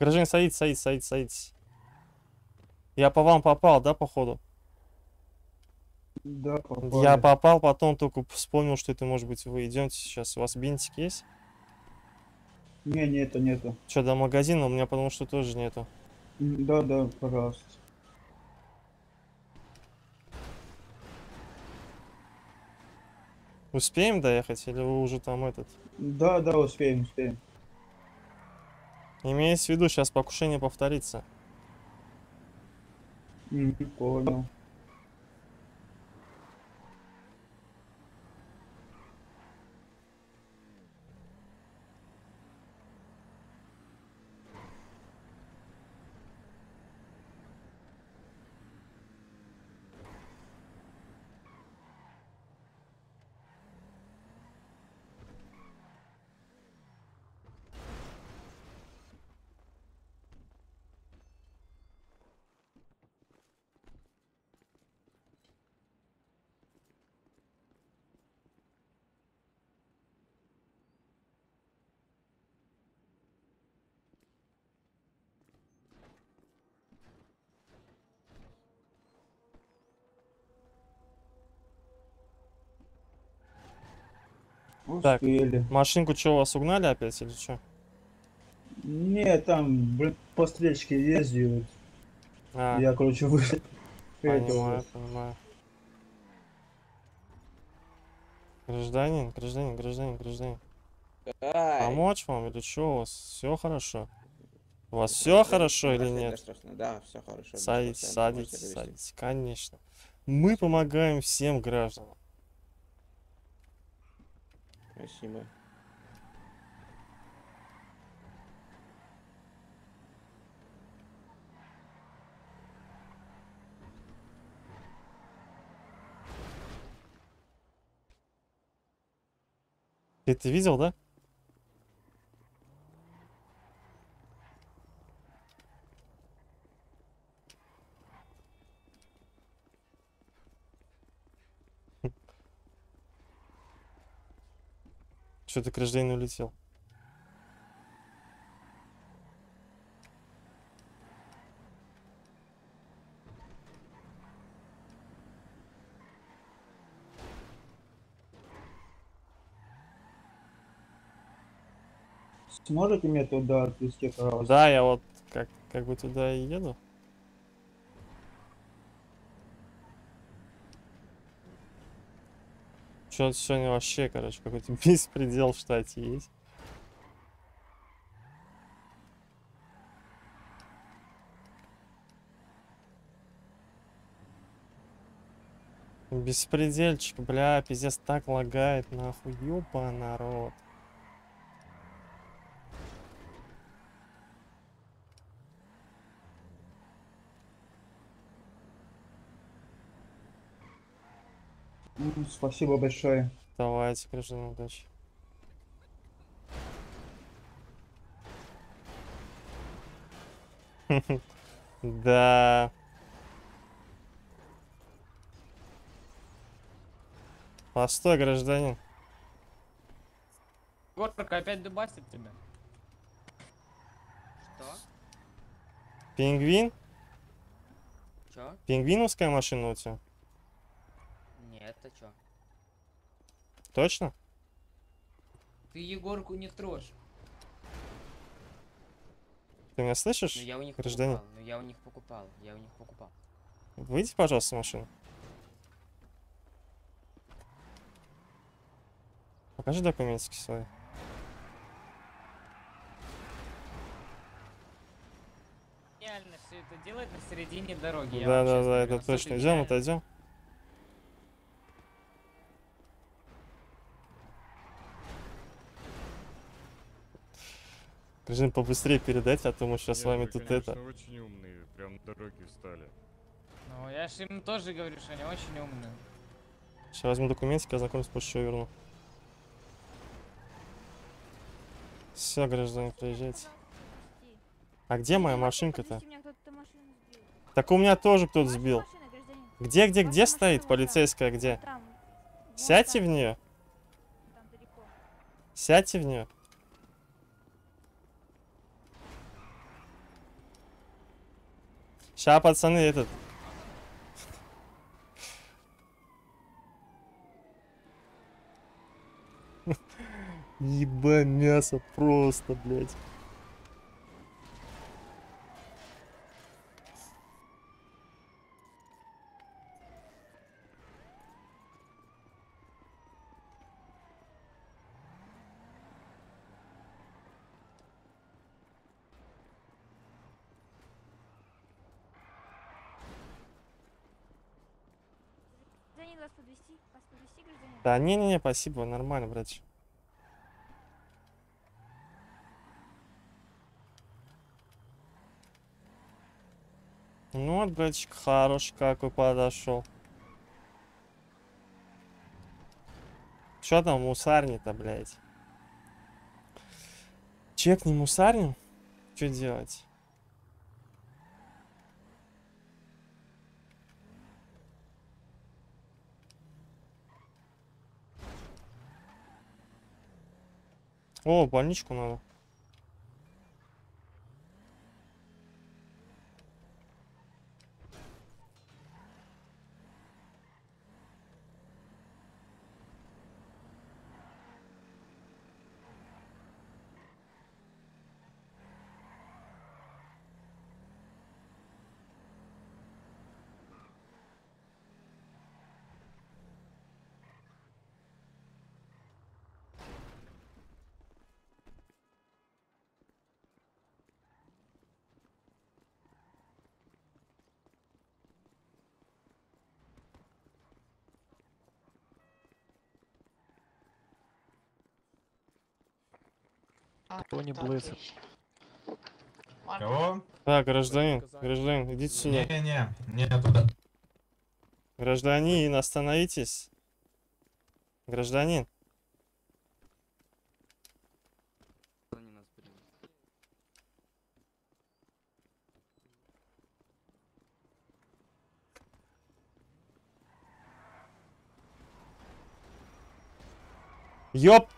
Гражданин, садитесь, садитесь, садитесь, садитесь. Я по вам попал, да, походу? Да, попали. Я попал, потом только вспомнил, что это может быть вы. Идемте сейчас. У вас бинтик есть? Не, нету, нету. Что, до магазина? У меня, потому что тоже нету. Да, да, пожалуйста. Успеем доехать? Или вы уже там этот? Да, да, успеем, успеем. Имея в виду, сейчас покушение повторится. Не понял. Так, успели. Машинку что, вас угнали опять или что? Не, там, блин, по встречке ездил. А. Я, короче, вышел. Понимаю, понимаю. Гражданин, гражданин, гражданин, гражданин. Ай. Помочь вам или что? У вас все хорошо? У вас все хорошо или нет? Да, все хорошо. Садитесь, садитесь, садитесь, конечно. Мы помогаем всем гражданам. Спасибо. Ты это видел, да? Что-то гражданин улетел. Сможете мне туда отвезти, пожалуйста? Да, я вот как, как бы туда и еду. Что-то сегодня вообще, короче, какой-то беспредел в штате есть. Беспредельчик, бля, пиздец, так лагает, нахуй, ёба, народ. Спасибо большое. Давайте, гражданин, удачи. Да. Постой, гражданин. Вот только опять дубасит тебя. Что? Пингвин? Чё? Пингвиновская машина у тебя? Это что? Точно? Ты Егорку не трожь. Ты меня слышишь? Ну, я у них покупал. Ну, я у них покупал. Я у них покупал. Выйди, пожалуйста, с машины. Покажи документики свои. Реально все это делать на середине дороги. Да, да, да, это точно. Идем, отойдем. Режим побыстрее передать, а то мы сейчас с вами тут конечно, это. Очень умные, прям на дороге встали. Ну, я же им тоже говорю, что они очень умные. Сейчас возьму документики, ознакомлюсь, позже еще верну. Все, граждане, приезжайте. А где моя машинка-то? Так у меня тоже кто-то сбил. Где, где, где стоит полицейская, где? Сядьте в нее. Сядьте в нее. Ща, пацаны, этот. Еба мясо просто, блядь. Да не-не-не, спасибо, нормально, братич. Ну вот, братчик, хорош какой подошел. Что там мусарни-то, блядь? Чек не мусарнил? Что делать? О, больничку надо. Тони Блэйд. Кого? Да, гражданин, гражданин, идите сюда. Не, не, не, туда. Гражданин, остановитесь. Гражданин. Ёп!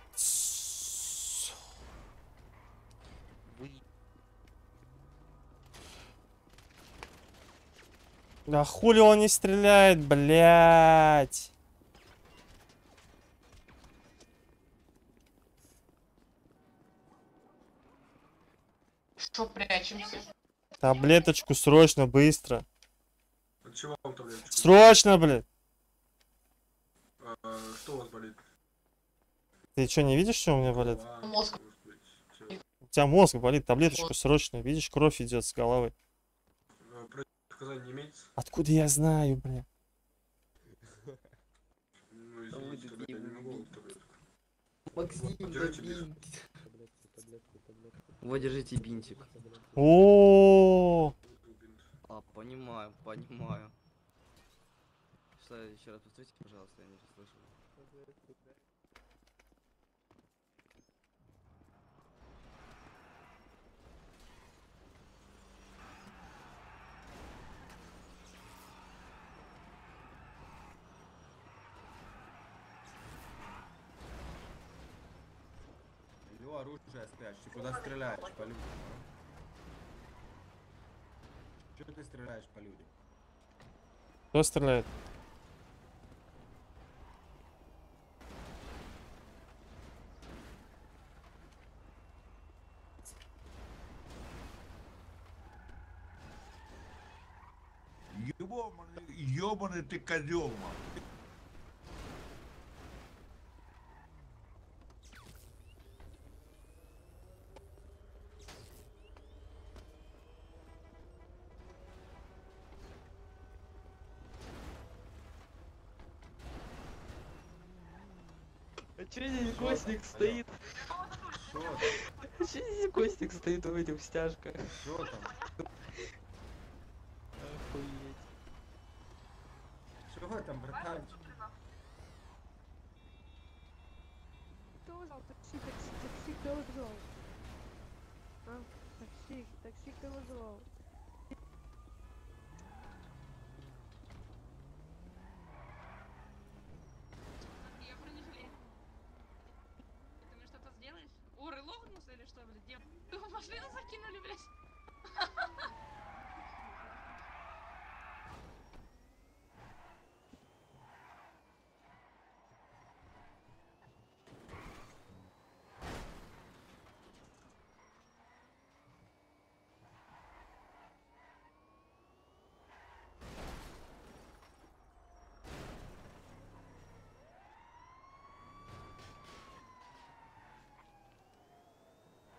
Да хули он не стреляет, блядь. Что прячемся? Таблеточку срочно, быстро. Чего вам таблеточку? Срочно, блядь. А, что у вас болит? Ты что, не видишь, что у меня болит? Мозг. У тебя мозг болит, таблеточку мозг. Срочно. Видишь, кровь идет с головы. Не откуда я знаю, бля? Ну, извините, тогда я не могу таблетку. Максим, вот, держите бинтик. О, а, понимаю, понимаю. Что, еще раз повторите, пожалуйста, я не слышу. Оружие спрячь, куда стреляешь по людям? Чего ты стреляешь по людям? Кто стреляет? Ёбаный, ёбаный ты козёл, мам. Че здесь Костик стоит? Что там? Че здесь Костик стоит в этих стяжках? Что там? Охуеть. Чего там, братанчик? Такси, такси, такси, кто вызвал? А? Такси, такси, кто вызвал? Я бронежилет. Ты мне что-то сделаешь? О, релогнус или что, блядь? Дев... Его в машину закинули, блядь.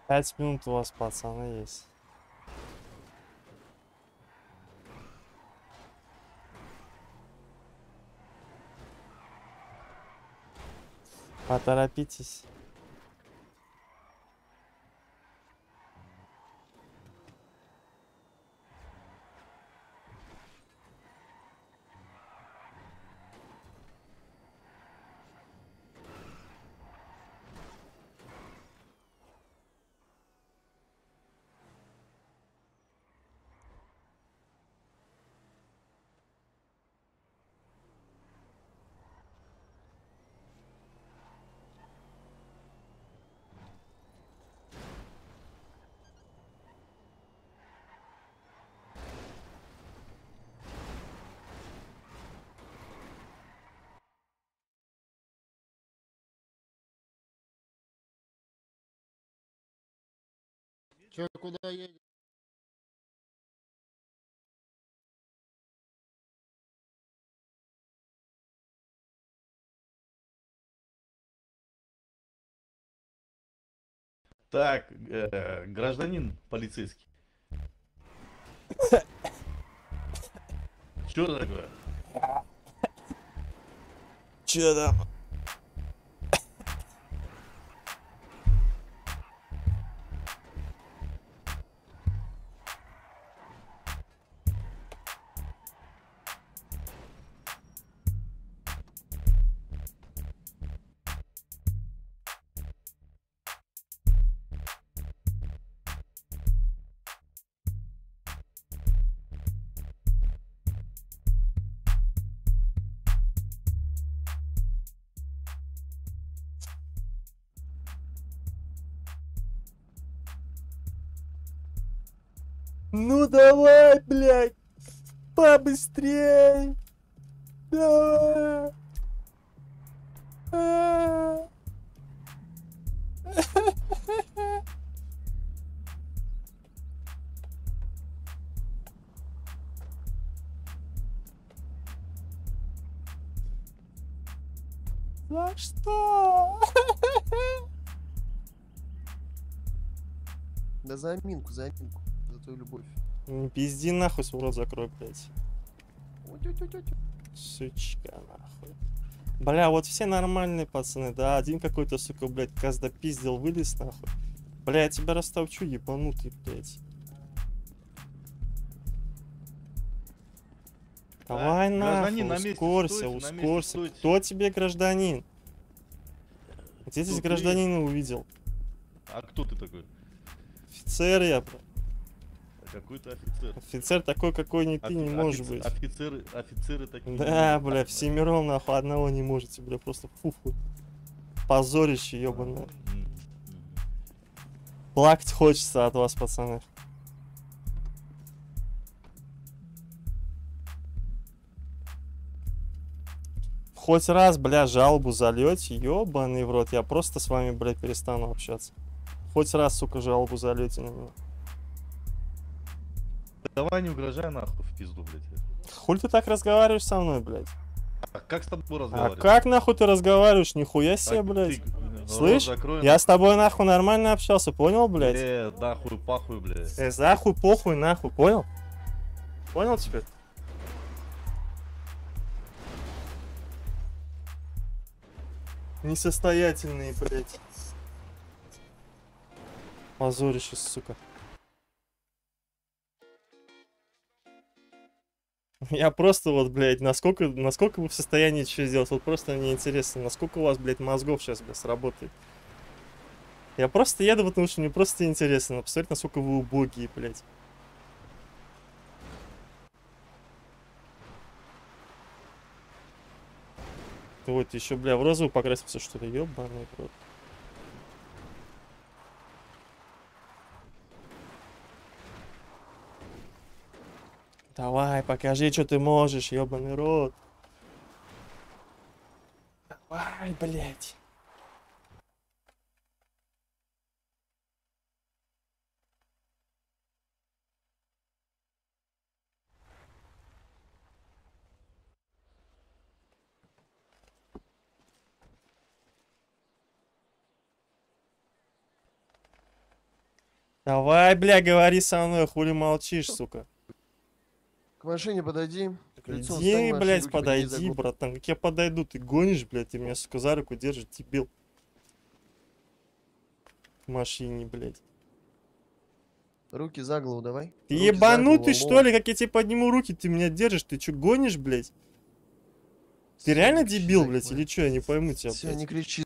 Пять минут у вас, пацаны, есть. Поторопитесь. Че, куда едешь? Так, э, гражданин полицейский. Че такое? Че там? Ну давай, блядь, побыстрей! Давай! За что? Да заминку, заминку. Твою любовь. Не пизди нахуй, свой рот закрой, блядь. Сучка нахуй. Бля, вот все нормальные пацаны, да, один какой-то, сука, блядь, казда пиздил, вылез нахуй. Бля, я тебя растопчу, ебанутый, блядь. А, давай нахуй, на ускорься, стойте, ускорься. На Кто тебе гражданин? Где здесь гражданина ты... увидел? А кто ты такой? Офицер я, бля. Какой-то офицер. Офицер такой, какой не ты, Офи не можешь офицер, быть. Офицеры, офицеры такие. Да, бля, всемиром нахуй одного не можете, бля, просто фуфу. Позорище, ёбаное. Плакать хочется от вас, пацаны. Хоть раз, бля, жалобу зальете, ёбаный в рот, я просто с вами, бля, перестану общаться. Хоть раз, сука, жалобу зальете на меня. Давай не угрожай нахуй в пизду, блядь. Хуй ты так разговариваешь со мной, блядь? А как с тобой разговаривать? А как нахуй ты разговариваешь? Нихуя себе, так, блядь. Ты... Слышь, закрой, я нахуй. С тобой нахуй нормально общался, понял, блядь? Э, нахуй, похуй, блядь. Э, захуй, похуй, нахуй, понял? Понял теперь? Несостоятельные, блядь. Позорище, сука. Я просто вот, блядь, насколько, насколько вы в состоянии что сделать? Вот просто мне интересно, насколько у вас, блядь, мозгов сейчас, блядь, сработает. Я просто еду, потому что мне просто интересно. Посмотрите, насколько вы убогие, блядь. Вот, еще, бля, в розовую покрасился, что-то, ебаный рот. Давай, покажи, что ты можешь, ебаный рот. Давай, блядь. Давай, бля, говори со мной, хули молчишь, сука. К машине подойди. Иди, блядь, подойди, братан. Как я подойду? Ты гонишь, блядь, ты меня, сука, за руку держишь, дебил. К машине, блядь. Руки за голову давай. Ты руки ебанутый, голову, что ли? Как я тебе подниму руки, ты меня держишь? Ты чё, гонишь, блядь? Ты реально дебил, блядь, или чё? Я не пойму тебя, блядь. Не кричи.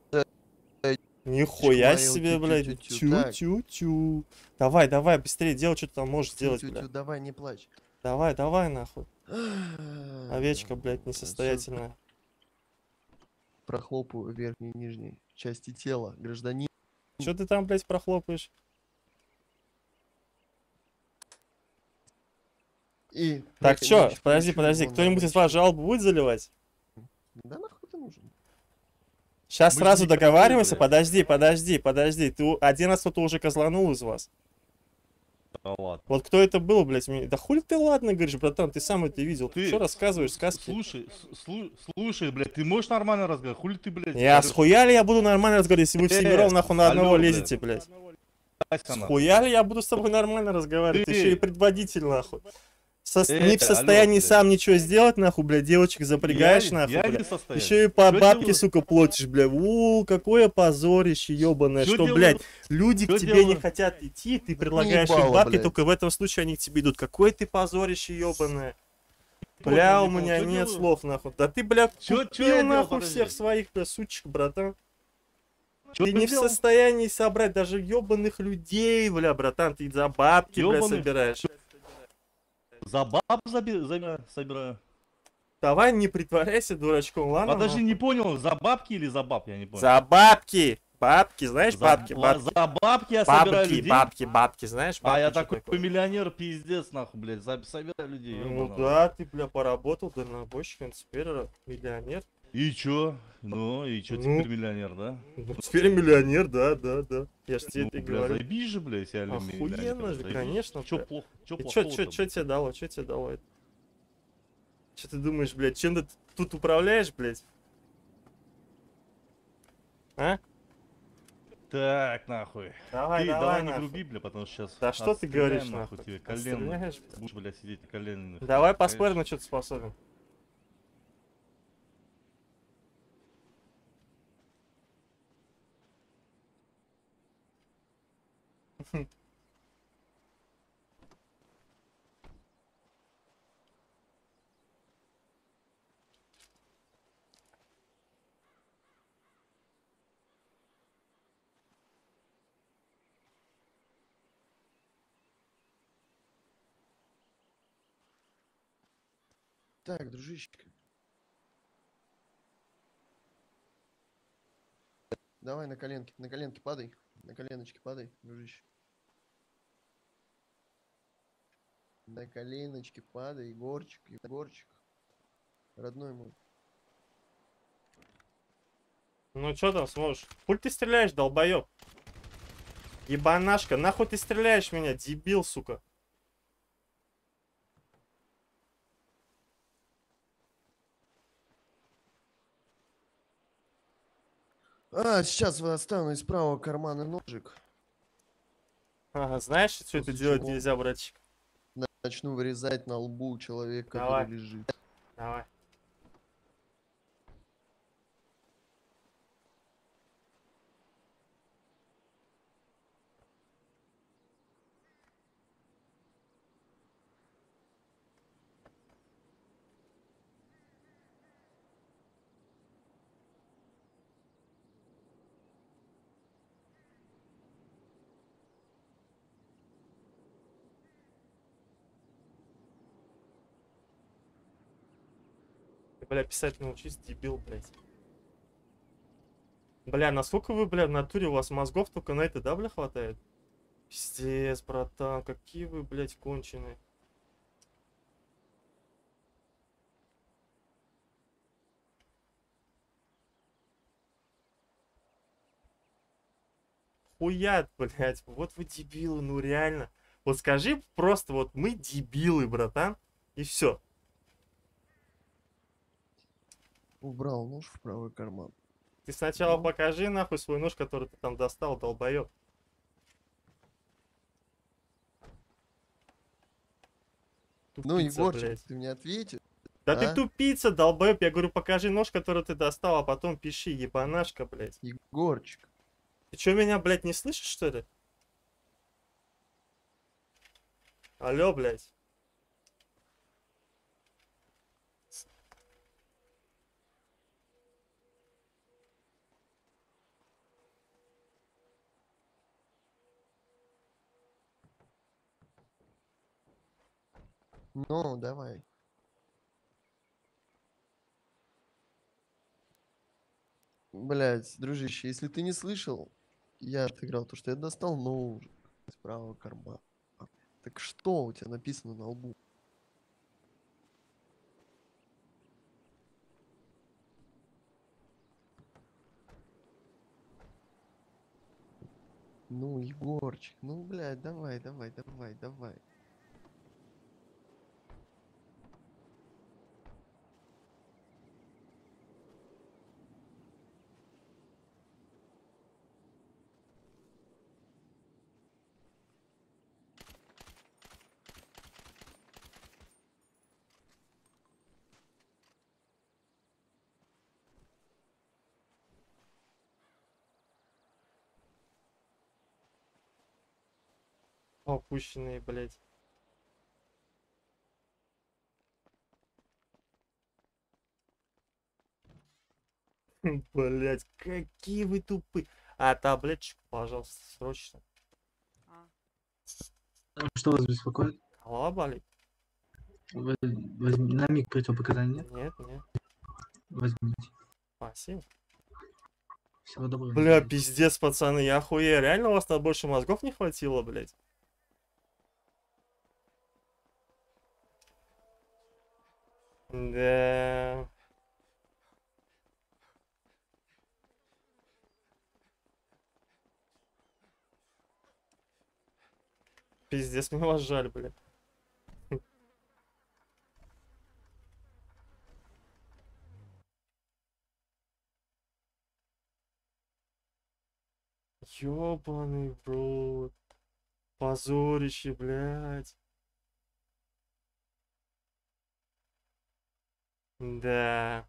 Нихуя себе, блядь. Тю-тю-тю. Давай, давай, быстрее, делай, что ты там можешь сделать, блядь. Давай, не плачь. Давай, давай, нахуй. Овечка, блядь, несостоятельная. Прохлопаю верхней и нижней части тела, гражданин. Чё ты там, блядь, прохлопаешь? И... Так, чё? Подожди, подожди. Кто-нибудь из вас жалобу будет заливать? Да нахуй ты нужен. Сейчас сразу договариваемся, подожди, подожди, подожди. Ты один раз кто-то уже козланул из вас. А, ладно. Вот кто это был, блядь, мне... Да хули ты ладно, говоришь, братан, ты сам это видел. Ты что рассказываешь, сказки? Слушай, слу слушай, блядь, ты можешь нормально разговаривать? Хули ты, блядь? Я говоришь... схуяли я буду нормально разговаривать, если вы всемиров нахуй на одного алло, лезете, блядь. блядь. Схуяли я буду с тобой нормально разговаривать, ты, ты еще и предводитель, нахуй. Со... Э, не в состоянии алло, сам ничего сделать, нахуй, блядь, девочек запрягаешь, я, нахуй, я блядь. Еще и по что бабке, делаю? Сука, платишь, блядь. У, какое позорище, ебаное, что, что блядь, люди что к тебе делаю? Не хотят идти, ты предлагаешь им бабки, блядь. Только в этом случае они к тебе идут. Какое ты позорище, ебаное. Бля, у меня что нет делаю? Слов, нахуй. Да ты, блядь, что, купил, что нахуй, делал, всех своих, бля, сучек, братан. Ты не в состоянии собрать даже ебаных людей, бля, братан, ты за бабки, бля, собираешь. За баб заби... за... собираю. Давай не притворяйся дурачком, ладно? Подожди, не понял, за бабки или за баб, я не понял. За бабки! Бабки, знаешь, за... бабки, бабки. За бабки я бабки, собираю людей. Бабки, бабки, знаешь, бабки. А я такой, такой миллионер, пиздец, нахуй, блядь, собираю людей. Ну ёбану. Да, ты, бля, поработал дальнобойщиком, теперь миллионер. И чё? Ну, и чё, ну, теперь миллионер, да? Ну, теперь миллионер, да, да, да. Я ж тебе ну, это бля, говорю. Заеби же, блядь, я люблю. Охуенно же, конечно. Чё плохо? Чё, плохо, чё, плохо, чё, чё тебе дало, чё тебе дало это? Чё ты думаешь, блядь, чем ты тут управляешь, блядь? А? Так, нахуй. Давай, ты, давай, давай не груби, бля, потому что сейчас... Да что ты говоришь, нахуй? Тебе колено. Будешь, блядь, сидеть на колене. Давай поспорим, на чё ты способен. Так, дружище. Давай на коленки, на коленки падай, на коленочки падай, дружище. На коленочки падай, Егорчик, Егорчик. Родной мой. Ну чё там сможешь? Пуль ты стреляешь, долбоёб. Ебанашка, нахуй ты стреляешь меня, дебил, сука. А, сейчас вы оставлю из правого кармана ножик. Ага, знаешь, что это делать нельзя, братчик? Начну вырезать на лбу человека, давай, который лежит. Давай. Ты, бля, писать научись, дебил, блядь. Бля, насколько вы, бля, в натуре у вас мозгов только на это, да, бля, хватает? Пиздец, братан, какие вы, блядь, конченые. Хуят, блядь, вот вы дебилы, ну реально. Вот скажи просто, вот мы дебилы, братан, и все. Убрал нож в правый карман. Ты сначала покажи нахуй свой нож, который ты там достал, долбоёб. Ну, Егорчик, ты мне ответишь. Да а? Ты тупица, долбоёб. Я говорю, покажи нож, который ты достал, а потом пиши, ебанашка, блядь. Егорчик. Ты чё, меня, блядь, не слышишь, что ли? Алло, блядь. Ну, давай. Блять, дружище, если ты не слышал, я отыграл то, что я достал, но уже из правого кармана. Так что у тебя написано на лбу? Ну, Егорчик, ну, блядь, давай, давай, давай, давай. Опущенные, блядь. Блядь, какие вы тупые. А, таблеточку, пожалуйста, срочно. Что вас беспокоит? Голова болит. Вы, возьми, на миг противопоказания нет? Нет, нет. Возьмите. Спасибо. Всего доброго. Бля, пиздец, пацаны, я охуею. Реально у вас на больше мозгов не хватило, блядь? Да. Пиздец, мне вас жаль, блядь. Ёбаный, бро. Позорище, блядь. Да.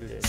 Блядь.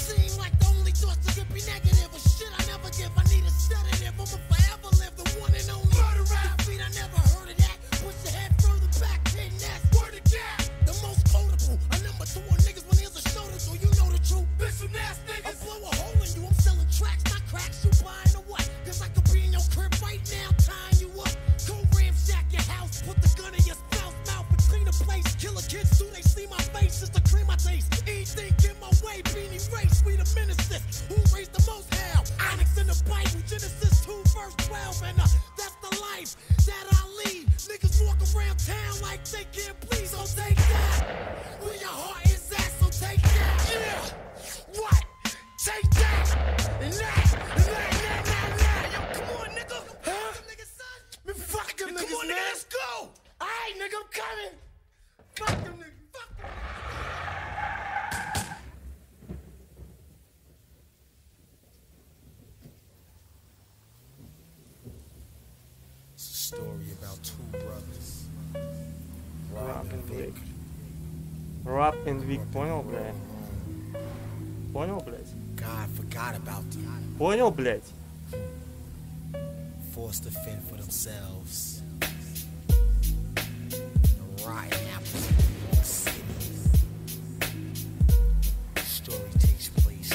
story about two brothers. Rob and Vic. Rob and Vic, понял, блядь? Понял, блядь? God, forgot about them. Понял, блядь? Forced to fend for themselves. Rotten apples in New York City. Story takes place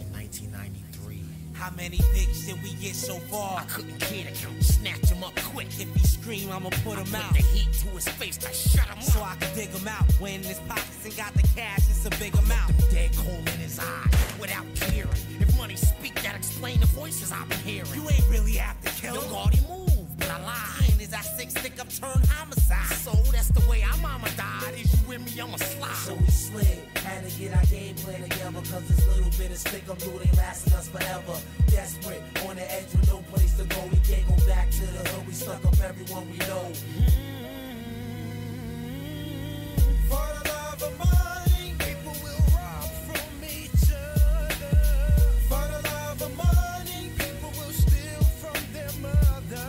in nineteen ninety-three. How many dicks did we get so far? I couldn't care to count. Snatch him up quick. If he scream, I'ma put him out. The heat to his face, I shut him up. So I can dig him out. When his pockets and got the cash, it's a big amount. Dead cold in his eyes, without caring. If money speak, that explain the voices I've been hearing. You ain't really have to kill him. Don't he move, but I lie. Is I six stick up turn homicide. So that's the way our mama died. Is you with me, I'ma slide. So we slid, had to get our game plan together. Cause this little bit of stick up dude ain't lasting us forever. Desperate, on the edge with no place to go. We can't go back to the hood. We stuck up everyone we know. Mm-hmm. For the love of money, people will rob from each other. For the love of money, people will steal from their mother.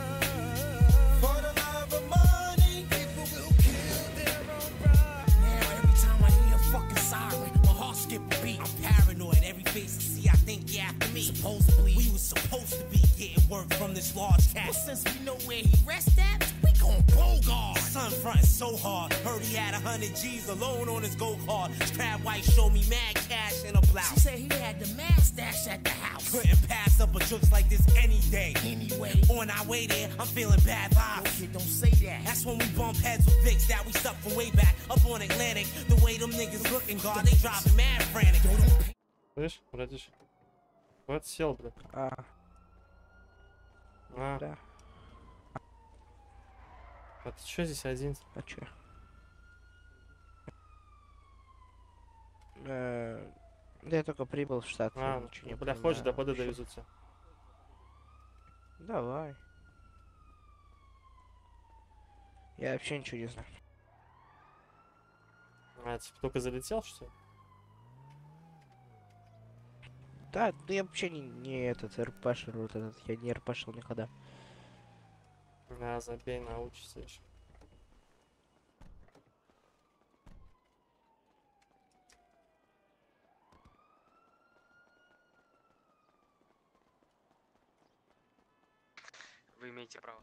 Supposedly, we was supposed to be getting work from this large cat. Well, since we know where he rest at, we gon' bogard. Son frontin' so hard, heard he had a hundred G's alone on his go-kart. Crab wife showed me mad cash in a blouse. She said he had the mad stash at the house. Couldn't pass up a jokes like this any day. Anyway, on our way there, I'm feeling bad vibes. No shit, don't say that. That's when we bump heads with Vicks that we stuck from way back up on Atlantic. The way them niggas looking, God, they dropping mad frantic. Слышь, братиш? Вот сел, блядь. А. А. Да. А ты что здесь один? А чё? Э-э, я только прибыл в штат. А, ничего не бля, понимаю. Хочешь, до пода довезут тебя. Давай. Я вообще ничего не знаю. А, ты только залетел, что ли? Да, ну я вообще не, не этот РПшер, вот этот, я не РПшил никогда. Да, забей, научишься еще. Вы имеете право.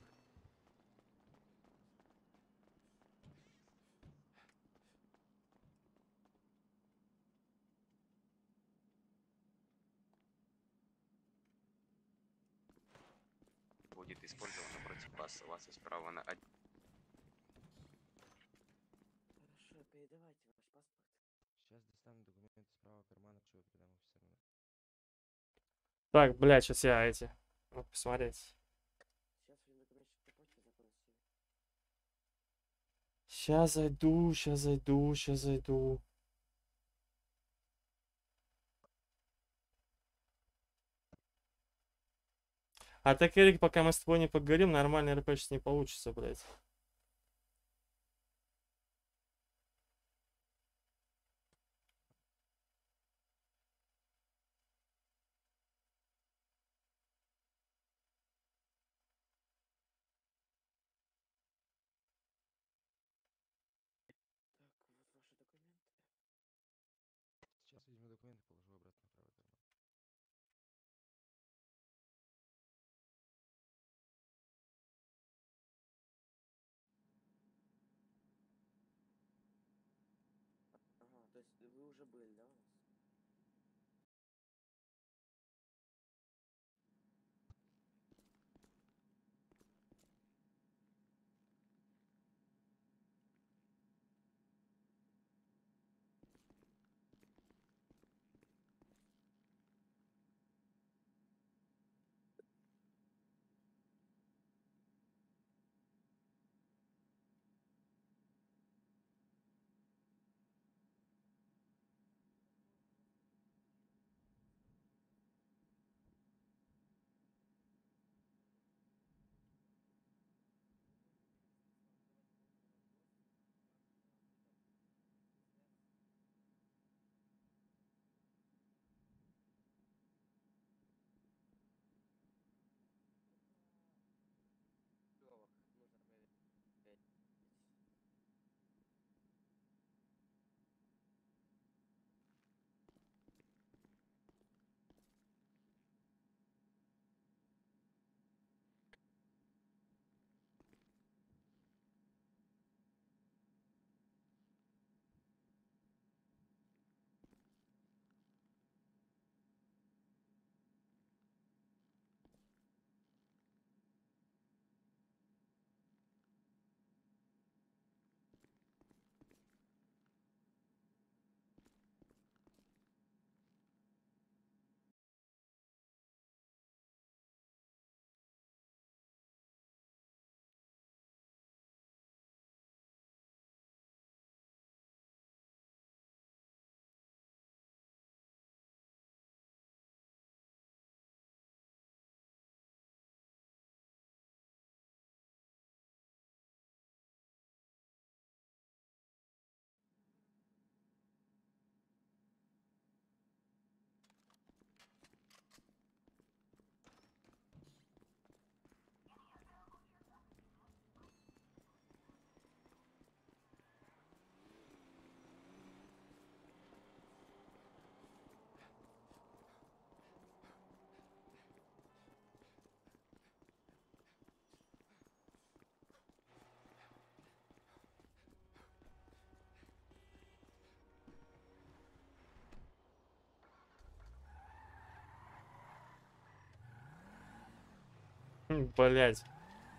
Будет использовано против вас, у вас есть право на один. Хорошо, передавайте ваш паспорт. Сейчас достану документы с правого кармана, что я передам офицеру. Так, блядь, сейчас я эти. Вот, посмотреть. Сейчас зайду, сейчас зайду, сейчас зайду. А так, Эрик, пока мы с тобой не поговорим, нормальный РП сейчас не получится, блядь. Сейчас возьму документы, положу обратно на правый карман. Вы уже были, да? Блять.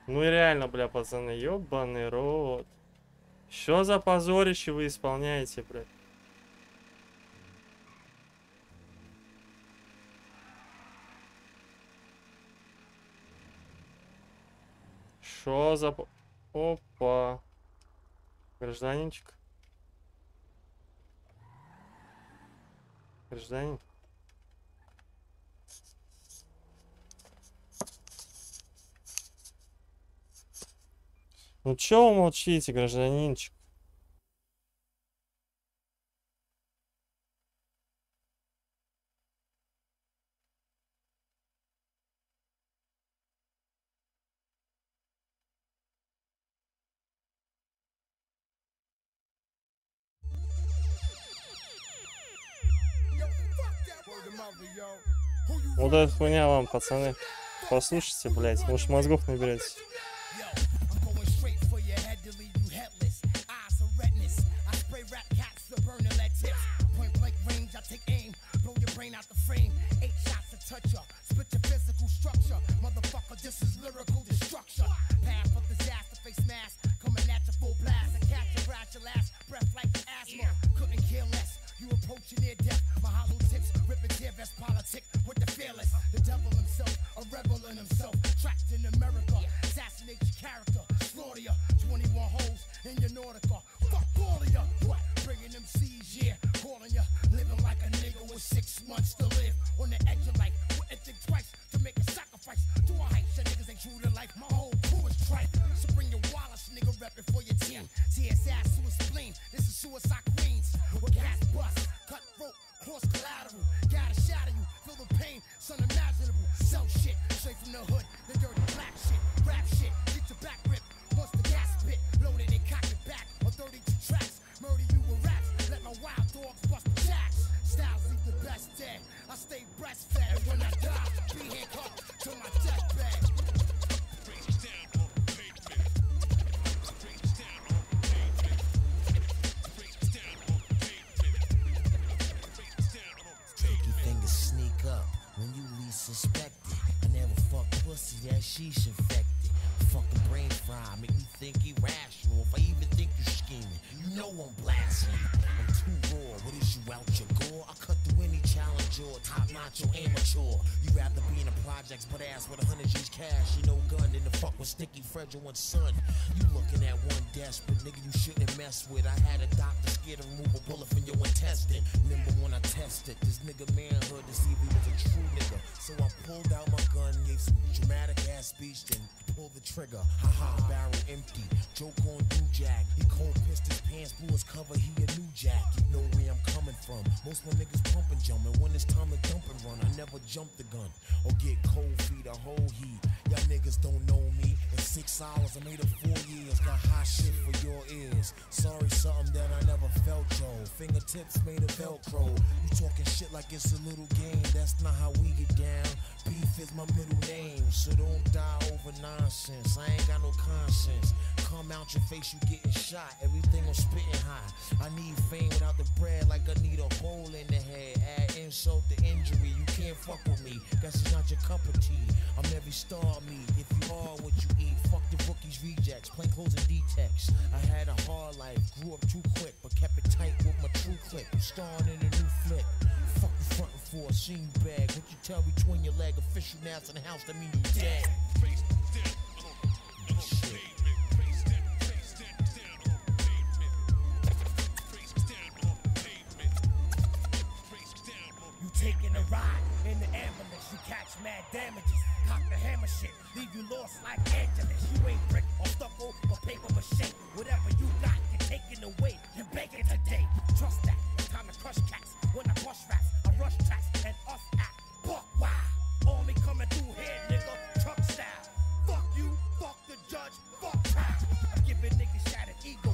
Ну реально, бля, пацаны, ёбаный рот. Что за позорище вы исполняете, блядь? Что за... Опа. Гражданинчик. Гражданин. Ну чё вы молчите, гражданинчик? Вот эта хуйня вам, пацаны. Послушайте, блядь, может мозгов наберете. Fragile one son, you looking at one desperate nigga you shouldn't mess with. I had a doctor scared to remove a bullet from your intestine. Remember when I tested this nigga manhood to see if he was a true nigga? So I pulled out my gun, gave some dramatic ass speech, then pulled the trigger. Haha, barrel empty. Joke on you, Jack. He cold pissed his pants, blew his cover. He a new Jack. You know where I'm coming from. Most of my niggas pump and jump, and when it's time to dump and run, I never jump the gun or get cold feet or whole heat. Y'all niggas don't know me. In six hours, I made up four years. Got hot shit for your ears. Sorry, something that I never felt, yo. Fingertips made of Velcro. You talking shit like it's a little game. That's not how we get down. Beef is my middle name, so don't die over nonsense. I ain't got no conscience. Come out your face, you getting shot. Everything I'm spitting hot. I need fame without the bread, like I need a hole in the head. Add insult to injury. You can't fuck with me. That's just not your cup of tea. I'm every star meat. If you are what you eat, fuck the rookies, rejects, plain clothes and D-techs. I had a hard life, grew up too quick, but kept it tight with my true clip. Starring in a new flick. Fuck the frontin' for a scene bag. What you tell between your leg? Official naps in the house, that mean you dead. Taking a ride in the ambulance, you catch mad damages. Cock the hammer shit, leave you lost like Angeles. You ain't brick or stucco or paper mache. Whatever you got, you're taking away. You're begging today. Trust that. It's time to crush cats. When I rush raps, I rush tracks and us act. Fuck why? Army coming through here, nigga. Trump style. Fuck you. Fuck the judge. Fuck time. I'm giving niggas shattered ego.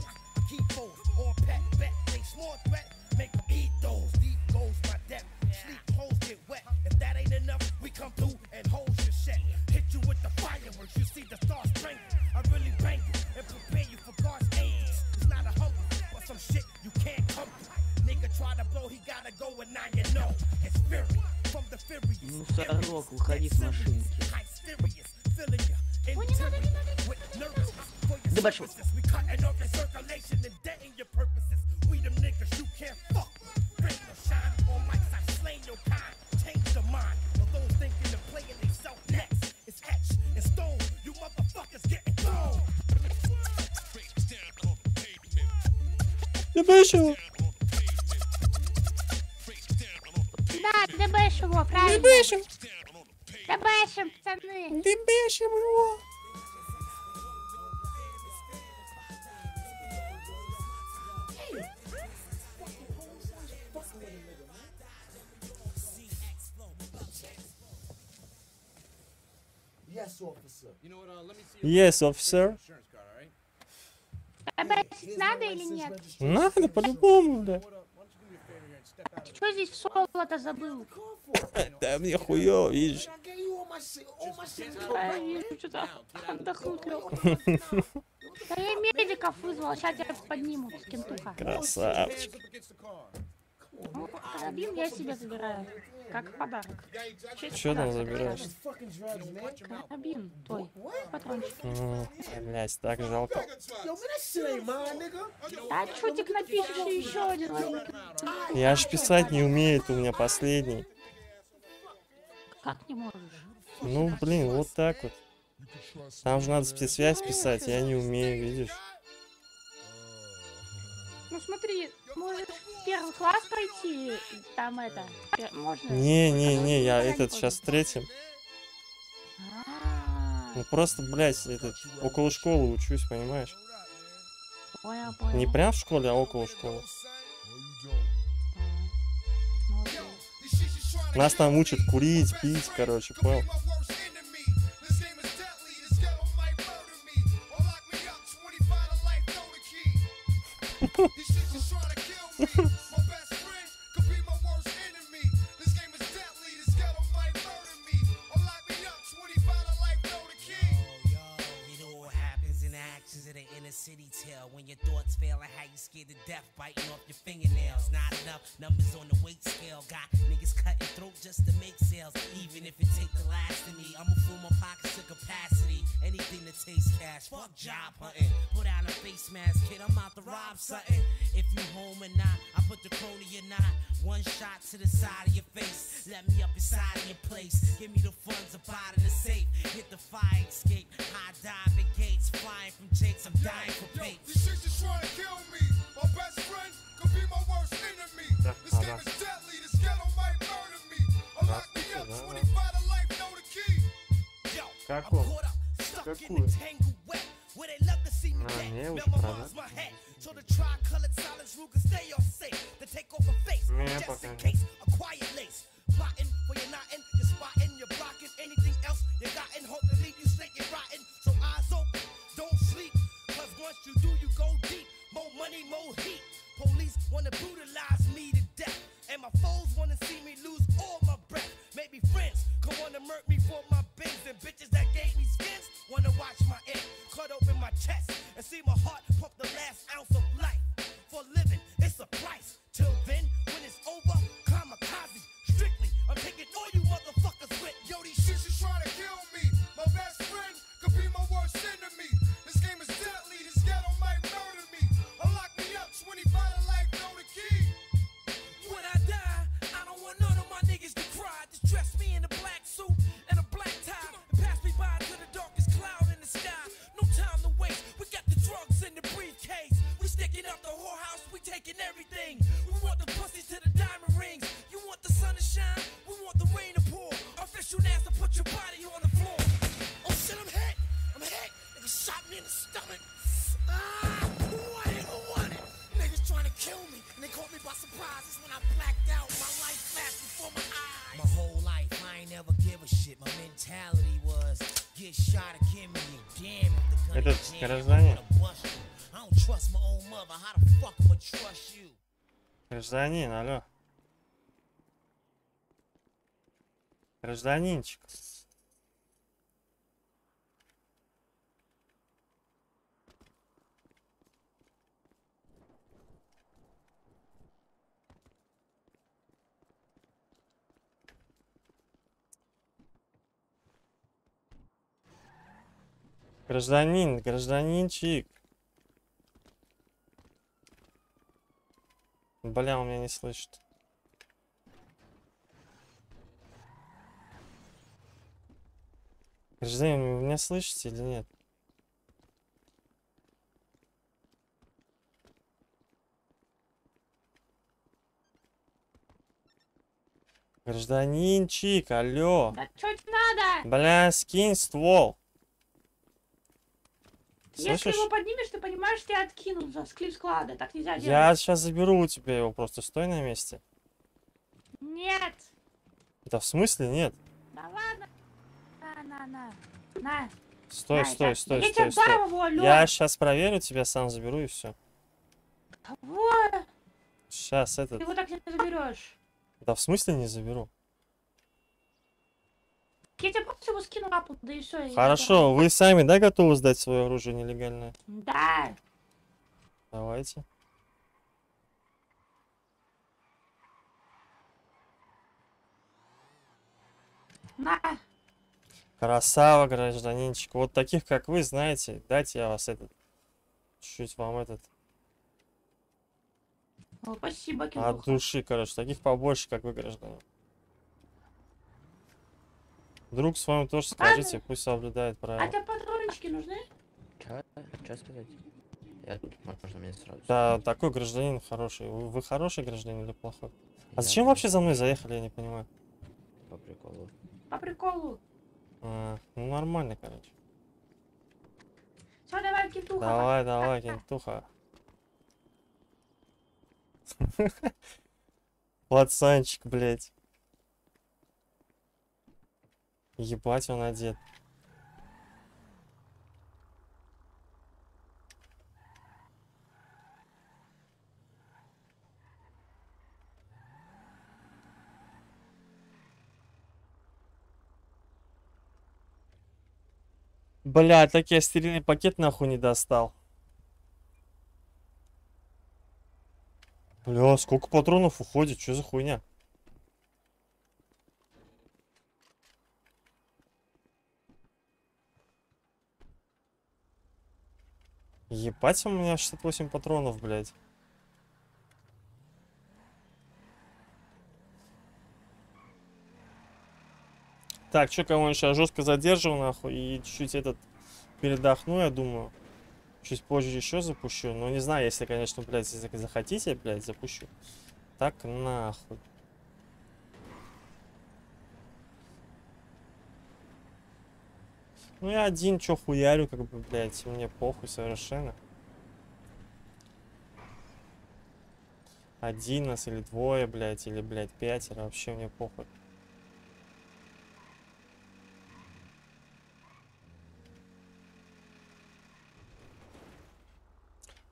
Keep foes or pet bet. They snort threat. Make them eat those. Deep goes my death. Sleep holes get wet. If that ain't enough, we come through and hold your shit. Hit you with the fireworks, you see the stars bang. I really bang you and prepare you for God's aims. It's not a humble, but some shit you can't come through. Nigga try to blow, he gotta go, and now you know. It's fury from the furious. Мусорок, уходи с машинки. The best one. The best one. Да, дебешим его, правильно. Дебешим. Дебешим, пацаны. Дебешим его. Yes, officer. Обратить надо или нет? Надо, по-любому, да. Ты что здесь в соло-то забыл? Да мне хуёво, видишь? Да, я что-то отдохнул. Да я медиков вызвал, сейчас я подниму с кентуха. Красавчик. Ну, карабин я себе забираю, как подарок. Что там забираешь? Карабин, твой, патрончик. О, блядь, так жалко. Да чутик напишешь и еще один возьмет. Я аж писать не умею, у меня последний. Как не можешь? Ну, блин, вот так вот. Там же надо спецсвязь писать, я не умею, видишь? Ну смотри, можешь первый класс пройти, там это, можно... Не-не-не, я этот сейчас в третьем. Ну просто, блядь, этот, около школы учусь, понимаешь? Не прям в школе, а около школы. Нас там учат курить, пить, короче, понял? Это гражданин. Гражданин, алло. Гражданинчик. Гражданин, гражданинчик. Бля, он меня не слышит. Гражданин, вы меня слышите или нет? Гражданинчик, алло. Да чё тебе надо? Бля, скинь ствол. Слышишь? Если его поднимешь, ты понимаешь, тебя откинут за склип склада. Так нельзя делать. Я сейчас заберу у тебя его, просто стой на месте. Нет. Это в смысле нет? Да ладно. На, на, на. На. Стой, на, стой, я... стой, я стой, стой. Его, я сейчас проверю тебя, сам заберу и все. Кого? Сейчас этот. Ты его так не заберешь. Да в смысле не заберу? Я тебе просто его скину на пол, да и все. Хорошо, вы сами, да, готовы сдать свое оружие нелегальное? Да. Давайте. На. Красава, гражданинчик. Вот таких, как вы, знаете, дайте я вас этот... Чуть вам этот... О, спасибо, Кирилл. От души, короче, таких побольше, как вы, гражданин. Друг с вами тоже скажите, а, пусть соблюдает правила. А тебе патрончики нужны? Че? Че сказать? Я... Можно мне сразу... Да, такой гражданин хороший. Вы, вы хороший гражданин или плохой? А я зачем не... вообще за мной заехали, я не понимаю. По приколу. По приколу. А, ну нормально, короче. Все, давай, кентуха. Давай, давай, кентуха. Пацанчик, блядь. Ебать, он одет. Бля, так я стерильный пакет нахуй не достал. Бля, сколько патронов уходит, что за хуйня? Ебать, у меня шестьдесят восемь патронов, блядь. Так, чё, кого-нибудь сейчас жестко задерживал, нахуй, и чуть-чуть этот передохну, я думаю. Чуть позже еще запущу, но не знаю, если, конечно, блядь, если захотите, блядь, запущу. Так, нахуй. Ну я один чё хуярю, как бы, блядь, мне похуй совершенно. Один нас или двое, блядь, или, блядь, пятеро, вообще мне похуй.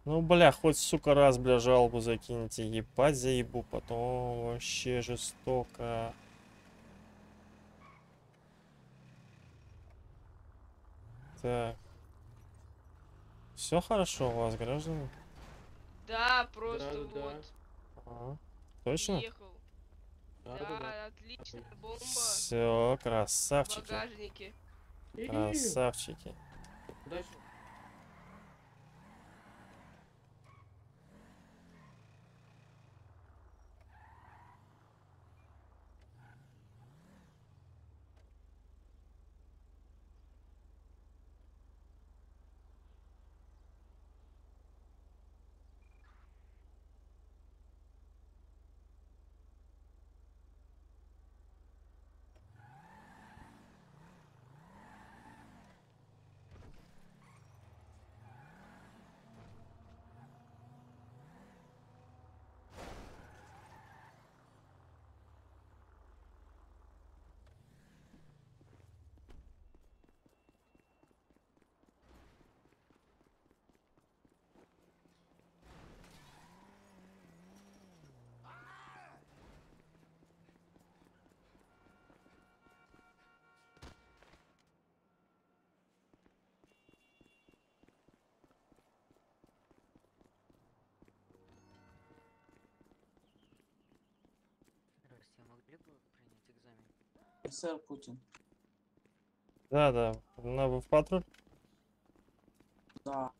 Ну, бля, хоть, сука, раз, бля, жалобу закиньте, ебать заебу, потом вообще жестоко. Так. Все хорошо у вас, граждане? Да, просто да, вот. Да. А, точно? Ехал. Да, да, да, отлично, бомба. Все, красавчики. Багажники. Красавчики. Дальше. Сэр Путин. Да, да. Надо в патруль. Да.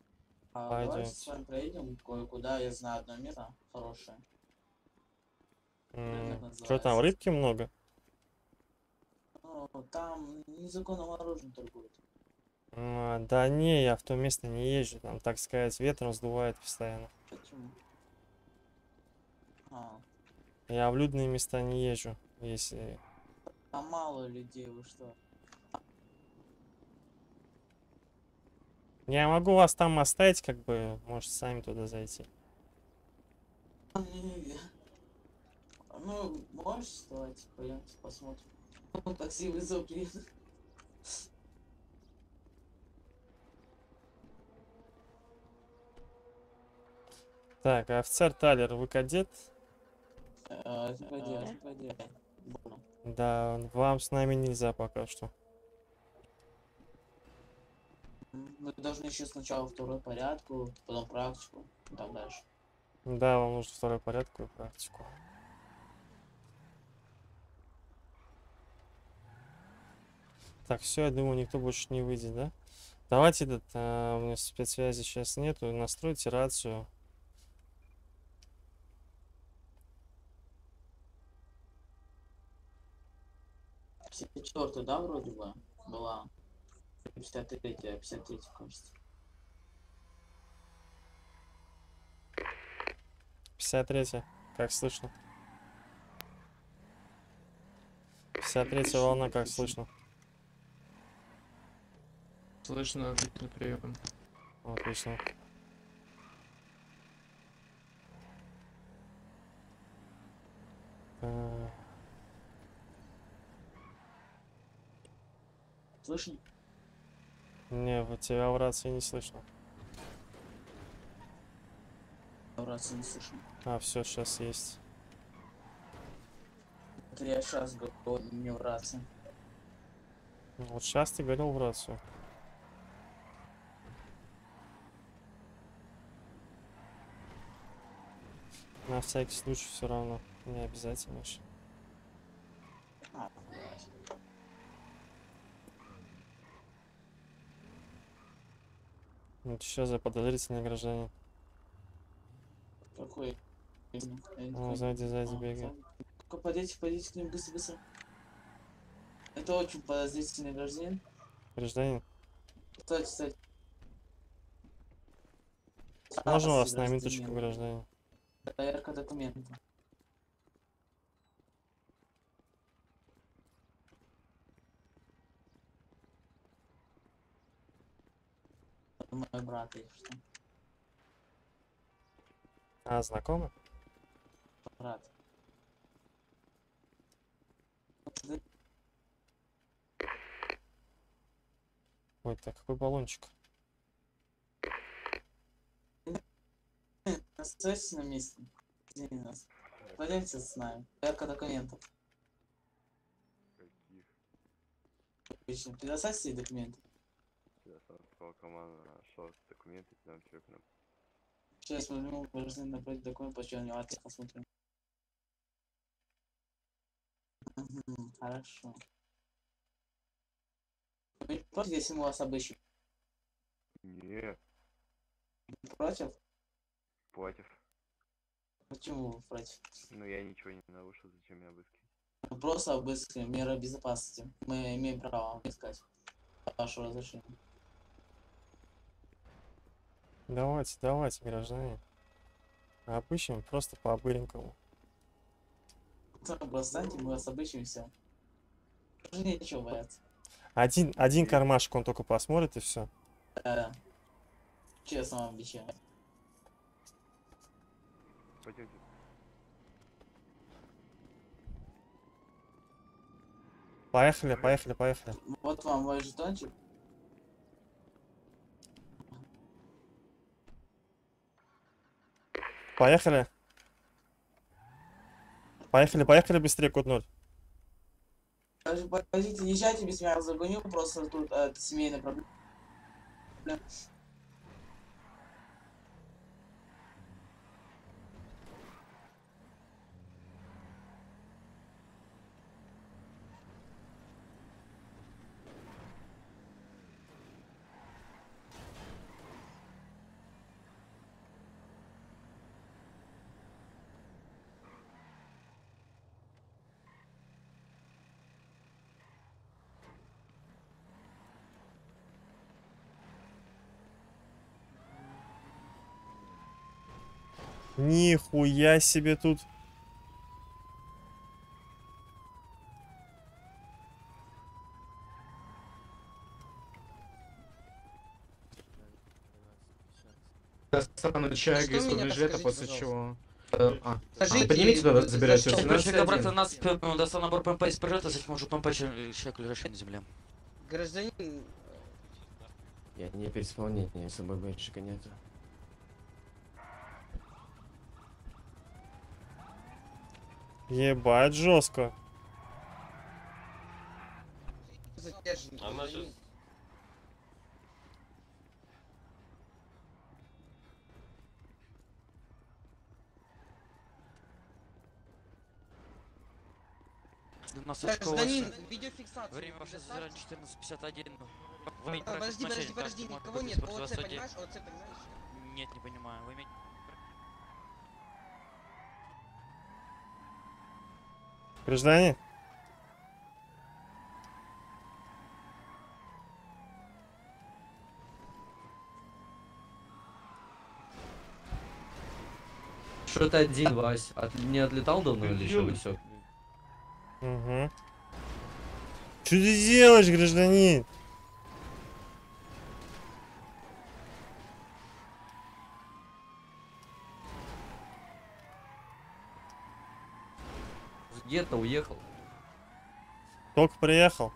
А пойдем. Давайте с вами проедем кое-куда, я знаю одно место хорошее. Mm. Что там, рыбки много? Ну, там незаконным оружием торгуют. А, да не, я в то место не езжу, там, так сказать, ветром сдувает постоянно. Почему? А. Я в людные места не езжу, если... А мало людей, вы что? Я могу вас там оставить, как бы, может, сами туда зайти. Ну, можешь вставать, пойдемте посмотрим. Такси вызов приедет. Так, офицер Талер, вы кадет? А, кадет, кадет. Да, вам с нами нельзя пока что. Мы должны еще сначала вторую порядку, потом практику, и так дальше. Да, вам нужно вторую порядку и практику. Так, все, я думаю, никто больше не выйдет, да? Давайте этот, а, у меня спецсвязи сейчас нету, настройте рацию. пятьдесят четвёртая, да, вроде бы, была? пятьдесят третья, пятьдесят третья, кажется. пятьдесят третья, как слышно? пятьдесят третья волна, как слышно? Слышно, отлично, прием. Отлично. Слышно? Не, вот тебя в рации не слышно. В рации не слышно. А, все, сейчас есть. Я сейчас говорю не в рации. Вот сейчас ты говорил в рацию. На всякий случай все равно, не обязательно же. Ну что за подозрительный гражданин? Какой? О, сзади, сзади бегает. Подойдите, подойдите к ним быстро, быстро. Это очень подозрительный гражданин. Гражданин? Стойте, стойте. Можно вас на минуточку, гражданин? Проверка документов. Мой брат, или что? А, знакомый? Брат. Ой, так какой баллончик? Остаётесь на месте. Пойдемте с нами. Проверка документов. Отлично. Предоставьте себе документы. Команда нашла документы, нам чекнем. Сейчас возьмем гражданин напротив документ, почему не отец, посмотрим. Угу, хорошо. Вы против, если мы вас обыщем? Нет. Против? Против. Почему вы против? Ну я ничего не нарушил, зачем меня обыскивать? Мы просто обыскиваем меры безопасности. Мы имеем право обыскать вашего разрешения. Давайте, давайте, граждане. Обыщем просто по обыренькому. Останьте, мы вас обыщемся. Ничего бояться. Один, один кармашек он только посмотрит и все. Да. Честно вам обещаю. Пойдемте. Поехали, поехали, поехали. Вот вам ваш жетончик. Поехали. Поехали, поехали быстрее, код ноль. Подождите, езжайте без меня, загоню, просто тут э, семейная проблема. Нихуя себе тут. Достану чай, бюджета, после чего... А, поднимите туда, забирайте. Решили добраться нас, достану набор ПМП из бюджета, с этим уже ПМП человек лежащий на земле. Гражданин... Я не переисполнение, особо больше нету. Ебать, жестко. Гражданин, видеофиксация. Время ваше четырнадцать пятьдесят один. Вы подожди, подожди, подожди, никого нет. ОЦ, понимаешь? ОЦ, понимаешь? Нет, не понимаю. Вы... Гражданин? Что-то один, Вась. От... Не отлетал давно или еще? Все. Угу. Что ты делаешь, гражданин? Где-то уехал. Только приехал.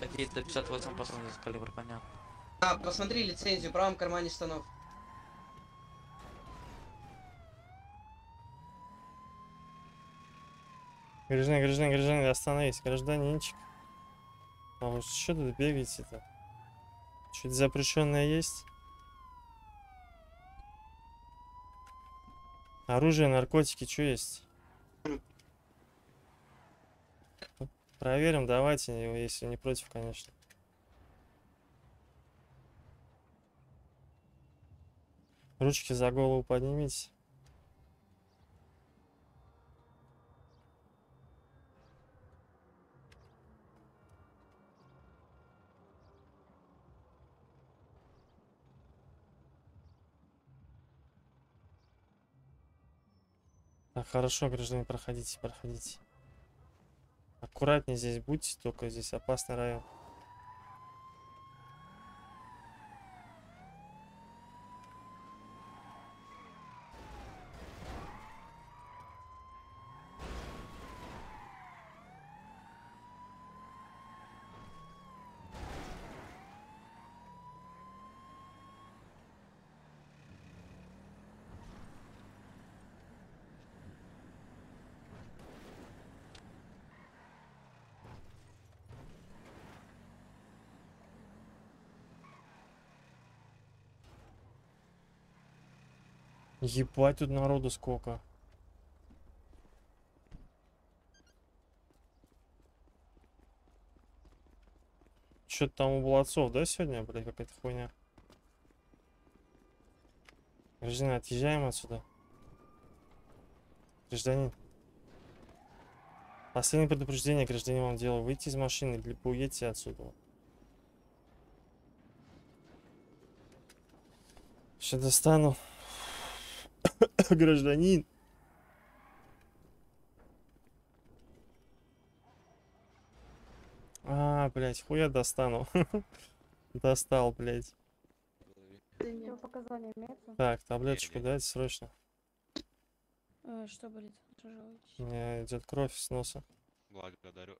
Какие-то пятьдесят восемь патронов из калибра, понятно. А, посмотри лицензию в правом кармане штанов. Гражданин, гражданин, гражданин, остановись, гражданинчик. А вы что тут бегаете-то? Что-то запрещенное есть? Оружие, наркотики, что есть? Проверим, давайте, если не против, конечно. Ручки за голову поднимите. Хорошо, граждане, проходите, проходите. Аккуратнее здесь будьте, только здесь опасный район. Ебать, тут народу сколько. Что-то там у Бладцов, да, сегодня, блядь, какая-то хуйня. Гражданин, отъезжаем отсюда. Гражданин. Последнее предупреждение, гражданин, вам делаю. Выйти из машины, либо уедьте отсюда. Сейчас достану. Гражданин. А, блять, хуя достану. Достал, блять. Так, таблеточку дайте срочно. Что болит? У меня идет кровь с носа. Благодарю.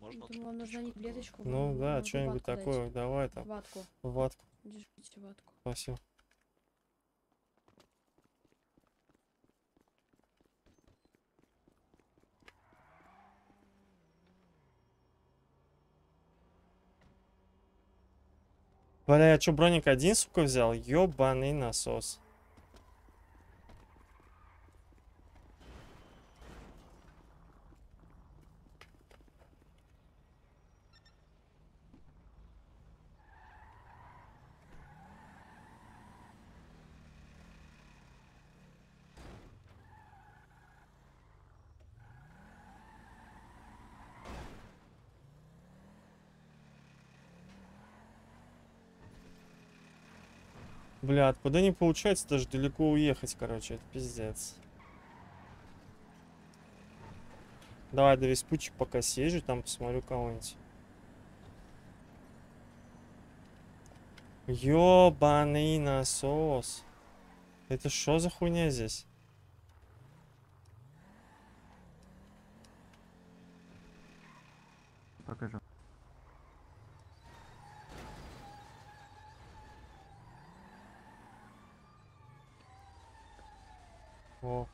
Можно? Вам нужно не клеточку. Ну да, что-нибудь такое. Дайте. Давай там. Ватку. Ватку. Держите ватку. Спасибо. Бля, я чё, броник один, сука, взял? Ёбаный насос. Бля, откуда не получается даже далеко уехать, короче, это пиздец. Давай до Веспучи пока съезжу, там посмотрю кого-нибудь. Ёбаный насос. Это что за хуйня здесь? Покажу. О.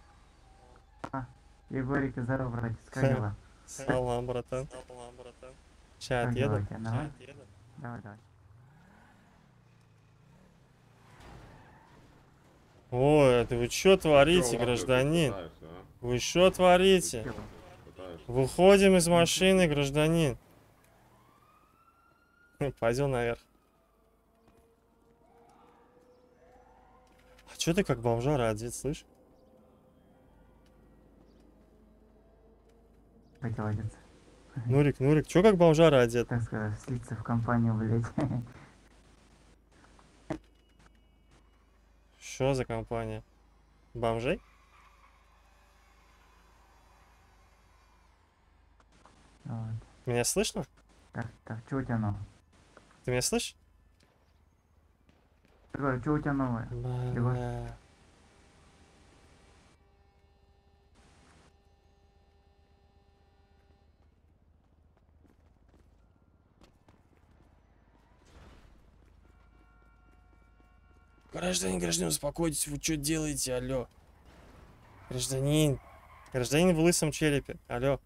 А, Егорик из Ароврати, скажила. Салам, братан. Салам, братан. Сейчас отъеду. Давай, давай. Ой, это вы что творите, гражданин? Вы что творите? Выходим из машины, гражданин. Пойдем наверх. А что ты как бомжара одет, слышь? Хотел одеться. Нурик, Нурик, что как бомжара одет? Так сказать, слиться в компанию, блядь. Что за компания? Бомжей? Давай. Меня слышно? Так, так, что у тебя новое? Ты меня слышишь? Егор, что у тебя новое? Бля... Гражданин, гражданин, успокойтесь, вы что делаете, алло? Гражданин, гражданин в лысом черепе, алло.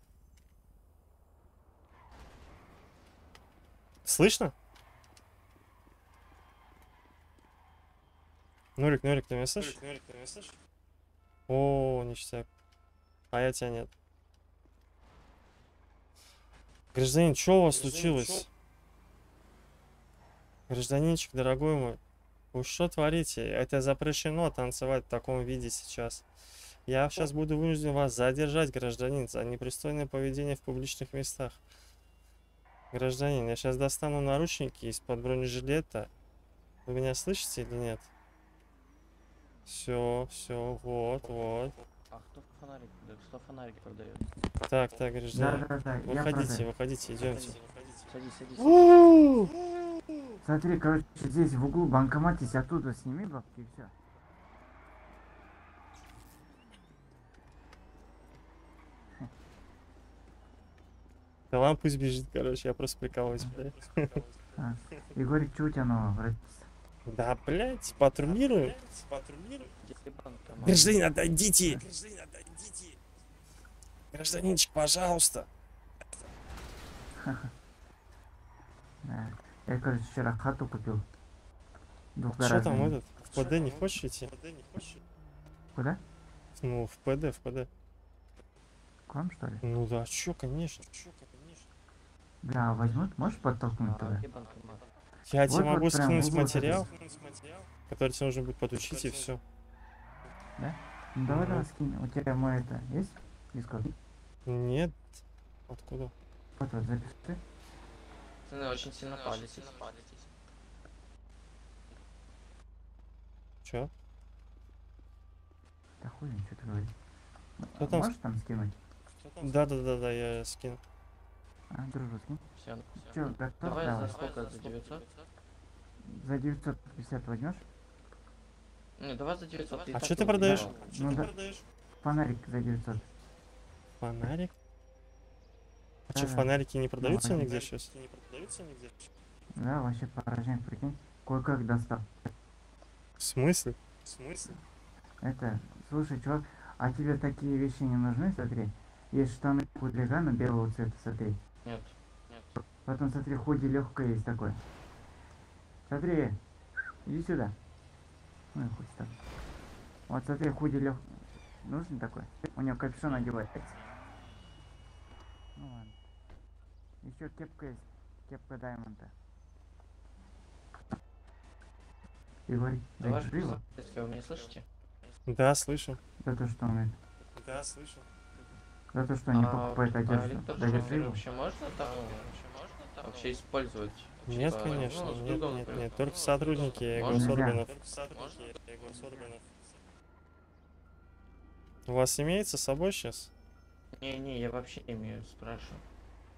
Слышно? Нурик, Нурик, ты меня слышишь? Нурик, Нурик, ты меня слышишь? О, ништяк. А я тебя нет. Гражданин, что у вас случилось? Гражданинчик, дорогой мой. Вы что творите? Это запрещено танцевать в таком виде сейчас. Я сейчас буду вынужден вас задержать, гражданин, за непристойное поведение в публичных местах. Гражданин, я сейчас достану наручники из-под бронежилета. Вы меня слышите или нет? Все, все, вот, вот. А кто фонарик? Да, кто фонарик продает? Так, так, гражданин. Да, да, да, выходите, выходите, идемте. Садись, садись. У-у-у! Смотри, короче, здесь в углу банкоматись, оттуда сними бабки и все. Да ладно, пусть бежит, короче, я просто прикалываюсь, блядь. А, Егорик, что у тебя нового, брат? Да, блядь, патрулируем. Гражданин, отойдите! Гражданин, отойдите! Гражданинчик, пожалуйста! Я, короче, вчера хату купил. Что там этот? В ПД не хочешь идти? Куда? Ну, в ПД, в ПД. К вам, что ли? Ну да, чё, конечно. Чё, конечно. Бля, возьмут, можешь подтолкнуть туда? Я тебе могу скинуть материал, который тебе нужно будет подучить, и все. Да? Ну давай, давай скинем. У тебя мой это есть? Дискорд? Нет. Откуда? Вот, вот, запиши. Очень сильно палитесь. Чё? Да хуй, что ты говоришь? Кто там? Можешь там скинуть? Да, да, да, да, я скину. А, дружу, скинь. Всё, всё. Чё, давай, за сколько? За девятьсот? За девятьсот пятьдесят возьмешь? Не, давай за девятьсот. А что ты продаешь? Ну да, фонарик за девятьсот. Фонарик? А да, что, фонарики не продаются, да, нигде сейчас? Не продаются нигде? Да, вообще поражаем, прикинь. Кое-как достал. В смысле? В смысле? Это, слушай, чувак, а тебе такие вещи не нужны, смотри. Есть штаны хулигана белого цвета, смотри. Нет, нет. Потом, смотри, худи легкое есть такое. Смотри, иди сюда. Ну и хуй там. Вот, смотри, худи легкое. Нужен такой? У него капюшон одевает. Ну ладно. Еще кепка есть, кепка Даймонда. Егорик, да ты живо? Вы меня слышите? Да, слышу. Да то что, он? Да, слышу. Да то что, не покупает одежду. Да, вообще можно там? Вообще можно вообще используют? Нет, типа, конечно, ну, нет, другом, нет, нет, только сотрудники госорганов. У вас имеется с собой сейчас? Не-не, я вообще имею, спрашиваю.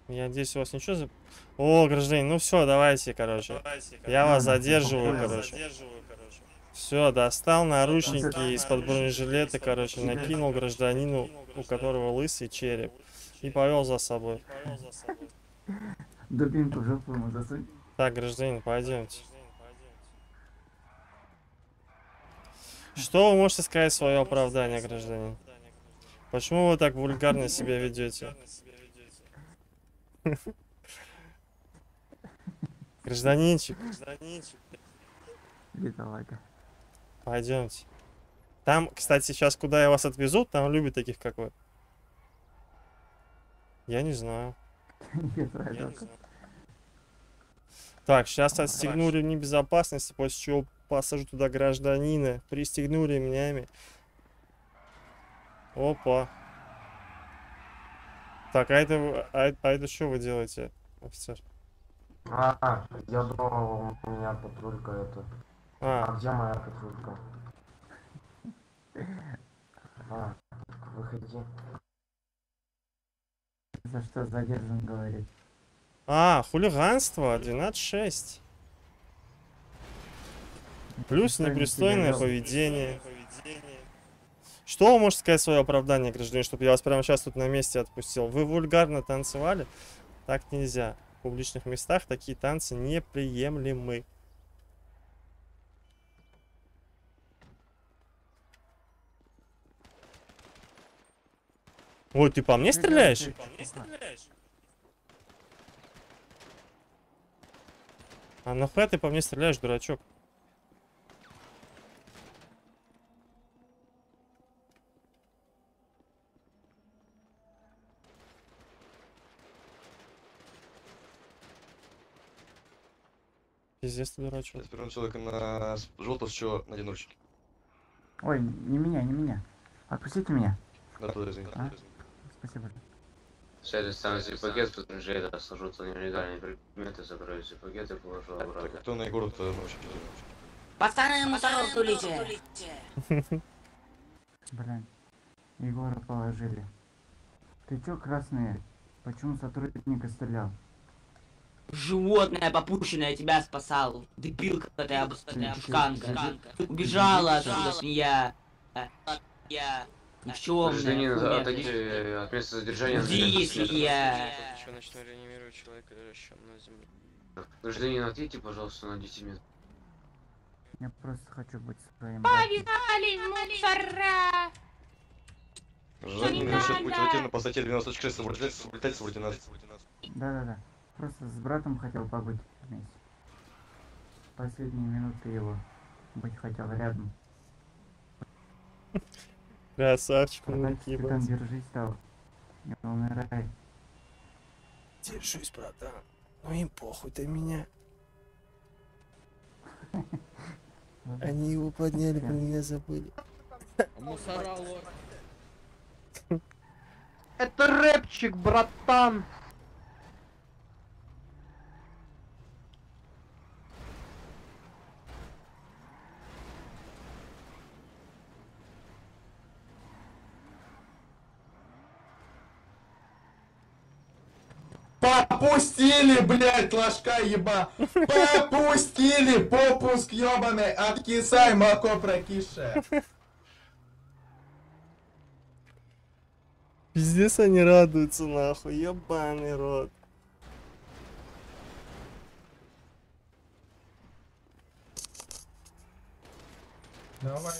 Я надеюсь, у вас ничего за... О, гражданин, ну все, давайте, короче. Давайте, короче. Я вас задерживаю, я короче. задерживаю, короче. Все, достал наручники из-под бронежилета, короче, накинул гражданину, у которого лысый череп, и повел за собой. Дубинку в жопу ему засунь. Так, гражданин, пойдемте. Что вы можете сказать свое оправдание, гражданин? Почему вы так вульгарно себя ведете? Гражданинчик. Пойдемте. Там, кстати, сейчас куда я вас отвезу, там любят таких, как вы. Я не знаю. Так, сейчас отстегну ремни безопасности, после чего посажу туда гражданина. Пристегну ремнями. Опа. Так, а это, а, а это что вы делаете, офицер? А, я думал, у меня патрулька это. А, а где моя патрулька? А, выходи. За что задержан, говорит? А, хулиганство, двенадцать шесть. Плюс непристойное поведение. Что вы можете сказать свое оправдание, гражданин, чтобы я вас прямо сейчас тут на месте отпустил? Вы вульгарно танцевали? Так нельзя. В публичных местах такие танцы неприемлемы. Ой, ты по мне стреляешь? Ты по мне стреляешь? А нахуя ты по мне стреляешь, дурачок? Пиздец, ты дурачок. Перевернул человека на желтого, с чего на одиночке. Ой, не меня, не меня. Отпустите меня. Да, туда, извините. А? Спасибо. Сядет сам себе пакет, потом же это сложу, то нелегальные предметы, забрали себе пакет и положу обратно. Так, кто на Егору-то ночью? Пацаны, моторов тулите! Блин, Егора положили. Ты чё, красные? Почему сотрудника стрелял? Животное попущенное тебя спасал, дебилка ты обшканка. Убежала отсюда, свинья. Я... Ничего, гражданин, отойдите от места задержания. Здесь я. Гражданин, ответьте, пожалуйста, на десять минут. Я просто хочу быть своим. Повидали мусора! Гражданин, насчет путь в по статье двенадцать точка шесть, соблюдать субординацию. Да-да-да. Просто с братом хотел побыть вместе. Последние минуты его быть хотел рядом. Красавчик, ну кипан, держись, стал. Не умирай. Держись, братан. Ну им похуй ты меня. Они его подняли, про меня забыли. Это рэпчик, братан. Попустили, блядь, ложка еба! Попустили! Попуск ёбаный! Откисай, молоко прокисшее! Пиздец, они радуются, нахуй, ёбаный рот. Давай.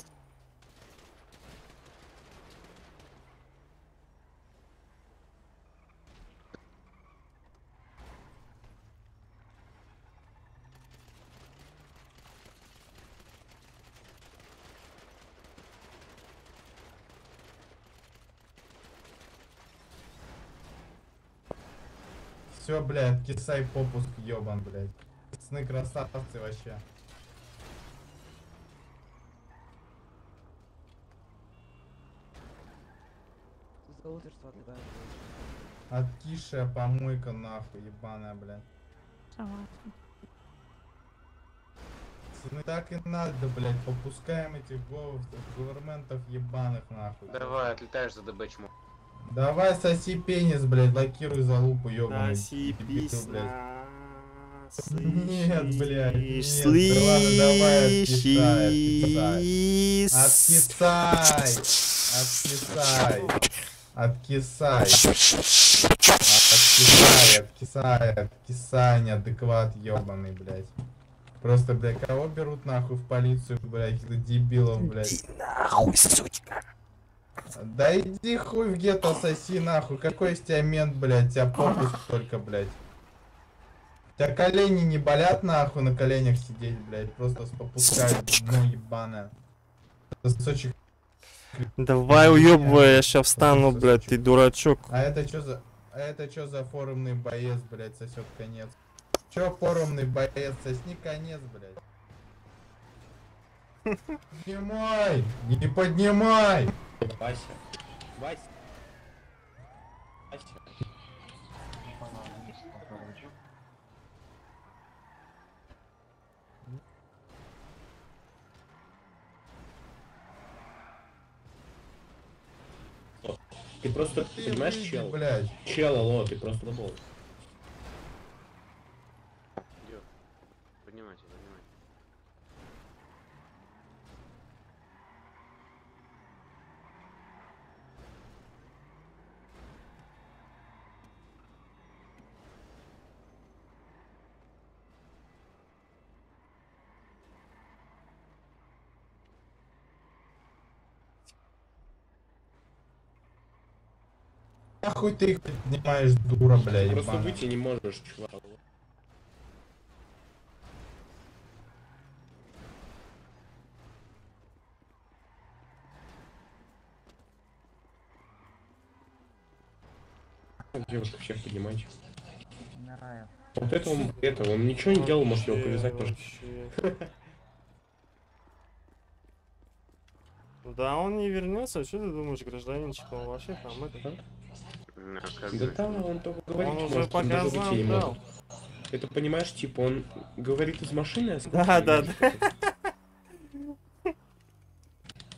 Все, блядь, кисай попуск, ёбан, блядь. Сны красавцы вообще. Откишая помойка, нахуй, ебаная, блядь. Согласна. Ну так и надо, блять, попускаем этих говерментов ебаных нахуй. Давай, отлетаешь за ДБ, чмо. Давай соси пенис, блядь, лакируй за лупу, ёбаный. Соси пенис, нет, блядь, нет, ладно, давай, откисай, откисай, откисай, откисай, откисай, откисай, откисай, неадекват, ёбаный, блядь. Просто, блядь, кого берут нахуй в полицию, блядь, каких-то дебилов, блядь. Иди нахуй, сучка. Да иди хуй в гетто, соси нахуй. Какой из тебя мент, блядь, тебя попуск только, блядь. У тебя колени не болят нахуй, на коленях сидеть, блядь. Просто попускают, ну ебаная. Сосочек. Давай уебывай, я сейчас встану, блядь, ты дурачок. А это чё за... А это чё за форумный боец, блядь, сосет конец? Чё форумный боец, сосни конец, блядь. Поднимай! Не поднимай! Вася, Вася, Вася. Ты просто ты понимаешь, видишь, чел, блядь. Чел, алло, ты просто забыл. Поднимайте, поднимайте. Нахуй ты их поднимаешь, дура, бля, ебаная. Просто выйти не можешь, чувак. Девушка, всех поднимать. Вот это он, это, он ничего не делал, может его повязать тоже. Да он не вернется, что ты думаешь, гражданинчик, он вообще там это? Да там он только говорит, он может, он даже выйти не может. Это понимаешь, типа он говорит из машины, а да, да, да.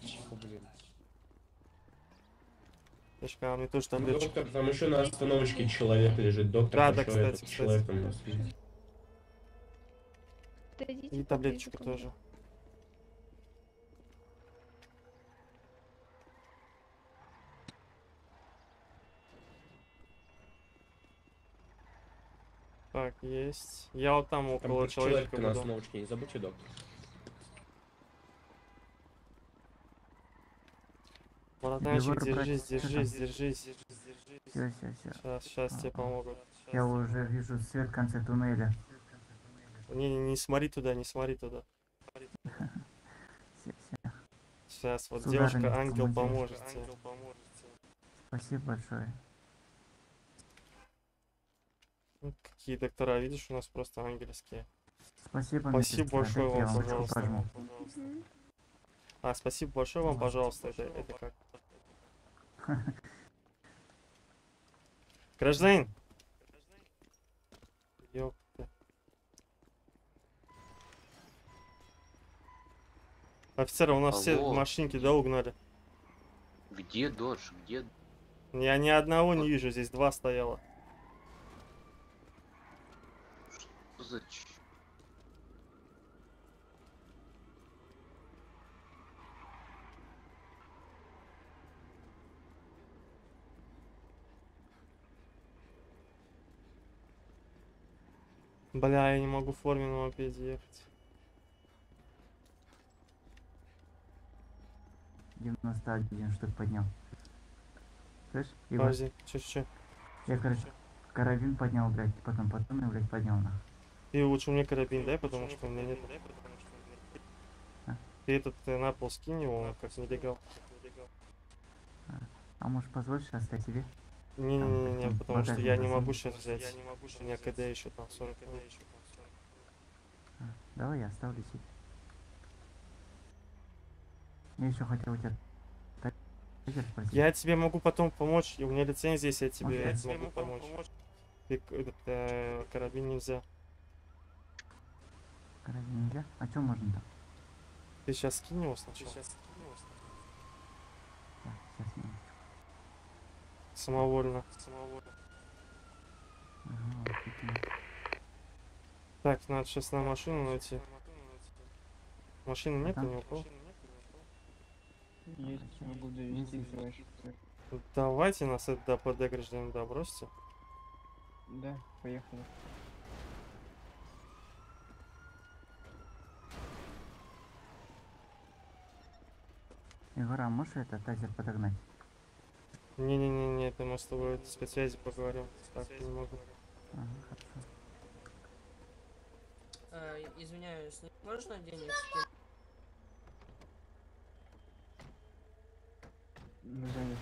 Тихо, блин. Точка, мне тоже там доктор, там еще на остановочке человек лежит, доктор. Да, да, кстати, кстати. И таблеточка тоже. Так, есть. Я вот там около там человека, человека на остановочке, не забудьте, доктор. Братанчик, держись, держись, держись, держись. Все, все, все. Сейчас, сейчас а, тебе помогут. Сейчас. Я уже вижу свет в конце туннеля. Не, не, не смотри туда, не смотри туда. Все, все. Сейчас, вот девушка, ангел поможет. Спасибо большое. Какие доктора, видишь, у нас просто ангельские. Спасибо, спасибо большое вам, вам, пожалуйста. Вам, пожалуйста. Угу. А, спасибо большое вам, пожалуйста. Это, это как? Гражданин! Ёпта. Офицеры, у нас алло. Все машинки, да, угнали? Где додж? Где? Я ни одного не вижу, здесь два стояло. Бля, я не могу в форме на мопеде ехать. девяносто один штук поднял. Слышь? Подожди, че, че? Я, короче, карабин поднял, блядь, потом потом, блядь, поднял нахуй. Ты лучше мне карабин дай, потому что у меня нет. А? Ты этот ты на пол скинь его, он как нелегал. А, а может позволь сейчас я тебе? Не-не-не, потому Багаж что я не могу сейчас взять. Я не могу, что у меня КД еще там сорок. А. А, давай я оставлю себе. Я еще хотел у тебя... Я тебе могу потом помочь, у меня лицензия есть, я тебе, я тебе могу помочь. помочь. Ты, этот, э, карабин нельзя. Разве нельзя? А что можно так? Ты сейчас скинь его сначала. Ты сейчас скинь его сначала. Так, сейчас минутку. Самовольно. Самовольно. Ага, вот это. Так, надо сейчас на машину найти. Машины нет, да. У него пол? Есть, я буду вести. Давайте нас это ДПД гражданин добросьте. Да, поехали. Егор, а можешь это тазер подогнать? Не-не-не, это мы с тобой в спецсвязи поговорим. Так, не могу. Ага, хорошо. А, извиняюсь, можно денег скинуть? Ну, занято.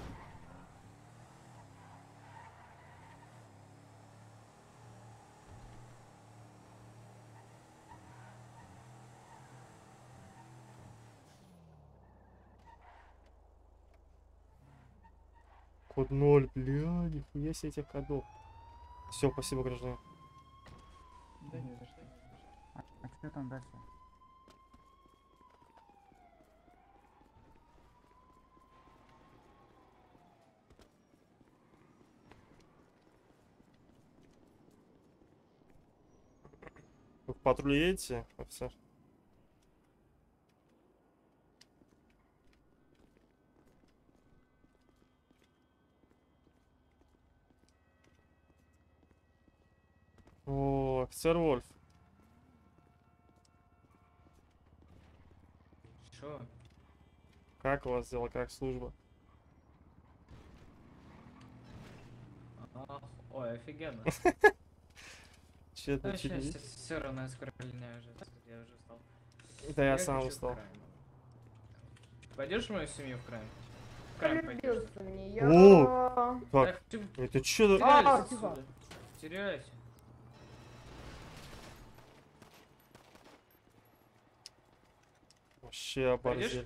Код ноль, бля, нихуя себе этих кодов. Все, спасибо, гражданин. Да не за что. А, а что там дальше? Вы в патруль едете, офицер? О, офицер Вольф. Чё? Как у вас дела, как служба? О, ой, офигенно. Че-то чуть-чуть. Все равно я скоро линяю уже, я уже устал. Да я сам устал. Пойдешь мою семью в крайне? В крайне пойдешь. О, так, это че? Теряйся. Вообще оборзел.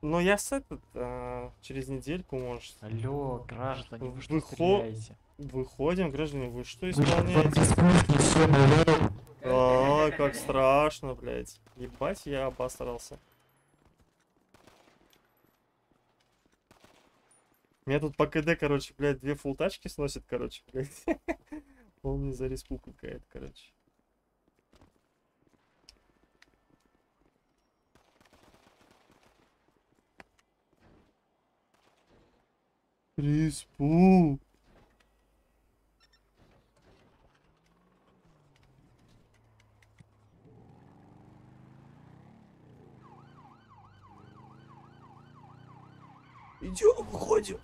Но я с этот а, через недельку, может. Алло, граждане, вы что стреляете? Выходим, граждане, вы что исполняете? А, как страшно, блядь. Ебать, я обосрался. Меня тут по КД, короче, блядь, две фултачки сносит, короче, блядь. Он мне за республику какая-то, короче. Респу. Идем, уходим.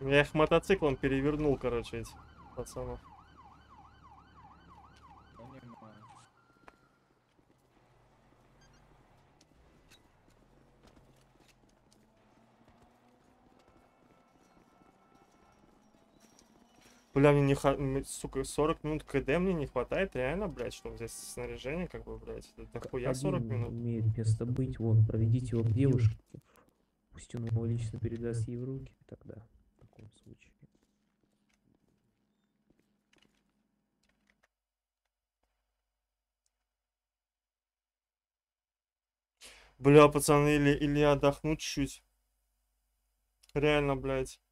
Я их мотоциклом перевернул, короче, эти пацанов. Бля, мне не хватает, сука, сорок минут КД мне не хватает, реально, блядь, чтобы взять снаряжение, как бы, блядь, это хуя сорок минут. Имеет место быть, вон, проведите его к девушке, пусть он его лично передаст ей в руки, тогда. Случае. Бля, пацаны, или или отдохнуть чуть-чуть. Реально, блядь.